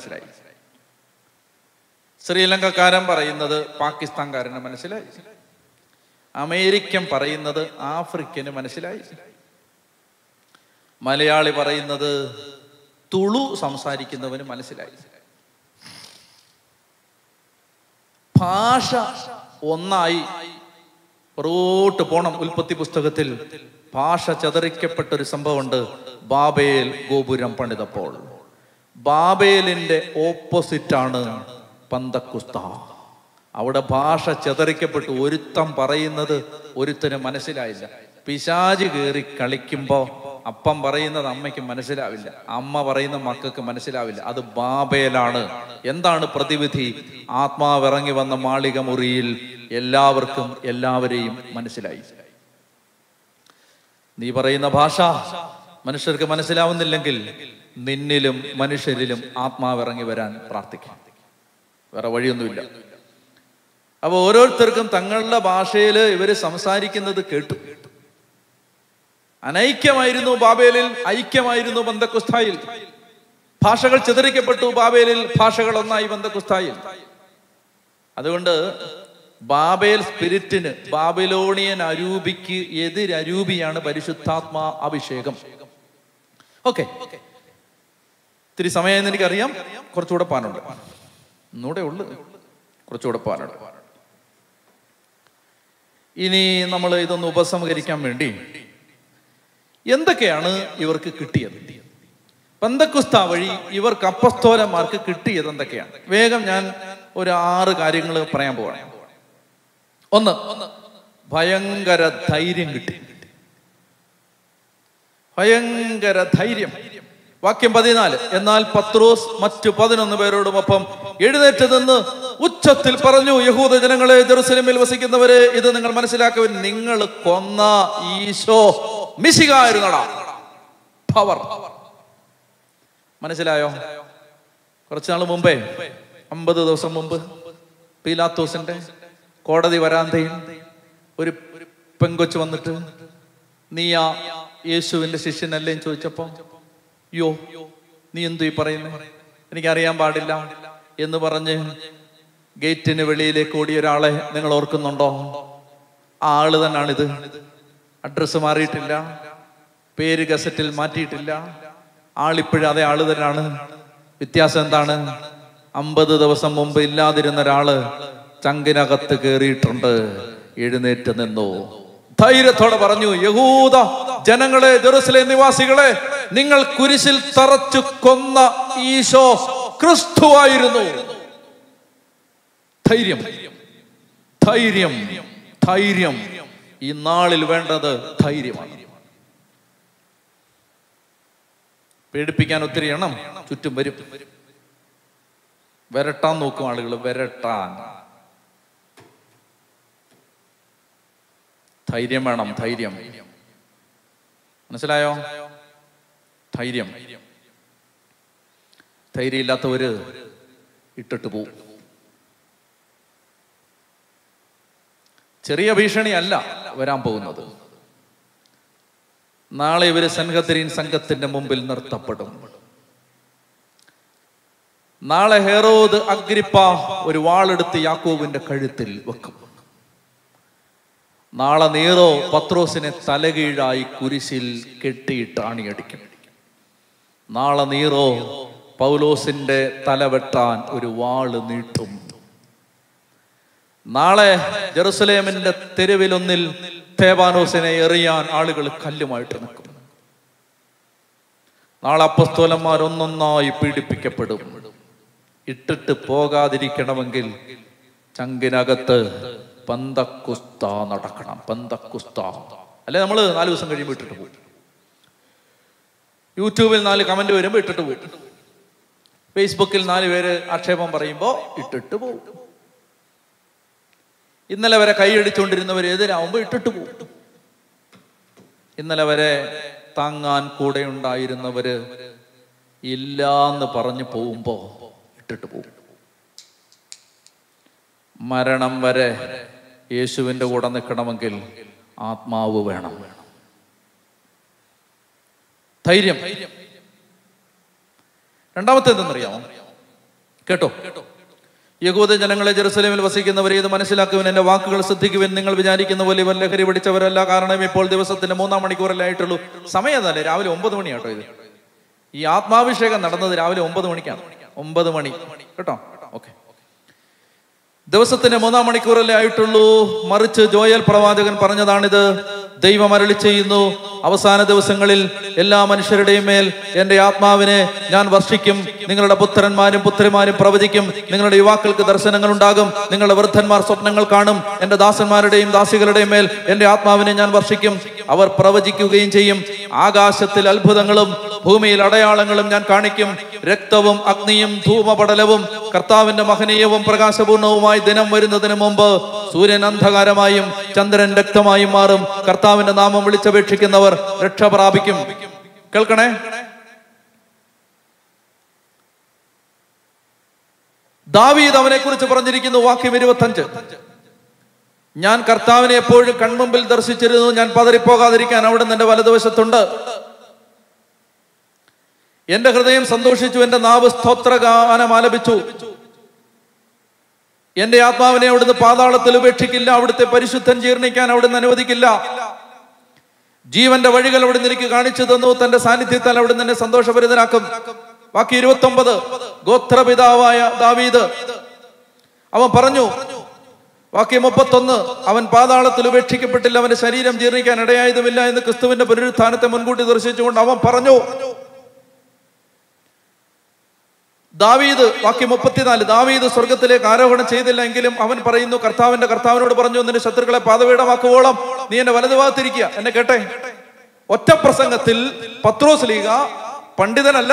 Sri Lanka Karam Parayanada, Pakistan Karana Manasila, American Parayanada, African Manasila, Malayali Parayanada, Tulu, Samsarik in the Manasila Pasha Onai wrote upon Ulpati Pustakatil, Pasha Chadarikapatu Samba under Babel Goburam Panditapol, Babel in the opposite turn. Pandakusta. Our Pasha Chadarika put Uritam Parayanada, Uritan Manasila, Pisaji Kalikimbo, Apam Parayana, Amaki Manasila, Amma Parayana Maka Manasila, other Babe Lana, Yendan Pradiviti, Atma Varangivan the Maligamuril, Yelavarkum, Yelavari Manasila. The Parayana Pasha, Manasirka Manasila on the Lengil, Ninilum, Manishilum, Atma Varangivaran, Pratik. Varavadiyondilla. Aba orortharkum thangalude bhashayil ivaru samsarikkunnathu kettu. Anaikyamaayirunnu Babelil, aikyamaayirunnu Pentecostail. Bhashakal chedarikkapettu Babelil, bhashakal onnayi Pentecostail. അതുകൊണ്ട് Babel സ്പിരിറ്റിന് Babylonian അരൂപിക്ക് എതിരെ അരൂപിയാണ് പരിശുദ്ധാത്മാ അഭിഷേകം. Okay. ഇത്തിരി സമയം എനിക്കറിയാം കുറച്ചുകൂടെ പാനുണ്ട്. No de Ulu Kurchoda Parad. Ini Namala the Nobasam Gericam Mendi Yendakana, you were Kitia. Pandakustavari, you were Kapostora market Kitia than the Kan. Vegam Yan or are Garigla Prambor. On the Vayangara Thairing Vayangara Thairium. Wakim Padinal, Enal Patros, much to Padin on the Vero of Apam, Edited on the Uchatil Paranu, Yehuda, Jangal, Jerusalem, Milvasik in the Vere, Idan Mansilaka, Ningal, Kona, Isho, Missiga, Irana, Power Manasilayo, Corchala Mumbai, Ambado Samumba, Pilato Sente, Corda di Varante, Pangochu on the Tun, Nia, Yesu in the station and Lencho Chapon. Yo, Nindu Parame, Nigariam Badilla, in the Varanje, Gate in a Valley, Cody Rale, Nangalorkunondo, all than another, Addressamari Tilla, Perigasetil Mati Tilla, Alipida, the other than another, Vitya Santana, Ambada, there was some Mumbilla, the Rala, Changinagata, Ritunda, Edenate, and no. Thaira thought of Aranu, Yehuda, Janangale, Jerusalem, the Vasigale. Ningal Kurisil Tarachu Konna Isho Christu Irano Thairium ധൈര്യം, ധൈര്യം. ഈ നാളിൽ വേണ്ടത് ധൈര്യമാണ്. പേടിപ്പിക്കാൻ ഒത്തിരി എണ്ണം ചുറ്റും വരും. വരട്ടാൻ നോക്കും ആളുകൾ, വരട്ടാൻ. ധൈര്യം വേണം, ധൈര്യം. മനസ്സിലായോ? ധൈര്യം. ധൈര്യം ഇല്ലാത്തവര് ഇട്ടിട്ട് പോവും. ചെറിയ ഭീഷണിയല്ല വരാൻ പോകുന്നത്. നാളെ ഇവര് സൻഹദരീൻ സംഘത്തിന്റെ മുമ്പിൽ നിർത്തപ്പെടും. നാളെ ഹെറോദ് അഗ്രിപ്പ ഒരു വാളെടുത്ത് യാക്കോബിന്റെ കഴുത്തിൽ വെക്കും. നാളെ നീറോ പത്രോസിനെ തലകീഴായി കുരിശിൽ കെട്ടിയിട്ട് അണിയടിക്കും. നാളെ നീറോ പൗലോസിന്റെ തലവെട്ടാൻ ഒരു വാള് നീട്ടും. നാളെ ജെറുസലേമിന്റെ തെരുവിലൊന്നിൽ തേബാനോസിനെ എറിയാൻ ആളുകൾ കല്ലുമായിട്ട് നിൽക്കും. നാളെ അപ്പസ്തോലന്മാർ ഒന്നൊന്നായി പീഡിപ്പിക്കപ്പെടും. ഇട്ടിട്ട് പോകാതിരിക്കണമെങ്കിൽ ചങ്കിനകത്ത് പന്തക്കുസ്ത നടക്കണം. പന്തക്കുസ്ത അല്ലെ, നമ്മള് നാല് ദിവസം കഴിയുമ്പോൾ ഇട്ടിട്ട് പോയി. യൂട്യൂബിൽ നാല് കമന്റ് വരുമ്പോൾ ഇട്ടിട്ട് പോയിട്ട്, ഫേസ്ബുക്കിൽ നാല് പേര് ആക്ഷേപം പറയുമ്പോൾ ഇട്ടിട്ട് പോകും. ഇന്നലെ വരെ കൈയടിച്ചുകൊണ്ടിരുന്നവർ എതിരാവുമ്പോൾ ഇട്ടിട്ട് പോകും. ഇന്നലെ വരെ താങ്ങാൻ കൂടെ ഉണ്ടായിരുന്നവര് ഇല്ലാന്ന് പറഞ്ഞു പോകുമ്പോ ഇട്ടിട്ട് പോകും. മരണം വരെ യേശുവിൻ്റെ കൂടെ നിൽക്കണമെങ്കിൽ ആത്മാവ് വേണം. ധൈര്യം. രണ്ടാമത്തെ എന്തെന്നറിയാമോ? കേട്ടോ, യഹൂദ ജനങ്ങളെ, ജെറുസലേമിൽ വസിക്കുന്നവരെ ഇത് മനസ്സിലാക്കുവാൻ എൻ്റെ വാക്കുകൾ ശ്രദ്ധിക്കുവാൻ. നിങ്ങൾ വിചാരിക്കുന്ന പോലെ ഇവൻ ലഹരി പിടിച്ചവരല്ല. കാരണം ഇപ്പോൾ ദിവസത്തിന്റെ മൂന്നാം മണിക്കൂറല്ലേ ആയിട്ടുള്ളൂ. സമയം തന്നെ രാവിലെ ഒമ്പത് മണിയാട്ടോ. ഇത് ഈ ആത്മാഭിഷേകം നടന്നത് രാവിലെ ഒമ്പത് മണിക്കാണ്. ഒമ്പത് മണി കേട്ടോ, ഓക്കെ. ദിവസത്തിന്റെ മൂന്നാം മണിക്കൂറല്ലേ ആയിട്ടുള്ളൂ. മറിച്ച് ജോയൽ പ്രവാചകൻ പറഞ്ഞതാണിത്. ദൈവം അരുളി ചെയ്യുന്നു, അവസാന ദിവസങ്ങളിൽ എല്ലാ മനുഷ്യരുടെയും മേൽ എൻ്റെ ആത്മാവിനെ ഞാൻ വർഷിക്കും. നിങ്ങളുടെ പുത്രന്മാരും പുത്രിമാരും പ്രവചിക്കും. നിങ്ങളുടെ യുവാക്കൾക്ക് ദർശനങ്ങൾ ഉണ്ടാകും. നിങ്ങളുടെ വൃദ്ധന്മാർ സ്വപ്നങ്ങൾ കാണും. എൻ്റെ ദാസന്മാരുടെയും ദാസികളുടെയും മേൽ എൻ്റെ ആത്മാവിനെ ഞാൻ വർഷിക്കും. അവർ പ്രവചിക്കുകയും ചെയ്യും. ആകാശത്തിൽ അത്ഭുതങ്ങളും ഭൂമിയിൽ അടയാളങ്ങളും ഞാൻ കാണിക്കും. രക്തവും അഗ്നിയും ധൂമപടലവും കർത്താവിന്റെ മഹനീയവും പ്രകാശപൂർണവുമായി ദിനം വരുന്നതിന് മുമ്പ് സൂര്യൻ അന്ധകാരമായും ചന്ദ്രൻ രക്തമായും മാറും. കർത്താവിന്റെ നാമം വിളിച്ചപേക്ഷിക്കുന്നവർ രക്ഷ പ്രാപിക്കും. കേൾക്കണേ, ദാവീദ് അവനെ കുറിച്ച് പറഞ്ഞിരിക്കുന്നു. വാക്യം ഇരുപത്തഞ്ച്: ഞാൻ കർത്താവിനെ എപ്പോഴും കൺമുമ്പിൽ ദർശിച്ചിരുന്നു. ഞാൻ പതറിപ്പോകാതിരിക്കാൻ അവിടുന്ന് എന്റെ വലതുവശത്തുണ്ട്. എന്റെ ഹൃദയം സന്തോഷിച്ചു, എന്റെ നാവ് സ്തോത്രഗാനം ആലപിച്ചു. എന്റെ ആത്മാവിനെ അവിടുന്ന് പാതാളത്തിൽ ഉപേക്ഷിക്കില്ല. അവിടുത്തെ പരിശുദ്ധൻ ജീർണിക്കാൻ അവിടുന്ന് അനുവദിക്കില്ല. ജീവന്റെ വഴികൾ അവിടുന്ന് എനിക്ക് കാണിച്ചു തന്നു. തന്റെ സാന്നിധ്യത്താൽ അവിടുന്ന് എന്നെ സന്തോഷഭരിതനാക്കും. ബാക്കി ഇരുപത്തൊമ്പത്: ഗോത്രപിതാവായ ദാവീദ് അവൻ പറഞ്ഞു. വാക്യം മുപ്പത്തൊന്ന്: അവൻ പാതാളത്തിൽ ഉപേക്ഷിക്കപ്പെട്ടില്ല. അവന്റെ ശരീരം ജീർണിക്കാൻ ഇടയായതുമില്ല എന്ന് ക്രിസ്തുവിന്റെ പുനരുത്ഥാനത്തെ മുൻകൂട്ടി ദർശിച്ചുകൊണ്ട് അവൻ പറഞ്ഞു. ദാവീദ്, വാക്യം മുപ്പത്തിനാല്: ദാവീദ് സ്വർഗത്തിലേക്ക് ആരോഹണം ചെയ്തില്ല. എങ്കിലും അവൻ പറയുന്നു, കർത്താവിന്റെ കർത്താവിനോട് പറഞ്ഞു, നിന്റെ ശത്രുക്കളെ പാതവീടമാക്കുവോളം നീ എന്റെ വലതുഭാഗത്തിരിക്കുക. എന്നെ കേട്ടെ. ഒറ്റ പ്രസംഗത്തിൽ പത്രോസ് ലീഗ പണ്ഡിതനല്ല,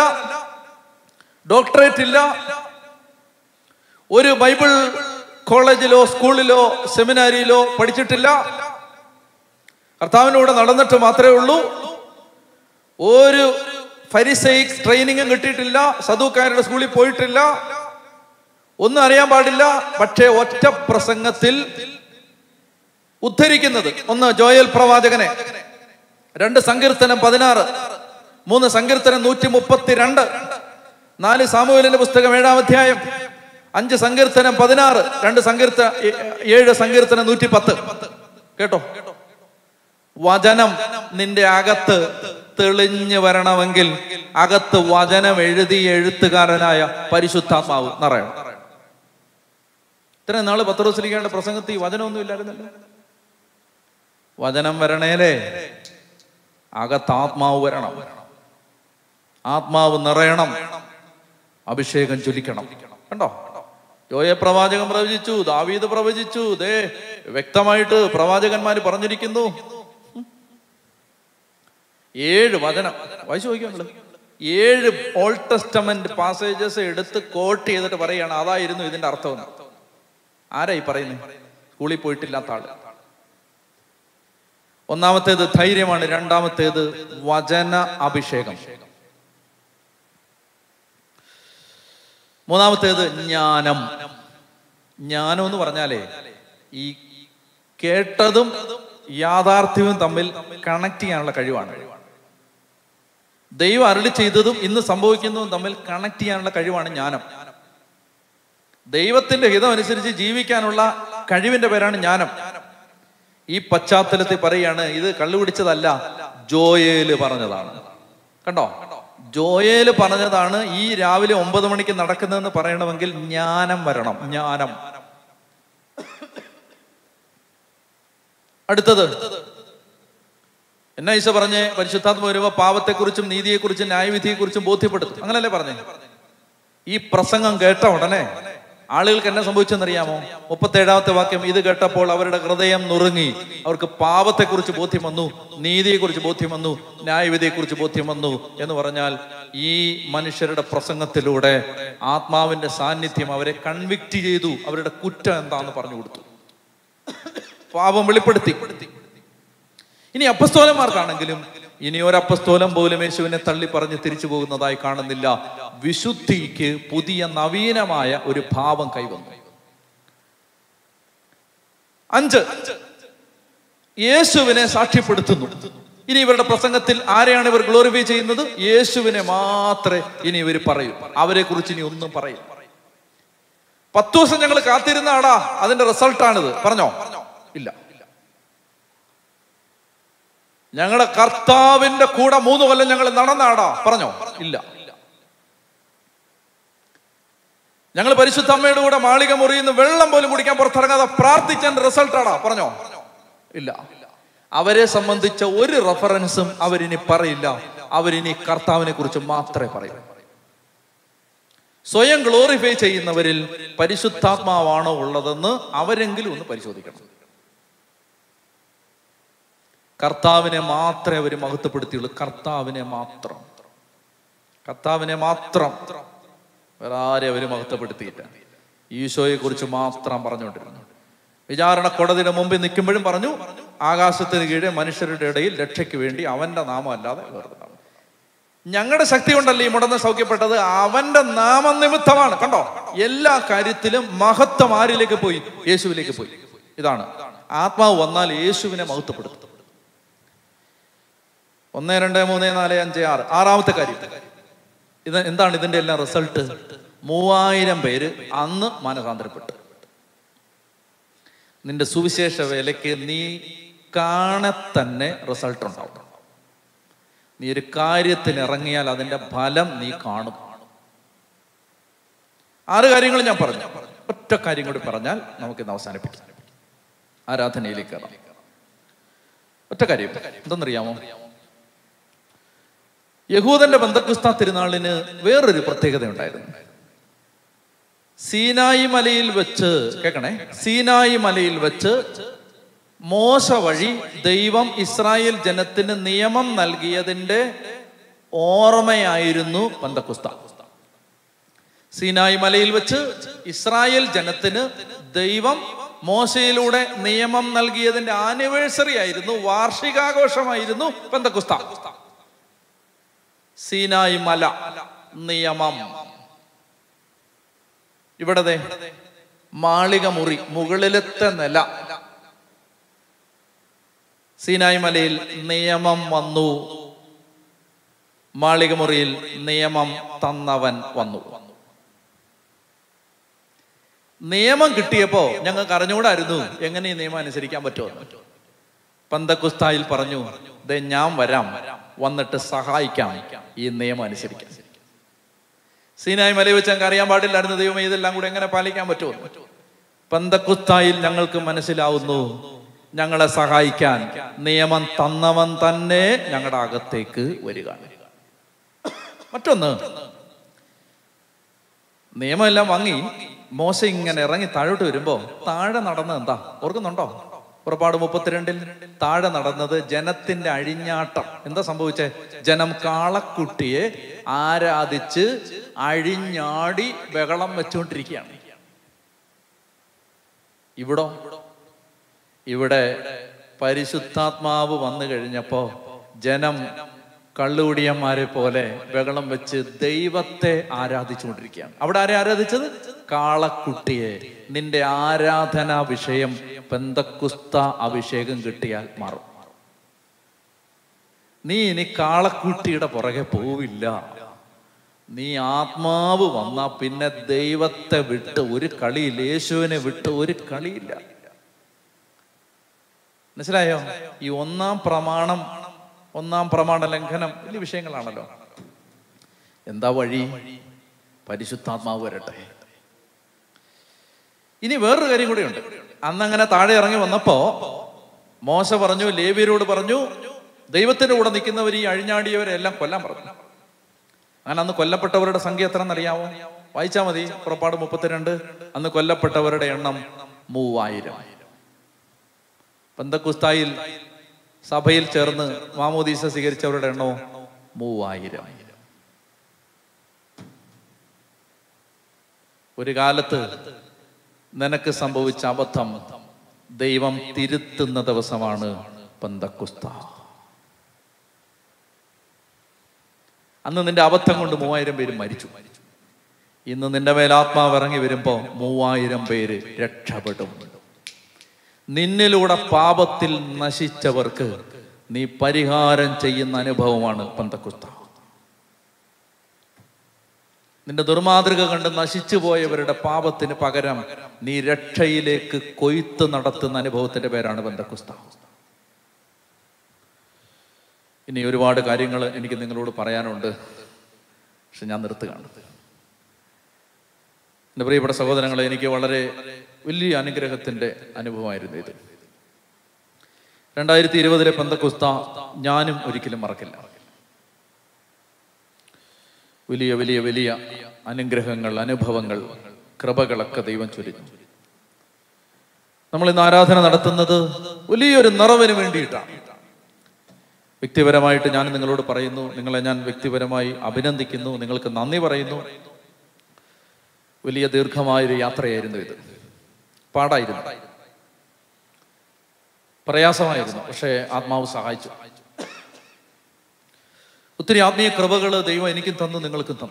ഡോക്ടറേറ്റ് ഇല്ല, ഒരു ബൈബിൾ കോളേജിലോ സ്കൂളിലോ സെമിനാരിയിലോ പഠിച്ചിട്ടില്ല, കർത്താവിനോട് നടന്നിട്ട് മാത്രമേ ഉള്ളൂ, ഒരു ഫരിസൈക് ട്രെയിനിങ്ങും കിട്ടിയിട്ടില്ല, സദൂക്കാരുടെ സ്കൂളിൽ പോയിട്ടില്ല, ഒന്നും അറിയാൻ പാടില്ല. പക്ഷേ ഒറ്റ പ്രസംഗത്തിൽ ഉദ്ധരിക്കുന്നത് ഒന്ന് ജോയൽ പ്രവാചകനെ, രണ്ട് സങ്കീർത്തനം പതിനാറ്, മൂന്ന് സങ്കീർത്തനം നൂറ്റി മുപ്പത്തിരണ്ട്, നാല് സാമുവേലിന്റെ പുസ്തകം ഏഴാം അധ്യായം, അഞ്ച് സങ്കീർത്തനം പതിനാറ്, രണ്ട് സങ്കീർത്ത ഏഴ് സങ്കീർത്തനം നൂറ്റി പത്ത്. കേട്ടോ, വചനം നിന്റെ അകത്ത് തെളിഞ്ഞു വരണമെങ്കിൽ അകത്ത് വചനം എഴുതി എഴുത്തുകാരനായ പരിശുദ്ധാത്മാവ് നിറയണം. ഇത്രയും നാള് പത്രോസ് ശ്ലീഹായുടെ പ്രസംഗത്തിൽ വചനമൊന്നും ഇല്ലായിരുന്നല്ലോ. വചനം വരണേലേ അകത്ത് ആത്മാവ് വരണം. ആത്മാവ് നിറയണം, അഭിഷേകം ചൊലിക്കണം. കണ്ടോ, Yoya Pravajakam Pravichu, David Pravajichu, they Vectamite, Pravajakan Mari Paranjikino. Yed Vadana. Why show you? Yed Old Testament passages, Edith Court, either Paray and Ada, even within Arthur. Are I Parin? Holy Poetry Latal. Onamate the Thairam and Randamate the Vajana Abhishekam. Monamate Nyanam Nyano Varnale E. Ketadum Yadarthim Tamil connecting and Lakadiwan. They are really Chidum in the Sambokin Tamil connecting and Lakadiwan and Yanam. They were thinking together and said, G V Canula, Kadivan de Veran Yanam. E. Pachatalati Parayana, either Kaludichalla, Joy Liparanadana. Kando. Joel Panadana, E. Ravili, Ombadonik and Narakan, the Paranavangil, Nyanam Varanam, Nyanam. Addither Naisa Parane, Parishatat, wherever Pavata Kurchum, Nidi Kurchin, Iviti Kurchum, both the Putu, Angala Parane. E. Prasangan Gerta, Adil Kanasamuchan Riamo, Opateda, Tavakim, either Gerta Pola, Gradayam, Nurangi, or Pavata Kurchibotimanu, Nidi Kurchibotimanu, Naivide Kurchibotimanu, Yenovaranal, E. Manisher, the Prasangatilode, Atma, and the Sanitim, our convicted Edu, our Kutta and Dana Parnutu. Pavam Liperti. In the Apostolam Arcanagilum, in your Apostolam Bolemesu and Tali Paranitirichu Nadai Karnadilla. Vishuddhikku Pudhiya Naveena Oru Bhavam Kaivannu. Anju Yesuvine Sakshippedutthunnu. Ini ivarude prasangathil aareyanu ivar glorify cheyyunnathu? Yesuvine mathrame ini ivar parayu. Avare kurichu ini onnum parayilla. പത്ത് ദിവസം ഞങ്ങൾ കാത്തിരുന്നാടാ അതിന്റെ result ആണിത് പറഞ്ഞോ? ഇല്ല. ഞങ്ങളുടെ കർത്താവിന്റെ കൂടെ മൂന്ന് കൊല്ലം ഞങ്ങൾ നടന്നാടാ പറഞ്ഞോ? ഇല്ല. ഞങ്ങൾ പരിശുദ്ധമ്മയുടെ കൂടെ മാളിക മുറിയിൽ വെള്ളം പോലും കുടിക്കാൻ പുറത്തിറങ്ങാതെ പ്രാർത്ഥിച്ചതിന്റെ റിസൾട്ടാണോ പറഞ്ഞോ? ഇല്ല. അവരെ സംബന്ധിച്ച ഒരു റെഫറൻസും അവരിനി പറയില്ല. അവരിനി കർത്താവിനെ കുറിച്ച് മാത്രമേ പറയൂ. സ്വയം ഗ്ലോറിഫൈ ചെയ്യുന്നവരിൽ പരിശുദ്ധാത്മാവാണോ ഉള്ളതെന്ന് അവരെങ്കിലും ഒന്ന് പരിശോധിക്കണം. കർത്താവിനെ മാത്രമേ അവർ മഹത്വപ്പെടുത്തിയുള്ളൂ. കർത്താവിനെ മാത്രം കർത്താവിനെ മാത്രം വേറെ ആരെ അവർ മഹത്വപ്പെടുത്തിയില്ല. ഈശോയെ കുറിച്ച് മാത്രം പറഞ്ഞുകൊണ്ടിരുന്നു. വിചാരണ കോടതിയുടെ മുമ്പിൽ നിൽക്കുമ്പോഴും പറഞ്ഞു, ആകാശത്തിന് കീഴെ മനുഷ്യരുടെ ഇടയിൽ രക്ഷയ്ക്ക് വേണ്ടി അവൻ്റെ നാമം അല്ലാതെ വേറെ ഞങ്ങളുടെ ശക്തി കൊണ്ടല്ല ഈ മുടന്ന് സൗഖ്യപ്പെട്ടത്, അവൻ്റെ നാമം നിമിത്തമാണ്. കണ്ടോ, എല്ലാ കാര്യത്തിലും മഹത്വം ആരിലേക്ക് പോയി? യേശുവിലേക്ക് പോയി. ഇതാണ് ആത്മാവ് വന്നാൽ യേശുവിനെ മഹത്വപ്പെടുത്തും. ഒന്ന് രണ്ട് മൂന്ന് നാല് അഞ്ച് ആറ് ആറാമത്തെ കാര്യം ഇത് എന്താണ്? ഇതിന്റെ എല്ലാം റിസൾട്ട് മൂവായിരം പേര് അന്ന് മാനസാന്തരപ്പെട്ടു. നിന്റെ സുവിശേഷ വേലയ്ക്ക് നീ കാണെ തന്നെ റിസൾട്ട് ഉണ്ടാവും. നീ ഒരു കാര്യത്തിന് ഇറങ്ങിയാൽ അതിന്റെ ഫലം നീ കാണും. ആറ് കാര്യങ്ങൾ ഞാൻ പറഞ്ഞു. ഒറ്റ കാര്യം കൂടി പറഞ്ഞാൽ നമുക്ക് ഇന്ന് അവസാനിപ്പിക്കാം. ആരാധനയിലേക്ക് ഒറ്റ കാര്യം എന്തെന്നറിയാമോ? യഹൂദന്റെ ബന്ധക്രിസ്ത തിരുനാളിന് വേറൊരു പ്രത്യേകത ഉണ്ടായിരുന്നു. സീനായി മലയിൽ വെച്ച് കേൾക്കണേ, സീനായി മലയിൽ വെച്ച് മോശ വഴി ദൈവം ഇസ്രായേൽ ജനത്തിന് നിയമം നൽകിയതിൻ്റെ ഓർമ്മയായിരുന്നു ബന്ധക്രിസ്ത. സീനായി മലയിൽ വെച്ച് ഇസ്രായേൽ ജനത്തിന് ദൈവം മോശയിലൂടെ നിയമം നൽകിയതിൻ്റെ ആനിവേഴ്സറി ആയിരുന്നു, വാർഷികാഘോഷമായിരുന്നു ബന്ധക്രിസ്ത. സീനായി മല നിയമം. ഇവിടെ മാളിക മുറി മുകളിലത്തെ നില. സീനായി മലയിൽ നിയമം വന്നു, മാളിക മുറിയിൽ നിയമം തന്നവൻ വന്നു. നിയമം കിട്ടിയപ്പോ ഞങ്ങൾക്ക് അറിഞ്ഞുകൂടായിരുന്നു എങ്ങനെ ഈ നിയമം അനുസരിക്കാൻ പറ്റുമോ. പന്തക്കുസ്തായിൽ പറഞ്ഞു, ദേ ഞാൻ വരാം, വന്നിട്ട് സഹായിക്കാം ഈ നിയമം അനുസരിക്കാൻ. സീനായി മലയിൽ വെച്ച് ഞങ്ങൾക്ക് അറിയാൻ പാടില്ലായിരുന്നു ദൈവം ഇതെല്ലാം കൂടെ എങ്ങനെ പാലിക്കാൻ പറ്റുമോ. പന്തക്കുസ്തായിൽ ഞങ്ങൾക്ക് മനസ്സിലാവുന്നു, ഞങ്ങളെ സഹായിക്കാൻ നിയമം തന്നവൻ തന്നെ ഞങ്ങളുടെ അകത്തേക്ക് വരിക. മറ്റൊന്ന്, നിയമമെല്ലാം വാങ്ങി Mosing and Erang Taro to Rimbo, Tada Nadananda, Organanda, Propado Mopotrendil, Tada Nadana, Janatin Adinyata, in the Sambuche, Janam Kala Kutie, Ara Adiche, Adinyadi, Begalam Matuntrikian. Ibudo Ibude Parishutatmabu Vandagarinyapo, Janam Kaludia Maripole, Begalam Vich, Devate Ara the Chundrikian. Avadara the Children? Kala Kutie, Ninde Ara Thana Vishayam, Pandakusta Avishagan Gutiak Maru. Ni in a Kala Kutia Porakepo Villa. Ni Atma Vana Pinna Devate Vituri Kali, Leshu and a Vituri Kalila. Nasrayo, Iona Pramanam, Ona Pramana Lankanam, Livishangalano. In the Wadi Padishutama were at Ini baru keri kuri orang. Anna angana tadi orangnya mana pah? Masa baranju, lebi road baranju, dayubatin road dikenna beri adinya adi beri, ellang kollam baranju. Ananda kollam patta berada sanggih aturan nariyawo. Wajah madi, perapadu mupatiran. Ananda kollam patta berada ernam muwair. Pandakustail, sabail cerdan, mamudisa sigir cerdan ernam muwair. Urikalat. Nanaka Sambo with Chabatham, Devam Tiritana Davasamana, Pandakusta. And then the Abatham on the Moairam Beri Marichu. In the Nindavelatma Varangi Virimpo, Moairam Beri, Red Chabatum. Niniluda Pabatil Nashi Chavarka, Ni Parihar and Chayanane Bhavan, Pandakusta. Ninda Durmadriga and the Nashichiboy ever at a Pabat in a Pagaram, near Retchai Lake, Koitan, Natatan, and both at a Berana Bandakusta. In every water carrying anything road of Parayan under Sinandratan. The brave Southern Anglani Valare, Willie Anigrahatinde, and Ibuai. And I read the Pandakusta, Yanim Urikil Markilla. Willia, Willia, Willia, Aningrehangal, Anubhavangal, Krabagalaka, even to it. Namalinara and Naratana, Willia, Naravan Vendita. Victiveramai, Tanan, Ningalo Parino, Ningalanan, Victiveramai, Abidan Dikino, Ningalkanani Varino, Willia Durkamai, Yatra in the Pada Parayasa, She Atmausa. Utriatni, Kravagal, they were Nikitan, Ningalkutan.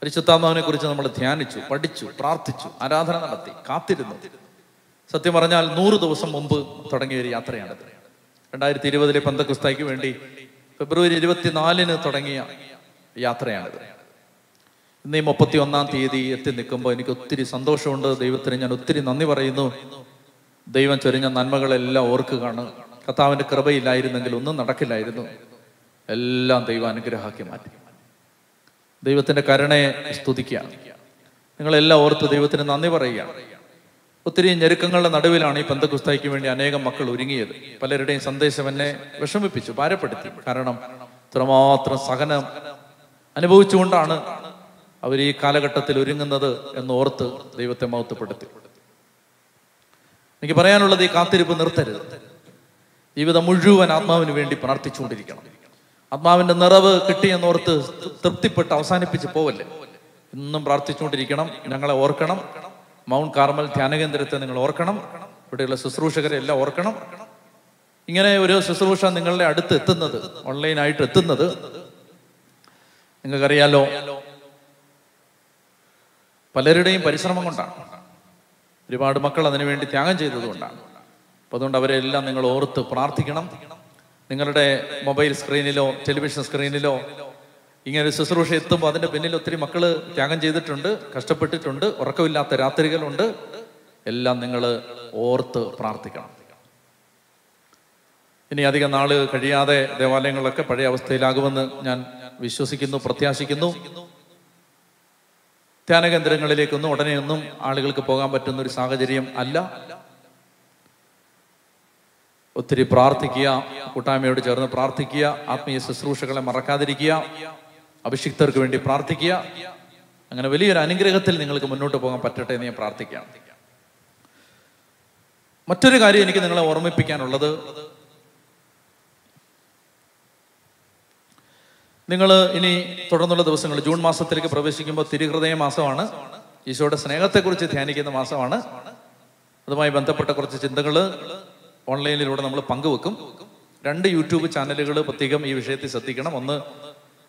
Richatama Nikuritan Malatianichu, Padichu, Pratichu, Adathanati, Katidin. Satimarana Nur, there was some Mumbu, Totangari Atriana. And I delivered the Pandakustaki Vendi, February Divatinal in Totangia, Yatriana. Name of Potionanti, the Ethinicumba, Nikotiri Sando Shonda, they were Trina Nutri, Nanivarino, they went to Rina Nanmagala, Orkagana, Katavan Krabai lied in the Lunan, Nataki lied in the Elang Dewa Negara Hakimati. Dewa Tena Karane Studikia. Ningalla or to Dewa Tena Nevaraya. Utri Nerikangal and Adavilani Pandakusta Kimin Yanega Makaluringi, Paleritan Sunday seven, Vashumipichu, Parapati, Karanam, Trama, Transaganam, and Abu Chundana, Aviri Kalagata Tiluring another, and the Ortho, Dewa Temau to Patti. Nikiparanola the Kathiripunurte. Even the Muju and Atma in Vendi Parati Chundika. Atma in the Narava, Kitty and North, Turtiput, Ausani Pichipole, Nambratichundikanam, Nangala Orkanam, Mount Carmel, Tanagan, the Returning Orkanam, particular Susrusha, Ella Orkanam, Ingana, Susrusha, Ningala, added another, only night at another, Ningariello Palerida in Parisamanta, Rivard Makala, and even Tiangaji, the Dunda, Padunda Varela, Ningal Orth, Pratikanam. Ningalade mobile screenilo, television screenilo, Inger Susrushetum, Badan Penilo, three Makala, Jaganje the Tunda, Castapati Tunda, Orkavilla, Ratrigal under Ella Ningala, Orth Pratica. In the Adiganala, Kadia, the Valangalaka, Padia was Telagavan, and Vishusikino, Pratiasikino, Tanagan Drangalekuno, Odanum, Article Kapogam, but Tundur Sagajarium, Allah. Uttri Prarthikia, Utami Jarna Prarthikia, Atmi Susrushakal Marakadrikia, Abishiktar Guendi Prarthikia, അങ്ങനെ വലിയൊരു അനുഗ്രഹത്തിൽ നിങ്ങൾക്ക് മുന്നോട്ട് പോകാൻ പറ്റട്ടെ എന്ന് ഞാൻ പ്രാർത്ഥിക്കാം. മറ്റൊരു കാര്യം എനിക്ക് നിങ്ങളെ ഓർമ്മിപ്പിക്കാനുള്ളത്, നിങ്ങൾ ഇനി തുടർന്നുള്ള ദിവസങ്ങൾ ജൂൺ മാസത്തിലേക്ക് പ്രവേശിക്കുമ്പോൾ തിരുഹൃദയ മാസമാണ്, ഈശോയുടെ സ്നേഹത്തെക്കുറിച്ച് ധ്യാനിക്കുന്ന മാസമാണ്. അതുമായി ബന്ധപ്പെട്ട കുറച്ച് ചിന്തകൾ ഓൺലൈനിലൂടെ നമ്മൾ പങ്കുവെക്കും. രണ്ട് യൂട്യൂബ് ചാനലുകൾ പ്രത്യേകം ഈ വിഷയത്തിൽ ശ്രദ്ധിക്കണം. ഒന്ന്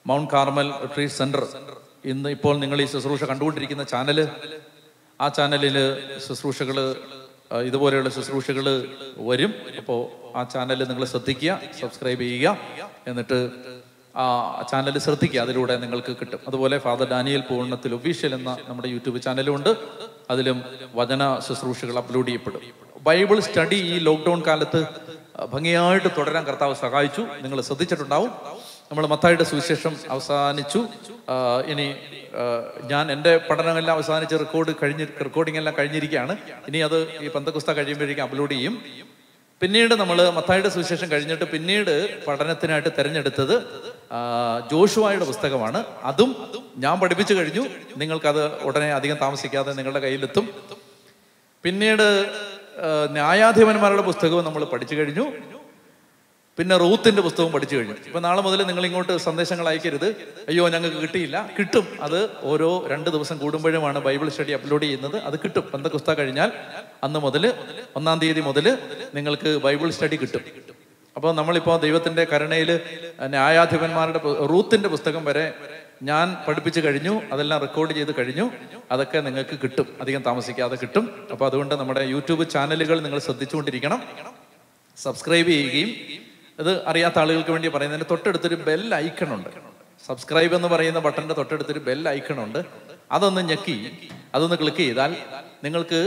മൗണ്ട് കാർമൽ റിട്രീറ്റ് സെന്റർ, ഇന്ന് ഇപ്പോൾ നിങ്ങൾ ഈ ശുശ്രൂഷ കണ്ടുകൊണ്ടിരിക്കുന്ന ചാനല്, ആ ചാനലിൽ ശുശ്രൂഷകൾ, ഇതുപോലെയുള്ള ശുശ്രൂഷകൾ വരും. അപ്പോൾ ആ ചാനൽ നിങ്ങൾ ശ്രദ്ധിക്കുക, സബ്സ്ക്രൈബ് ചെയ്യുക, എന്നിട്ട് ആ ചാനൽ ശ്രദ്ധിക്കുക, അതിലൂടെ നിങ്ങൾക്ക് കിട്ടും. അതുപോലെ ഫാദർ ഡാനിയൽ പൂവണ്ണത്തിൽ ഒഫീഷ്യൽ എന്ന നമ്മുടെ യൂട്യൂബ് ചാനലുണ്ട്, അതിലും വചന ശുശ്രൂഷകൾ അപ്ലോഡ് ചെയ്യപ്പെടും. ബൈബിൾ സ്റ്റഡി ഈ ലോക്ക്ഡൗൺ കാലത്ത് ഭംഗിയായിട്ട് തുടരാൻ കർത്താവ് സഹായിച്ചു, നിങ്ങൾ ശ്രദ്ധിച്ചിട്ടുണ്ടാവും. നമ്മൾ മത്തായിയുടെ സുവിശേഷം അവസാനിച്ചു. ഇനി ഞാൻ എൻ്റെ പഠനമെല്ലാം അവസാനിച്ച് റെക്കോർഡ് കഴിഞ്ഞ് റെക്കോർഡിംഗ് എല്ലാം കഴിഞ്ഞിരിക്കുകയാണ്. ഇനി അത് ഈ പന്തക്കുസ്ത കഴിയുമ്പോഴേക്കും അപ്ലോഡ് ചെയ്യും. പിന്നീട് നമ്മൾ മത്തായിയുടെ സുവിശേഷം കഴിഞ്ഞിട്ട് പിന്നീട് പഠനത്തിനായിട്ട് തിരഞ്ഞെടുത്തത് ജോഷുവായുടെ പുസ്തകമാണ്. അതും ഞാൻ പഠിപ്പിച്ചു കഴിഞ്ഞു, നിങ്ങൾക്കത് ഉടനെ അധികം താമസിക്കാതെ നിങ്ങളുടെ കയ്യിലെത്തും. പിന്നീട് ന്യായാധിപന്മാരുടെ പുസ്തകവും നമ്മൾ പഠിച്ചു കഴിഞ്ഞു, പിന്നെ റൂത്തിന്റെ പുസ്തകവും പഠിച്ചു കഴിഞ്ഞു. ഇപ്പൊ നാളെ മുതൽ നിങ്ങൾ ഇങ്ങോട്ട് സന്ദേശങ്ങൾ അയക്കരുത്, അയ്യോ ഞങ്ങൾക്ക് കിട്ടിയില്ല. കിട്ടും, അത് ഓരോ രണ്ട് ദിവസം കൂടുമ്പോഴുമാണ് ബൈബിൾ സ്റ്റഡി അപ്ലോഡ് ചെയ്യുന്നത്, അത് കിട്ടും. പെന്തക്കോസ്ത കഴിഞ്ഞാൽ അന്ന് മുതൽ ഒന്നാം തീയതി മുതൽ നിങ്ങൾക്ക് ബൈബിൾ സ്റ്റഡി കിട്ടും. അപ്പോൾ നമ്മളിപ്പോൾ ദൈവത്തിന്റെ കരുണയിൽ ന്യായാധിപന്മാരുടെ റൂത്തിന്റെ പുസ്തകം വരെ ഞാൻ പഠിപ്പിച്ചു കഴിഞ്ഞു, അതെല്ലാം റെക്കോർഡ് ചെയ്ത് കഴിഞ്ഞു. അതൊക്കെ നിങ്ങൾക്ക് കിട്ടും, അധികം താമസിക്കാതെ കിട്ടും. അപ്പോൾ അതുകൊണ്ട് നമ്മുടെ യൂട്യൂബ് ചാനലുകൾ നിങ്ങൾ ശ്രദ്ധിച്ചുകൊണ്ടിരിക്കണം, സബ്സ്ക്രൈബ് ചെയ്യുകയും, ഇത് അറിയാത്ത ആളുകൾക്ക് വേണ്ടി പറയുന്നതിന് തൊട്ടടുത്തൊരു ബെൽ ഐക്കണുണ്ട്, സബ്സ്ക്രൈബ് എന്ന് പറയുന്ന ബട്ടൻ്റെ തൊട്ടടുത്തൊരു ബെൽ ഐക്കണുണ്ട്, അതൊന്ന് ഞെക്കി അതൊന്ന് ക്ലിക്ക് ചെയ്താൽ നിങ്ങൾക്ക്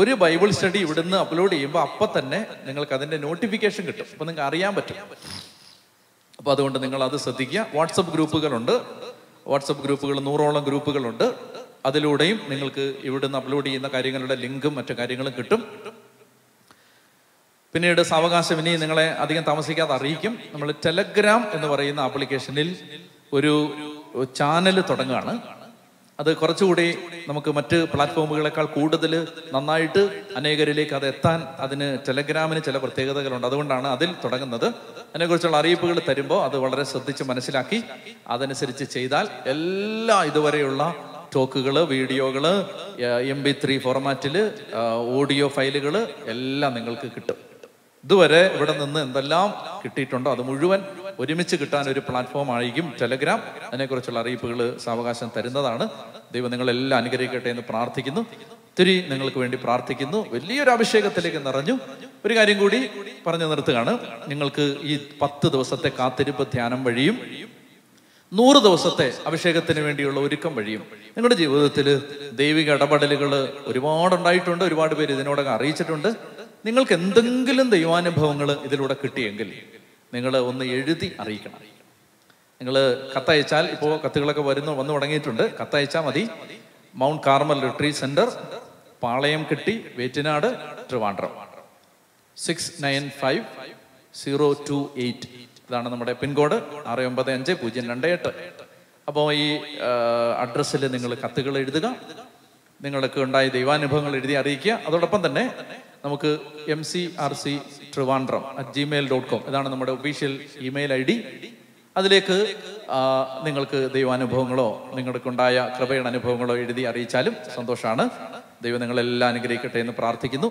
ഒരു ബൈബിൾ സ്റ്റഡി ഇവിടുന്ന് അപ്ലോഡ് ചെയ്യുമ്പോൾ അപ്പം തന്നെ നിങ്ങൾക്ക് അതിൻ്റെ നോട്ടിഫിക്കേഷൻ കിട്ടും, അപ്പം നിങ്ങൾക്ക് അറിയാൻ പറ്റും. അപ്പോൾ അതുകൊണ്ട് നിങ്ങൾ അത് ശ്രദ്ധിക്കുക. വാട്സപ്പ് ഗ്രൂപ്പുകളുണ്ട്, വാട്സപ്പ് ഗ്രൂപ്പുകൾ നൂറോളം ഗ്രൂപ്പുകളുണ്ട്, അതിലൂടെയും നിങ്ങൾക്ക് ഇവിടുന്ന് അപ്ലോഡ് ചെയ്യുന്ന കാര്യങ്ങളുടെ ലിങ്കും മറ്റു കാര്യങ്ങളും കിട്ടും. പിന്നീട് സാവകാശം ഇനി നിങ്ങളെ അധികം താമസിക്കാതെ അറിയിക്കും. നമ്മൾ ടെലഗ്രാം എന്ന് പറയുന്ന ആപ്ലിക്കേഷനിൽ ഒരു ചാനൽ തുടങ്ങുകയാണ്. അത് കുറച്ചുകൂടി നമുക്ക് മറ്റ് പ്ലാറ്റ്ഫോമുകളെക്കാൾ കൂടുതൽ നന്നായിട്ട് അനേകരിലേക്ക് അത് എത്താൻ അതിന് ടെലഗ്രാമിന് ചില പ്രത്യേകതകളുണ്ട്, അതുകൊണ്ടാണ് അതിൽ തുടങ്ങുന്നത്. അതിനെക്കുറിച്ചുള്ള അറിയിപ്പുകൾ തരുമ്പോൾ അത് വളരെ ശ്രദ്ധിച്ച് മനസ്സിലാക്കി അതനുസരിച്ച് ചെയ്താൽ എല്ലാ ഇതുവരെയുള്ള ടോക്കുകൾ, വീഡിയോകൾ, എം ബി ത്രീ ഫോർമാറ്റിൽ ഓഡിയോ ഫയലുകൾ എല്ലാം നിങ്ങൾക്ക് കിട്ടും. ഇതുവരെ ഇവിടെ നിന്ന് എന്തെല്ലാം കിട്ടിയിട്ടുണ്ടോ അത് മുഴുവൻ ഒരുമിച്ച് കിട്ടാൻ ഒരു പ്ലാറ്റ്ഫോം ആയിരിക്കും ടെലഗ്രാം. അതിനെക്കുറിച്ചുള്ള അറിയിപ്പുകൾ സാവകാശം തരുന്നതാണ്. ദൈവം നിങ്ങളെല്ലാം അനുഗ്രഹിക്കട്ടെ എന്ന് പ്രാർത്ഥിക്കുന്നു. ഒത്തിരി നിങ്ങൾക്ക് വേണ്ടി പ്രാർത്ഥിക്കുന്നു. വലിയൊരു അഭിഷേകത്തിലേക്ക് നിറഞ്ഞു. ഒരു കാര്യം കൂടി പറഞ്ഞു നിർത്തുകയാണ്, നിങ്ങൾക്ക് ഈ പത്ത് ദിവസത്തെ കാത്തിരിപ്പ് ധ്യാനം വഴിയും നൂറ് ദിവസത്തെ അഭിഷേകത്തിന് വേണ്ടിയുള്ള ഒരുക്കം വഴിയും നിങ്ങളുടെ ജീവിതത്തിൽ ദൈവിക ഇടപെടലുകൾ ഒരുപാടുണ്ടായിട്ടുണ്ട്. ഒരുപാട് പേര് ഇതിനോടൊക്കെ അറിയിച്ചിട്ടുണ്ട്. നിങ്ങൾക്ക് എന്തെങ്കിലും ദൈവാനുഭവങ്ങൾ ഇതിലൂടെ കിട്ടിയെങ്കിൽ നിങ്ങൾ ഒന്ന് എഴുതി അറിയിക്കണം. നിങ്ങൾ കത്തയച്ചാൽ, ഇപ്പോൾ കത്തുകളൊക്കെ വരുന്നു വന്നു തുടങ്ങിയിട്ടുണ്ട്, കത്തയച്ചാൽ മതി. Mount Carmel retreat centre, Palayam കെട്ടി, Vettinad, Trivandrum, six nine five zero two eight, ഇതാണ് നമ്മുടെ പിൻകോഡ് ആറ് ഒമ്പത് അഞ്ച് പൂജ്യം രണ്ട് എട്ട്. അപ്പോൾ ഈ അഡ്രസ്സിൽ നിങ്ങൾ കത്തുകൾ എഴുതുക, നിങ്ങൾക്ക് ഉണ്ടായ ദൈവാനുഭവങ്ങൾ എഴുതി അറിയിക്കുക. അതോടൊപ്പം തന്നെ നമുക്ക് M C R C Trivandrum at Gmail dot com ഇതാണ് നമ്മുടെ ഒഫീഷ്യൽ ഇമെയിൽ ഐ ഡി. അതിലേക്ക് നിങ്ങൾക്ക് ദൈവാനുഭവങ്ങളോ നിങ്ങൾക്കുണ്ടായ കൃപയുടെ അനുഭവങ്ങളോ എഴുതി അറിയിച്ചാലും സന്തോഷമാണ്. ദൈവം നിങ്ങളെല്ലാം അനുഗ്രഹിക്കട്ടെ എന്ന് പ്രാർത്ഥിക്കുന്നു.